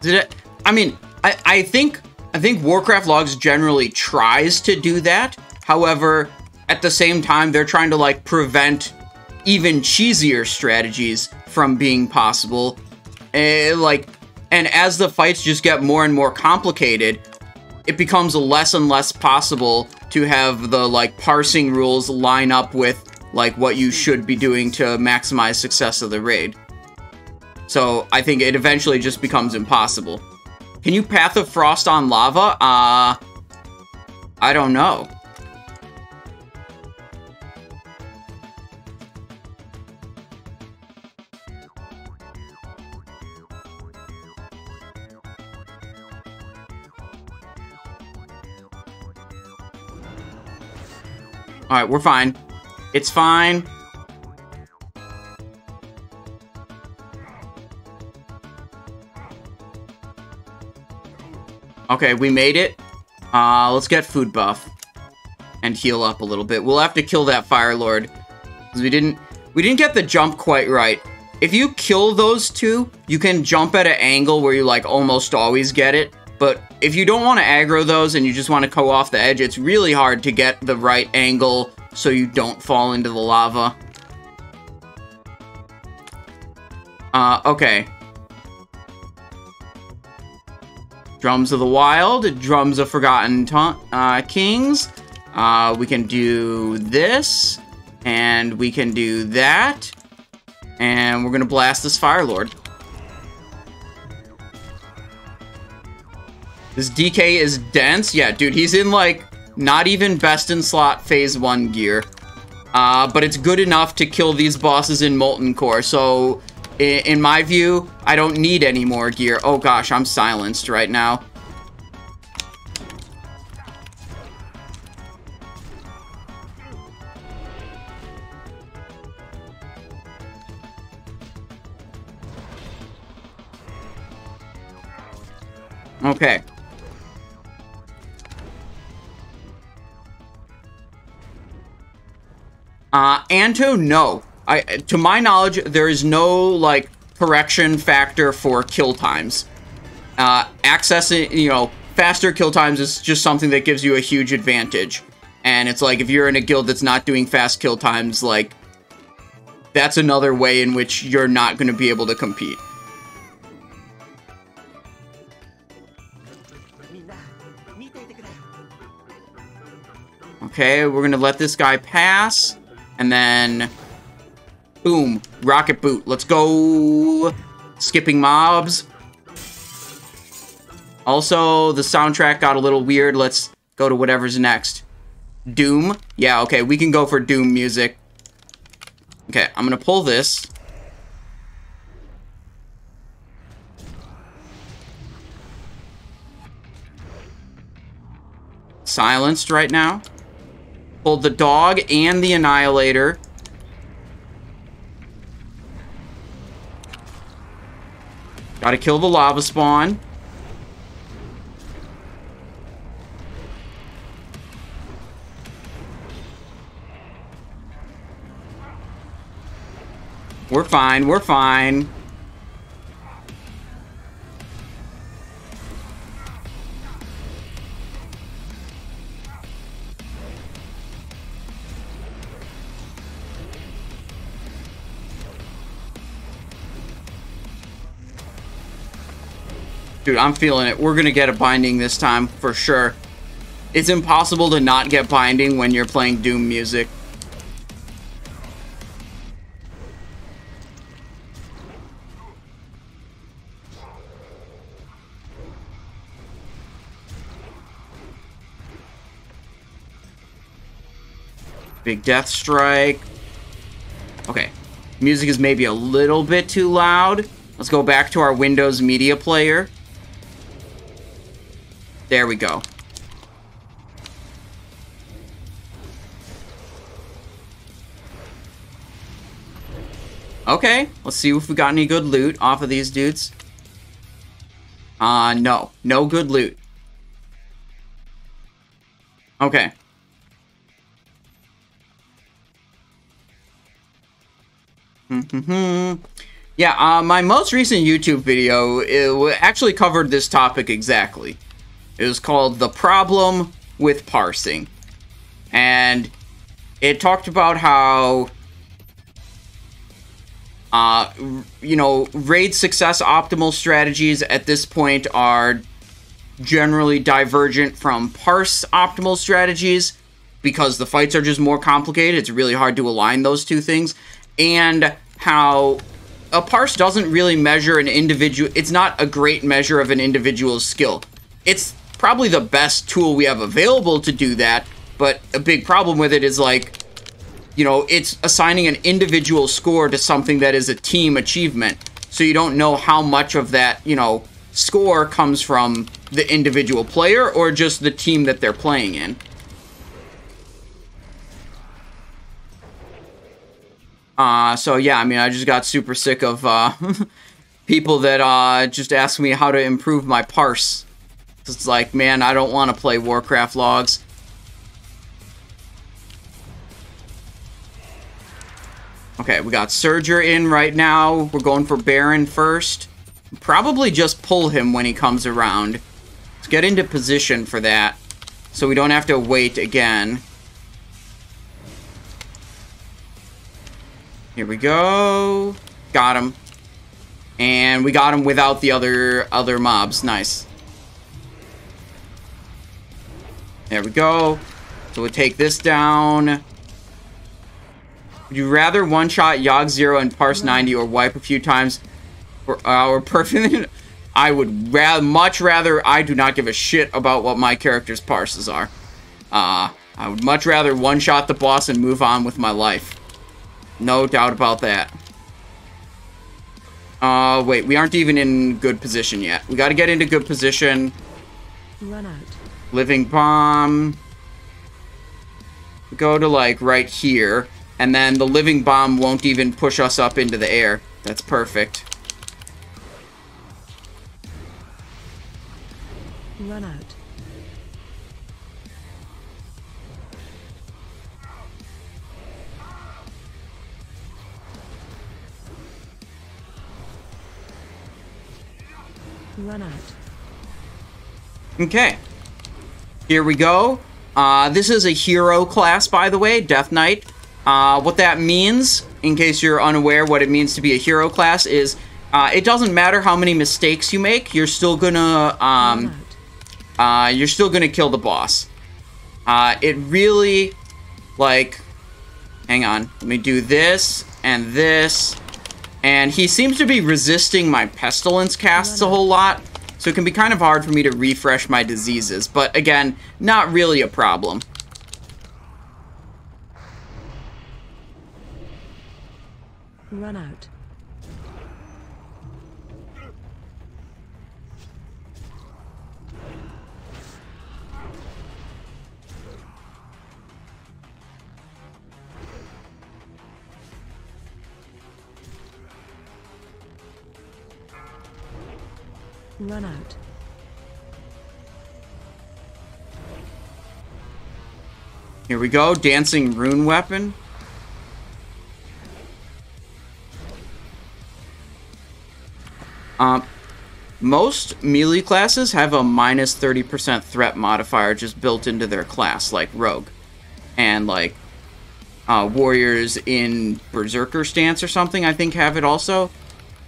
Did it? I mean, I, I think I think Warcraft Logs generally tries to do that. However, at the same time, they're trying to, like, prevent even cheesier strategies from being possible. And, like, and as the fights just get more and more complicated, it becomes less and less possible to have the, like, parsing rules line up with, like, what you should be doing to maximize success of the raid. So I think it eventually just becomes impossible. Can you Path of Frost on lava? Uh, I don't know. All right, we're fine. It's fine. Okay, we made it. Uh, let's get food buff and heal up a little bit. We'll have to kill that Fire Lord, because we didn't we didn't get the jump quite right. If you kill those two, you can jump at an angle where you, like, almost always get it. But if you don't want to aggro those and you just want to go off the edge, it's really hard to get the right angle so you don't fall into the lava. Uh, okay. Drums of the Wild, Drums of Forgotten uh, Kings. Uh, we can do this, and we can do that. And we're going to blast this Fire Lord. This D K is dense. Yeah, dude, he's in, like, not even best in slot phase one gear. Uh, but it's good enough to kill these bosses in Molten Core. So, in, in my view, I don't need any more gear. Oh, gosh, I'm silenced right now. Okay. Uh, Anto, no. I, to my knowledge, there is no, like, correction factor for kill times. Uh, accessing, you know, faster kill times is just something that gives you a huge advantage. And it's like, if you're in a guild that's not doing fast kill times, like, that's another way in which you're not going to be able to compete. Okay, we're going to let this guy pass. And then, boom, rocket boot. Let's go. Skipping mobs. Also, the soundtrack got a little weird. Let's go to whatever's next. Doom. Yeah, okay, we can go for Doom music. Okay, I'm gonna pull this. Silenced right now. Pulled the dog and the annihilator. Gotta kill the lava spawn. We're fine, we're fine. Dude, I'm feeling it. We're gonna get a binding this time, for sure. It's impossible to not get binding when you're playing Doom music. Big death strike. Okay. Music is maybe a little bit too loud. Let's go back to our Windows media player. There we go. Okay. Let's see if we got any good loot off of these dudes. Uh, no. No good loot. Okay. Mm-hmm. Yeah, uh, my most recent YouTube video it actually covered this topic exactly. It was called The Problem with Parsing. And it talked about how, uh, you know, raid success optimal strategies at this point are generally divergent from parse optimal strategies because the fights are just more complicated. It's really hard to align those two things. And how a parse doesn't really measure an individual, it's not a great measure of an individual's skill. It's probably the best tool we have available to do that, but a big problem with it is, like, you know, it's assigning an individual score to something that is a team achievement, so you don't know how much of that, you know, score comes from the individual player or just the team that they're playing in. Uh, so yeah, I mean, I just got super sick of, uh, people that, uh, just ask me how to improve my parse. It's like, man, I don't want to play Warcraft logs. Okay, we got Surger in right now. We're going for Baron first. Probably just pull him when he comes around. Let's get into position for that, so we don't have to wait again. Here we go. Got him. And we got him without the other other mobs. Nice. There we go. So we'll take this down. Would you rather one-shot Yogg Zero and Parse ninety or wipe a few times for our perfect... I would ra much rather... I do not give a shit about what my character's parses are. Uh, I would much rather one-shot the boss and move on with my life. No doubt about that. Uh, wait, we aren't even in good position yet. We gotta get into good position. Run out. Living bomb. We go to, like, right here, and then the living bomb won't even push us up into the air. That's perfect. Run out. Run out. Okay. Here we go. Uh, this is a hero class, by the way, Death Knight. Uh, what that means, in case you're unaware what it means to be a hero class, is uh, it doesn't matter how many mistakes you make, you're still gonna um, uh, you're still gonna kill the boss. Uh, it really, like, Hang on. Let me do this and this. And he seems to be resisting my pestilence casts a whole lot, so it can be kind of hard for me to refresh my diseases. But again, not really a problem. Run out. Run out. Here we go, dancing rune weapon. Um, most melee classes have a minus thirty percent threat modifier just built into their class, like Rogue. And like uh, warriors in Berserker stance or something, I think, have it also.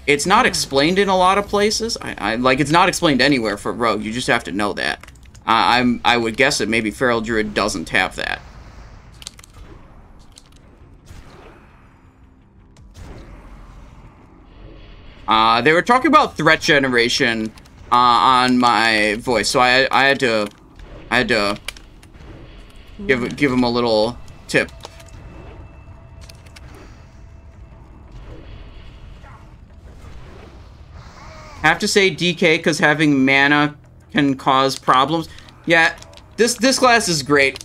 It's not explained in a lot of places. I, I like it's not explained anywhere for Rogue. You just have to know that. Uh, I'm I would guess that maybe Feral Druid doesn't have that. Uh, they were talking about threat generation uh, on my voice, so I I had to I had to give give them a little tip. Have to say D K because having mana can cause problems. Yeah, this this class is great.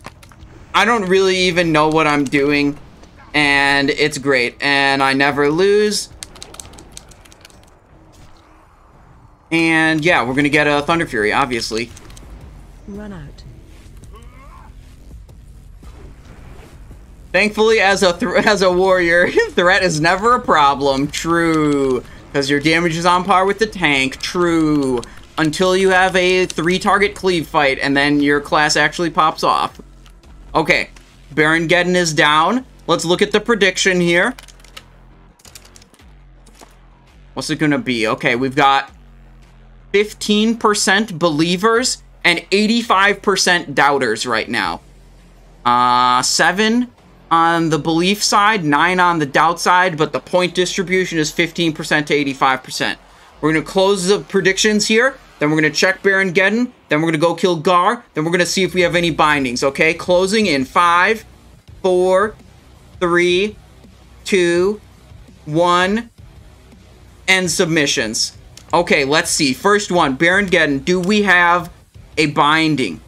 I don't really even know what I'm doing, and it's great, and I never lose. And yeah, we're gonna get a Thunderfury, obviously. Run out. Thankfully, as a th as a warrior, threat is never a problem. True. Because your damage is on par with the tank, true. Until you have a three-target cleave fight, and then your class actually pops off. Okay, Baron Geddon is down. Let's look at the prediction here. What's it gonna be? Okay, we've got fifteen percent believers and eighty-five percent doubters right now. Uh, seven on the belief side, nine on the doubt side, but the point distribution is fifteen percent to eighty-five percent. We're going to close the predictions here, then we're going to check Baron Geddon, then we're going to go kill Gar, then we're going to see if we have any bindings, okay? Closing in five, four, three, two, one, and submissions. Okay, let's see. First one, Baron Geddon, do we have a binding?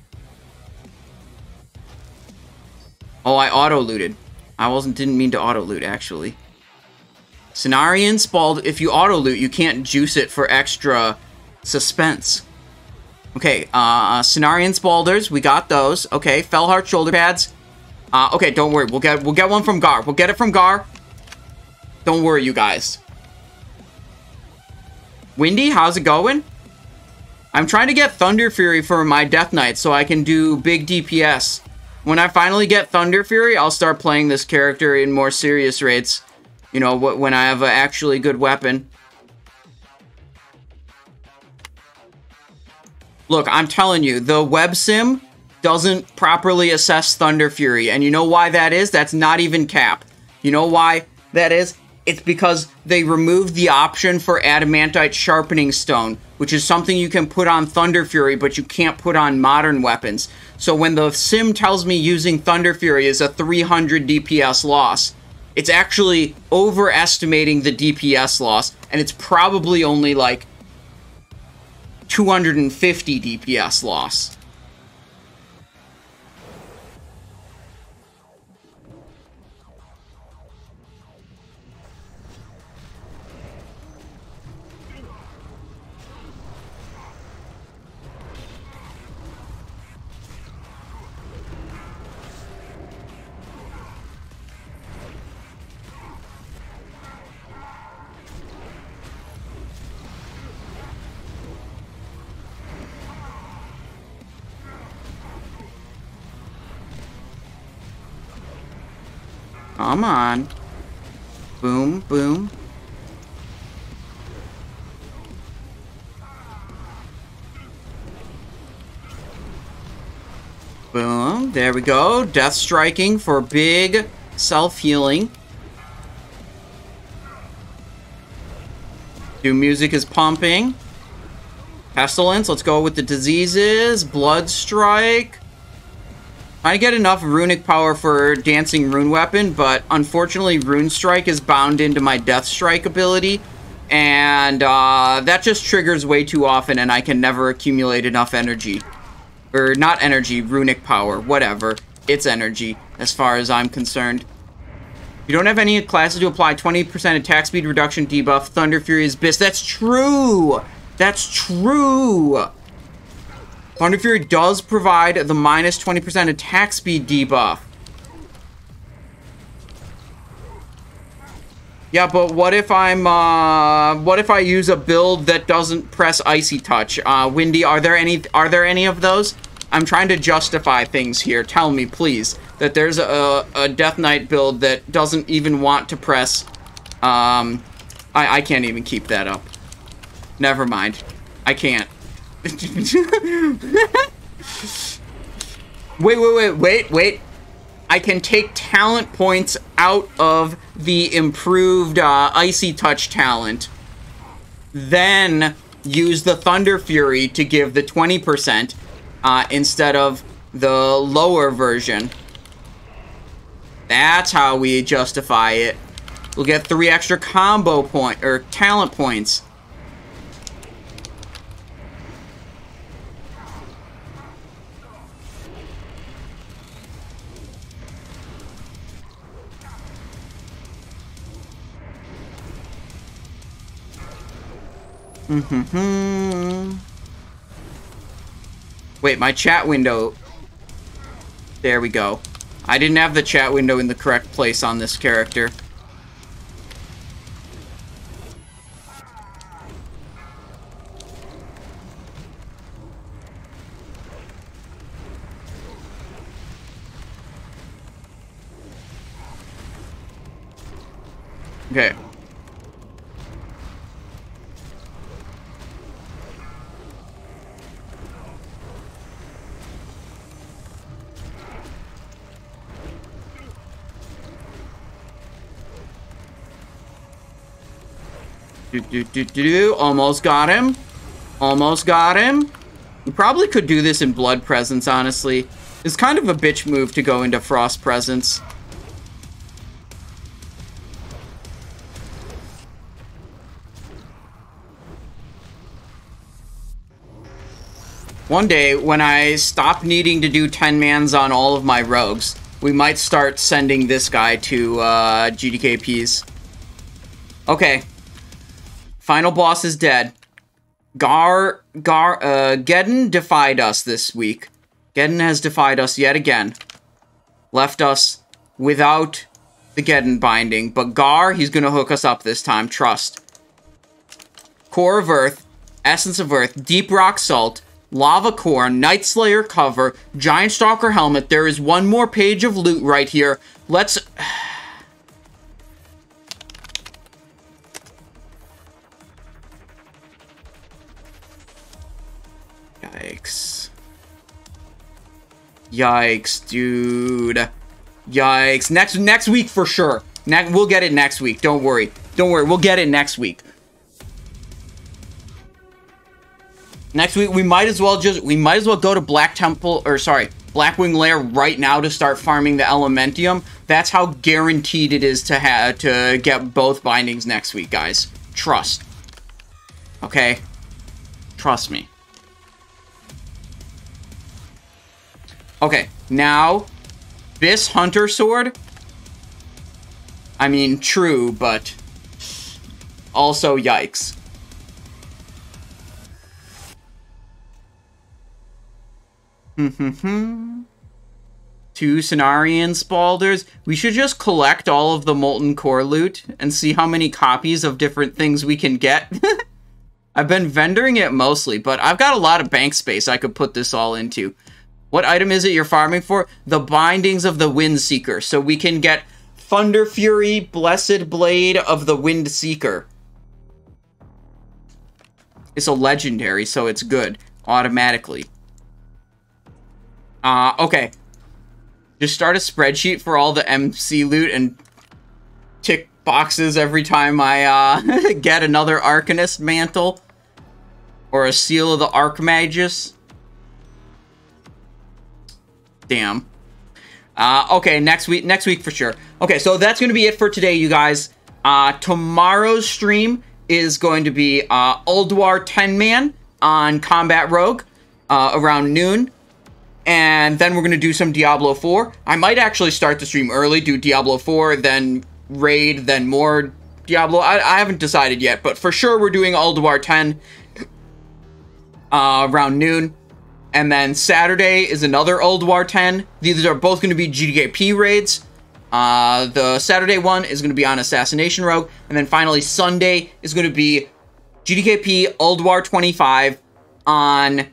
Oh, I auto-looted. I wasn't didn't mean to auto-loot, actually. Cenarion Spald, if you auto-loot, you can't juice it for extra suspense. Okay, uh, Cenarion Spalders, we got those. Okay, Felheart shoulder pads. Uh, okay, don't worry, we'll get we'll get one from Gar. We'll get it from Gar. Don't worry, you guys. Windy, how's it going? I'm trying to get Thunderfury for my Death Knight so I can do big D P S. When I finally get Thunderfury, I'll start playing this character in more serious raids. You know, wh when I have an actually good weapon. Look, I'm telling you, the web sim doesn't properly assess Thunderfury. And you know why that is? That's not even cap. You know why that is? It's because they removed the option for Adamantite Sharpening Stone, which is something you can put on Thunderfury, but you can't put on modern weapons. So when the sim tells me using Thunderfury is a three hundred D P S loss, it's actually overestimating the D P S loss, and it's probably only like two hundred fifty D P S loss. Come on. Boom, boom. Boom. There we go. Death striking for big self-healing. Doom music is pumping. Pestilence, let's go with the diseases. Blood strike. I get enough runic power for dancing rune weapon, but unfortunately rune strike is bound into my death strike ability, and uh, that just triggers way too often, and I can never accumulate enough energy, or not energy, runic power, whatever. It's energy, as far as I'm concerned. You don't have any classes to apply twenty percent attack speed reduction debuff. Thunderfury is bis. That's true. That's true. Thunderfury does provide the minus twenty percent attack speed debuff. Yeah, but what if I'm, uh, what if I use a build that doesn't press Icy Touch? Uh, Windy, are there any, are there any of those? I'm trying to justify things here. Tell me, please, that there's a, a Death Knight build that doesn't even want to press, um, I, I can't even keep that up. Never mind. I can't. Wait, wait, wait, wait, wait. I can take talent points out of the improved uh, Icy Touch talent, then use the Thunder Fury to give the twenty percent uh, instead of the lower version. That's how we justify it. We'll get three extra combo point or talent points. Mm-hmm. Wait, my chat window. There we go. I didn't have the chat window in the correct place on this character. Okay. Do, do, do, do, do. Almost got him. Almost got him. We probably could do this in Blood Presence, honestly. It's kind of a bitch move to go into Frost Presence. One day, when I stop needing to do ten mans on all of my rogues, we might start sending this guy to uh, G D K Ps. Okay. Final boss is dead. Gar, Gar, uh, Geddon defied us this week. Geddon has defied us yet again. Left us without the Geddon binding. But Gar, he's going to hook us up this time. Trust. Core of Earth, Essence of Earth, Deep Rock Salt, Lava Core, Night Slayer Cover, Giant Stalker Helmet. There is one more page of loot right here. Let's... Yikes. Yikes, dude. Yikes. Next next week for sure. Ne- we'll get it next week. Don't worry. Don't worry. We'll get it next week. Next week, we might as well just we might as well go to Black Temple or sorry, Blackwing Lair right now to start farming the Elementium. That's how guaranteed it is to have to get both bindings next week, guys. Trust. Okay? Trust me. Okay, now, this Hunter Sword, I mean, true, but also yikes. Mm-hmm-hmm. Two Cenarion Spalders. We should just collect all of the Molten Core loot and see how many copies of different things we can get. I've been vendoring it mostly, but I've got a lot of bank space I could put this all into. What item is it you're farming for? The Bindings of the Windseeker. So we can get Thunderfury, Blessed Blade of the Windseeker. It's a legendary, so it's good automatically. Uh, okay. Just start a spreadsheet for all the M C loot and tick boxes every time I uh, get another Arcanist mantle or a seal of the Archmagus. Damn. Uh, okay, next week, next week for sure. Okay, so that's going to be it for today, you guys. Uh, tomorrow's stream is going to be uh, Ulduar ten man on Combat Rogue uh, around noon. And then we're going to do some Diablo four. I might actually start the stream early, do Diablo four, then Raid, then more Diablo. I, I haven't decided yet, but for sure we're doing Ulduar ten uh, around noon. And then Saturday is another Ulduar ten. These are both going to be G D K P raids. Uh, the Saturday one is going to be on Assassination Rogue. And then finally Sunday is going to be G D K P Ulduar twenty-five on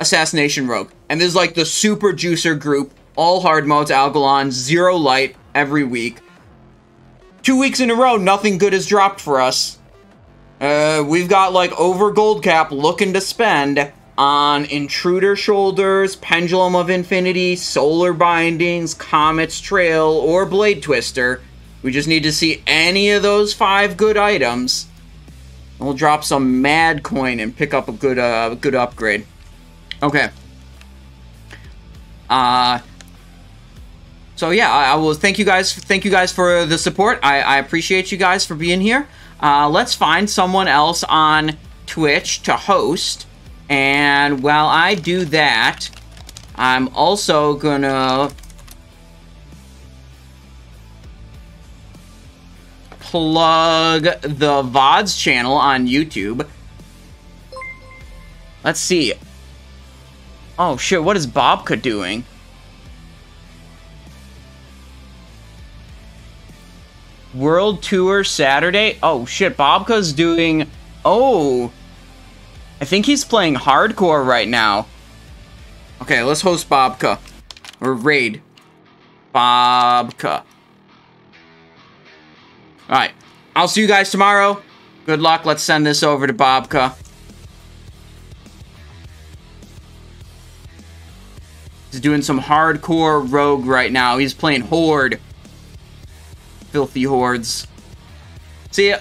Assassination Rogue. And this is like the super juicer group. All hard modes, Algalon, zero light every week. Two weeks in a row, nothing good has dropped for us. Uh, we've got like over gold cap looking to spend on Intruder Shoulders, Pendulum of Infinity, Solar Bindings, Comet's Trail, or Blade Twister. We just need to see any of those five good items. We'll drop some mad coin and pick up a good, uh, good upgrade. Okay. Uh, so yeah, I, I will thank you guys. Thank you guys for the support. I, I appreciate you guys for being here. Uh, let's find someone else on Twitch to host. And while I do that, I'm also gonna plug the V O Ds channel on YouTube. Let's see. Oh shit, what is Bobka doing? World Tour Saturday? Oh shit, Bobka's doing... Oh... I think he's playing hardcore right now. Okay, let's host Bobka. Or raid. Bobka. Alright. I'll see you guys tomorrow. Good luck. Let's send this over to Bobka. He's doing some hardcore rogue right now. He's playing Horde. Filthy Hordes. See ya.